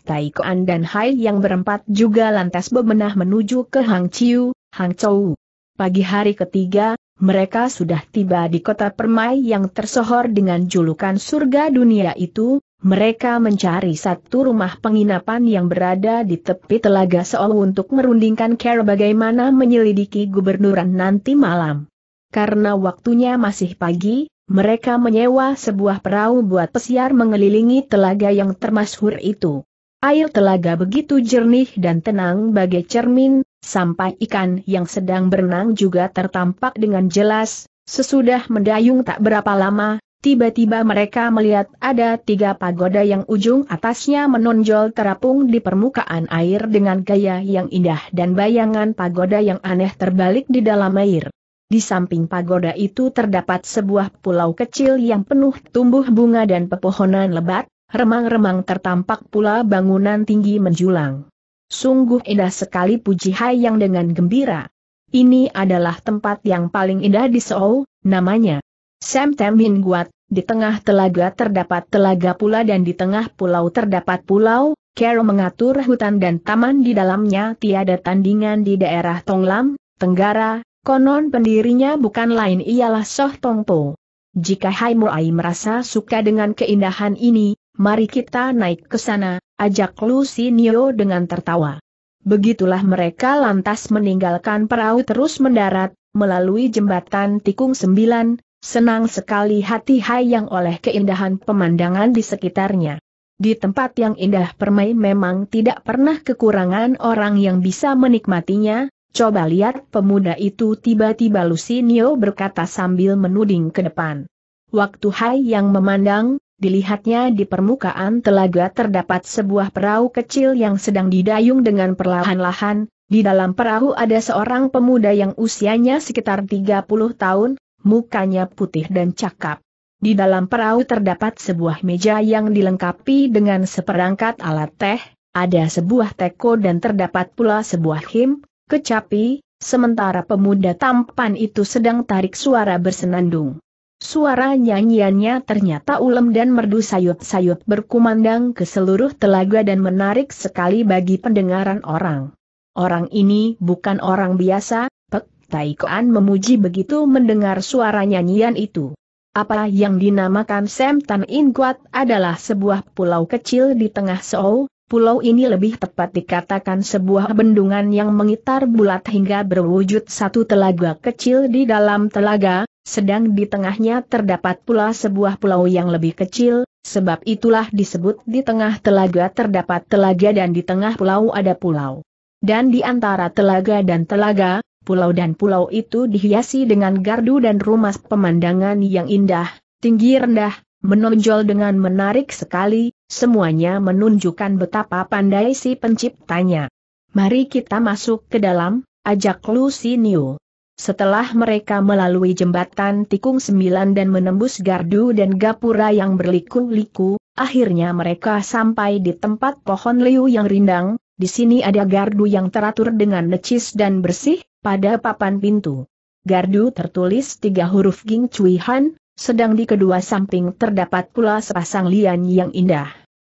Taikoan dan Hai yang berempat juga lantas bebenah menuju ke Hangzhou, Hangzhou. Pagi hari ketiga, mereka sudah tiba di kota permai yang tersohor dengan julukan surga dunia itu. Mereka mencari satu rumah penginapan yang berada di tepi telaga Seoul untuk merundingkan cara bagaimana menyelidiki gubernuran nanti malam. Karena waktunya masih pagi, mereka menyewa sebuah perahu buat pesiar mengelilingi telaga yang termasyhur itu. Air telaga begitu jernih dan tenang bagai cermin, sampai ikan yang sedang berenang juga tertampak dengan jelas. Sesudah mendayung tak berapa lama, tiba-tiba mereka melihat ada tiga pagoda yang ujung atasnya menonjol terapung di permukaan air dengan gaya yang indah dan bayangan pagoda yang aneh terbalik di dalam air. Di samping pagoda itu terdapat sebuah pulau kecil yang penuh tumbuh bunga dan pepohonan lebat. Remang-remang tertampak pula bangunan tinggi menjulang. Sungguh indah sekali, puji Hayang dengan gembira. Ini adalah tempat yang paling indah di Seoul, namanya Sam Tam Bin Guat. Di tengah telaga terdapat telaga pula dan di tengah pulau terdapat pulau. Kero mengatur hutan dan taman di dalamnya tiada tandingan di daerah Tonglam, Tenggara. Konon pendirinya bukan lain ialah Soh Tongpo. Jika Hai Murai merasa suka dengan keindahan ini, mari kita naik ke sana, ajak Lusinio dengan tertawa. Begitulah mereka lantas meninggalkan perahu terus mendarat, melalui jembatan Tikung 9, senang sekali hati Hai yang oleh keindahan pemandangan di sekitarnya. Di tempat yang indah permai memang tidak pernah kekurangan orang yang bisa menikmatinya. Coba lihat pemuda itu, tiba-tiba Lusinio berkata sambil menuding ke depan. Waktu Hai yang memandang, dilihatnya di permukaan telaga terdapat sebuah perahu kecil yang sedang didayung dengan perlahan-lahan. Di dalam perahu ada seorang pemuda yang usianya sekitar 30 tahun, mukanya putih dan cakap. Di dalam perahu terdapat sebuah meja yang dilengkapi dengan seperangkat alat teh, ada sebuah teko dan terdapat pula sebuah him, kecapi, sementara pemuda tampan itu sedang tarik suara bersenandung. Suara nyanyiannya ternyata ulem dan merdu, sayup-sayup berkumandang ke seluruh telaga dan menarik sekali bagi pendengaran orang. Orang ini bukan orang biasa, Pek Taikoan memuji begitu mendengar suara nyanyian itu. Apa yang dinamakan Sam Tan In Guat adalah sebuah pulau kecil di tengah Seoul. Pulau ini lebih tepat dikatakan sebuah bendungan yang mengitar bulat hingga berwujud satu telaga kecil di dalam telaga. Sedang di tengahnya terdapat pula sebuah pulau yang lebih kecil, sebab itulah disebut di tengah telaga terdapat telaga dan di tengah pulau ada pulau. Dan di antara telaga dan telaga, pulau dan pulau itu dihiasi dengan gardu dan rumah pemandangan yang indah, tinggi rendah, menonjol dengan menarik sekali, semuanya menunjukkan betapa pandai si penciptanya. Mari kita masuk ke dalam, ajak Lusinio. Setelah mereka melalui jembatan Tikung 9 dan menembus gardu dan gapura yang berliku-liku, akhirnya mereka sampai di tempat pohon liu yang rindang. Di sini ada gardu yang teratur dengan necis dan bersih, pada papan pintu gardu tertulis 3 huruf Ging Cui Han, sedang di kedua samping terdapat pula sepasang lian yang indah.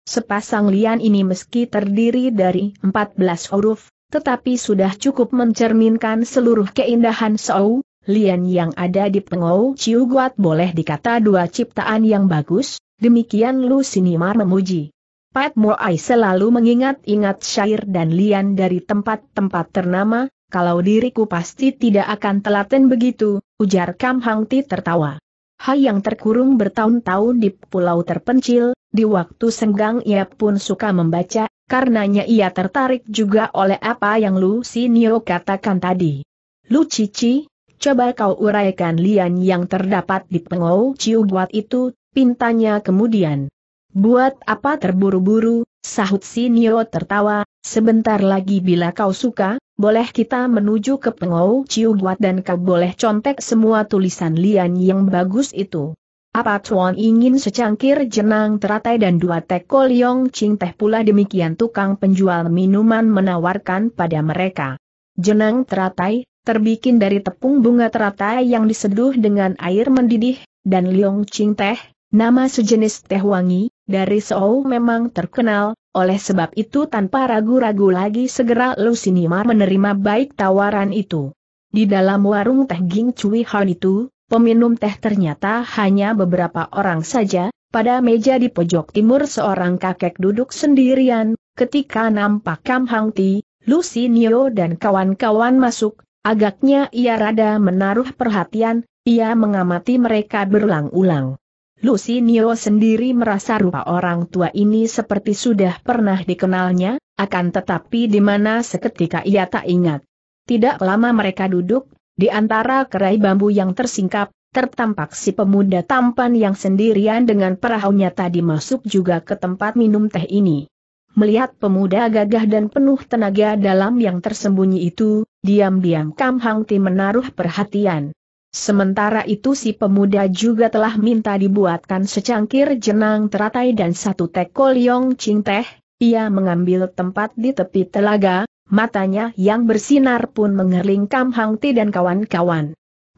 Sepasang lian ini meski terdiri dari 14 huruf, tetapi sudah cukup mencerminkan seluruh keindahan Sou. Lian yang ada di Pengou Ciu Guat boleh dikata dua ciptaan yang bagus, demikian Lu Sinimar memuji. Pat Moai selalu mengingat-ingat syair dan lian dari tempat-tempat ternama, kalau diriku pasti tidak akan telaten begitu, ujar Kam Hang Ti tertawa. Hai yang terkurung bertahun-tahun di pulau terpencil, di waktu senggang ia pun suka membaca, karenanya ia tertarik juga oleh apa yang Lu Sinio katakan tadi. Lu Cici, coba kau uraikan lian yang terdapat di Pengou Ciu Guat itu, pintanya kemudian. Buat apa terburu-buru, sahut Sinio tertawa, sebentar lagi bila kau suka, boleh kita menuju ke Pengou Ciu Guat dan kau boleh contek semua tulisan lian yang bagus itu. Apa tuan ingin secangkir jenang teratai dan 2 teko liong cing teh pula, demikian tukang penjual minuman menawarkan pada mereka. Jenang teratai terbikin dari tepung bunga teratai yang diseduh dengan air mendidih, dan liong cing teh, nama sejenis teh wangi, dari Sou memang terkenal, oleh sebab itu tanpa ragu-ragu lagi segera Lu Sinimar menerima baik tawaran itu. Di dalam warung teh Ging Cui Han itu, peminum teh ternyata hanya beberapa orang saja, pada meja di pojok timur seorang kakek duduk sendirian, ketika nampak Kam Hang Ti, Lu Sinio dan kawan-kawan masuk, agaknya ia rada menaruh perhatian, ia mengamati mereka berulang-ulang. Lu Sinio sendiri merasa rupa orang tua ini seperti sudah pernah dikenalnya, akan tetapi di mana seketika ia tak ingat. Tidak lama mereka duduk, di antara kerai bambu yang tersingkap, tertampak si pemuda tampan yang sendirian dengan perahunya tadi masuk juga ke tempat minum teh ini. Melihat pemuda gagah dan penuh tenaga dalam yang tersembunyi itu, diam-diam Kam Hang Ti menaruh perhatian. Sementara itu si pemuda juga telah minta dibuatkan secangkir jenang teratai dan 1 teko liong cing teh, ia mengambil tempat di tepi telaga, matanya yang bersinar pun mengerling Kam Hang Ti dan kawan-kawan.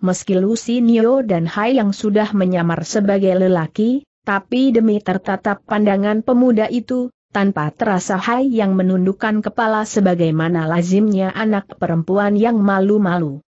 Meski Lu Sinio dan Hai yang sudah menyamar sebagai lelaki, tapi demi tertatap pandangan pemuda itu, tanpa terasa Hai yang menundukkan kepala sebagaimana lazimnya anak perempuan yang malu-malu.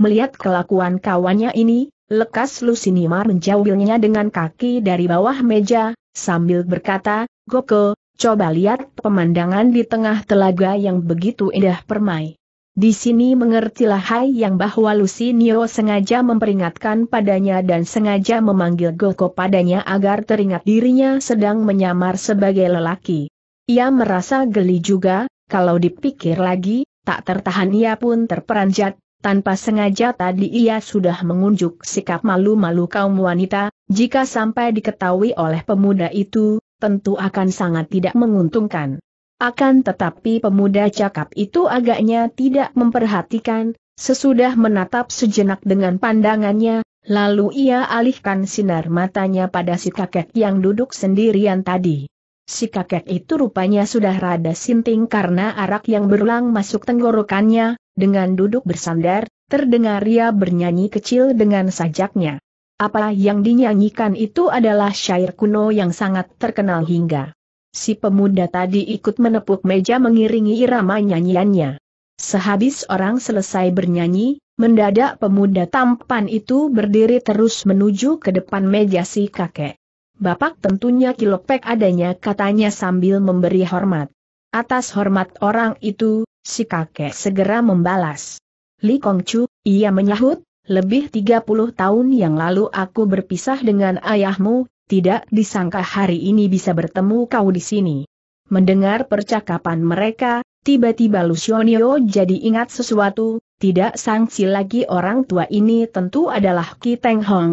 Melihat kelakuan kawannya ini, lekas Lu Sinimar menjauhinya dengan kaki dari bawah meja, sambil berkata, Goko, coba lihat pemandangan di tengah telaga yang begitu indah permai. Di sini mengertilah Hai yang bahwa Lu Sinio sengaja memperingatkan padanya dan sengaja memanggil Goko padanya agar teringat dirinya sedang menyamar sebagai lelaki. Ia merasa geli juga, kalau dipikir lagi, tak tertahan ia pun terperanjat, tanpa sengaja tadi ia sudah mengunjuk sikap malu-malu kaum wanita, jika sampai diketahui oleh pemuda itu, tentu akan sangat tidak menguntungkan. Akan tetapi pemuda cakap itu agaknya tidak memperhatikan, sesudah menatap sejenak dengan pandangannya, lalu ia alihkan sinar matanya pada si kakek yang duduk sendirian tadi. Si kakek itu rupanya sudah rada sinting karena arak yang berulang masuk tenggorokannya, dengan duduk bersandar, terdengar ia bernyanyi kecil dengan sajaknya. Apa yang dinyanyikan itu adalah syair kuno yang sangat terkenal hingga si pemuda tadi ikut menepuk meja mengiringi irama nyanyiannya. Sehabis orang selesai bernyanyi, mendadak pemuda tampan itu berdiri terus menuju ke depan meja si kakek. Bapak tentunya kilopek adanya, katanya sambil memberi hormat. Atas hormat orang itu, si kakek segera membalas. Li Kongcu, ia menyahut, lebih 30 tahun yang lalu aku berpisah dengan ayahmu, tidak disangka hari ini bisa bertemu kau di sini. Mendengar percakapan mereka, tiba-tiba Lu Sinio jadi ingat sesuatu, tidak sangsi lagi orang tua ini tentu adalah Ki Teng Hong.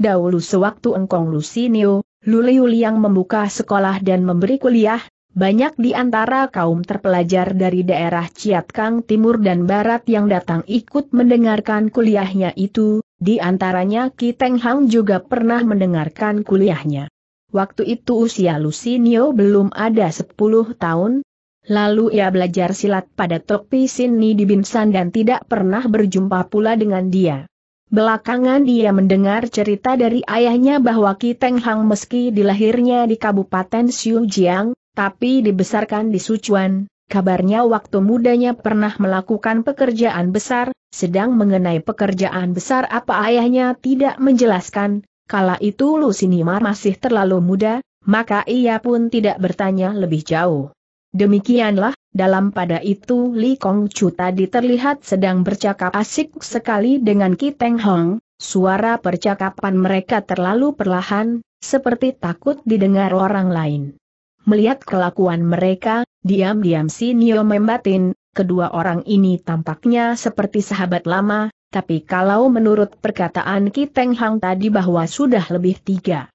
Dahulu sewaktu engkong Lu Sinio, Lu Liu yang membuka sekolah dan memberi kuliah, banyak di antara kaum terpelajar dari daerah Ciatkang Timur dan Barat yang datang ikut mendengarkan kuliahnya itu, di antaranya Ki Teng Hang juga pernah mendengarkan kuliahnya. Waktu itu usia Lu Sinio belum ada 10 tahun, lalu ia belajar silat pada Tok Pi Sini di Binsan dan tidak pernah berjumpa pula dengan dia. Belakangan dia mendengar cerita dari ayahnya bahwa Ki Teng Hang meski dilahirnya di Kabupaten Siujiang, tapi dibesarkan di Sichuan. Kabarnya waktu mudanya pernah melakukan pekerjaan besar, sedang mengenai pekerjaan besar apa ayahnya tidak menjelaskan, kala itu Lu Sinimar masih terlalu muda, maka ia pun tidak bertanya lebih jauh. Demikianlah, dalam pada itu Li Kongcu tadi terlihat sedang bercakap asik sekali dengan Ki Teng Hong, suara percakapan mereka terlalu perlahan, seperti takut didengar orang lain. Melihat kelakuan mereka, diam-diam si Nio membatin, kedua orang ini tampaknya seperti sahabat lama, tapi kalau menurut perkataan Ki Teng Hang tadi bahwa sudah lebih 30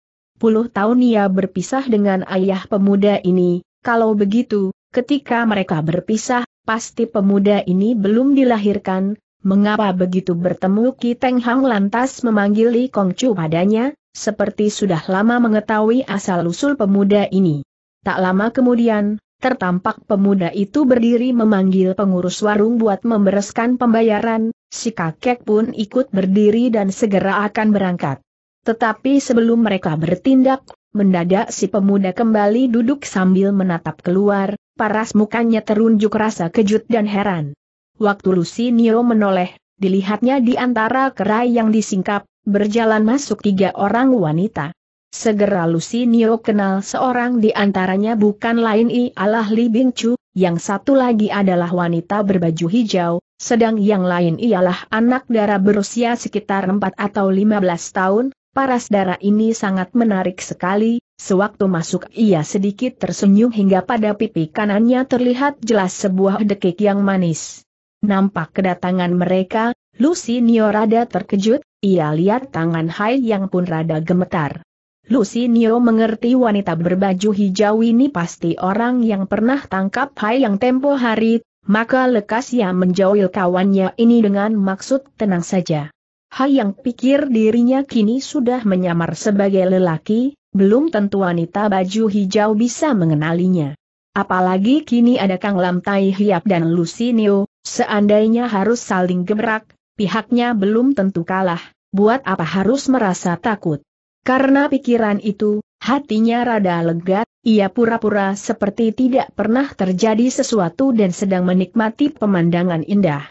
tahun ia berpisah dengan ayah pemuda ini, kalau begitu, ketika mereka berpisah, pasti pemuda ini belum dilahirkan, mengapa begitu bertemu Ki Teng Hang lantas memanggil Li Kongcu padanya, seperti sudah lama mengetahui asal-usul pemuda ini. Tak lama kemudian, tertampak pemuda itu berdiri memanggil pengurus warung buat membereskan pembayaran, si kakek pun ikut berdiri dan segera akan berangkat. Tetapi sebelum mereka bertindak, mendadak si pemuda kembali duduk sambil menatap keluar, paras mukanya terunjuk rasa kejut dan heran. Waktu Lu Sinio menoleh, dilihatnya di antara kerai yang disingkap, berjalan masuk 3 orang wanita. Segera Lu Sinio kenal seorang di antaranya bukan lain ialah Li Bingcu, yang satu lagi adalah wanita berbaju hijau, sedang yang lain ialah anak dara berusia sekitar 4 atau 15 tahun, paras dara ini sangat menarik sekali, sewaktu masuk ia sedikit tersenyum hingga pada pipi kanannya terlihat jelas sebuah dekik yang manis. Nampak kedatangan mereka, Lu Sinio rada terkejut, ia lihat tangan Hai yang pun rada gemetar. Lu Sinio mengerti wanita berbaju hijau ini pasti orang yang pernah tangkap Hai yang tempo hari, maka lekas ia menjauhi kawannya ini dengan maksud tenang saja. Hai yang pikir dirinya kini sudah menyamar sebagai lelaki, belum tentu wanita baju hijau bisa mengenalinya. Apalagi kini ada Kang Lam Tai Hiap dan Lu Sinio, seandainya harus saling gebrak, pihaknya belum tentu kalah, buat apa harus merasa takut. Karena pikiran itu, hatinya rada lega, ia pura-pura seperti tidak pernah terjadi sesuatu dan sedang menikmati pemandangan indah.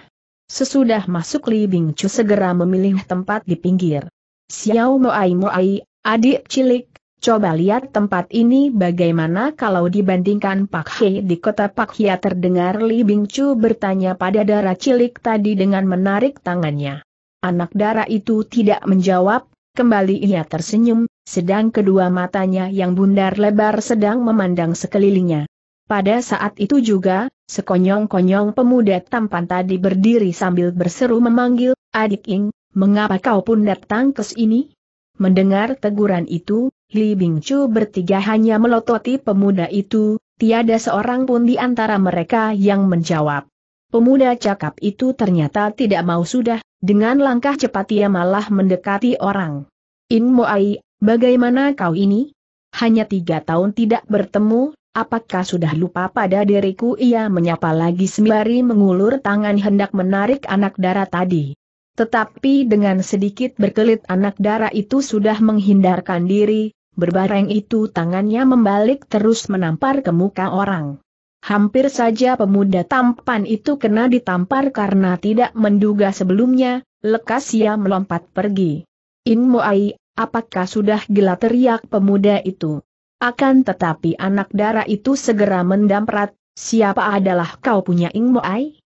Sesudah masuk Li Bingcu segera memilih tempat di pinggir. Xiao Moai, adik cilik, coba lihat tempat ini bagaimana kalau dibandingkan Pak He di kota Pak Hia, terdengar Li Bingcu bertanya pada dara cilik tadi dengan menarik tangannya. Anak dara itu tidak menjawab. Kembali ia tersenyum, sedang kedua matanya yang bundar lebar sedang memandang sekelilingnya. Pada saat itu juga, sekonyong-konyong pemuda tampan tadi berdiri sambil berseru memanggil, "Adik Ing, mengapa kau pun datang ke sini?" Mendengar teguran itu, Li Bingcu bertiga hanya melototi pemuda itu, tiada seorang pun di antara mereka yang menjawab. Pemuda cakap itu ternyata tidak mau sudah. Dengan langkah cepat ia malah mendekati orang. "In Moai, bagaimana kau ini? Hanya 3 tahun tidak bertemu, apakah sudah lupa pada diriku?" Ia menyapa lagi sembari mengulur tangan hendak menarik anak dara tadi. Tetapi dengan sedikit berkelit anak dara itu sudah menghindarkan diri, berbareng itu tangannya membalik terus menampar ke muka orang. Hampir saja pemuda tampan itu kena ditampar karena tidak menduga sebelumnya, lekas ia melompat pergi. "In Moai, apakah sudah gila?" teriak pemuda itu. Akan tetapi anak dara itu segera mendamprat, "Siapa adalah kau punya In Moai?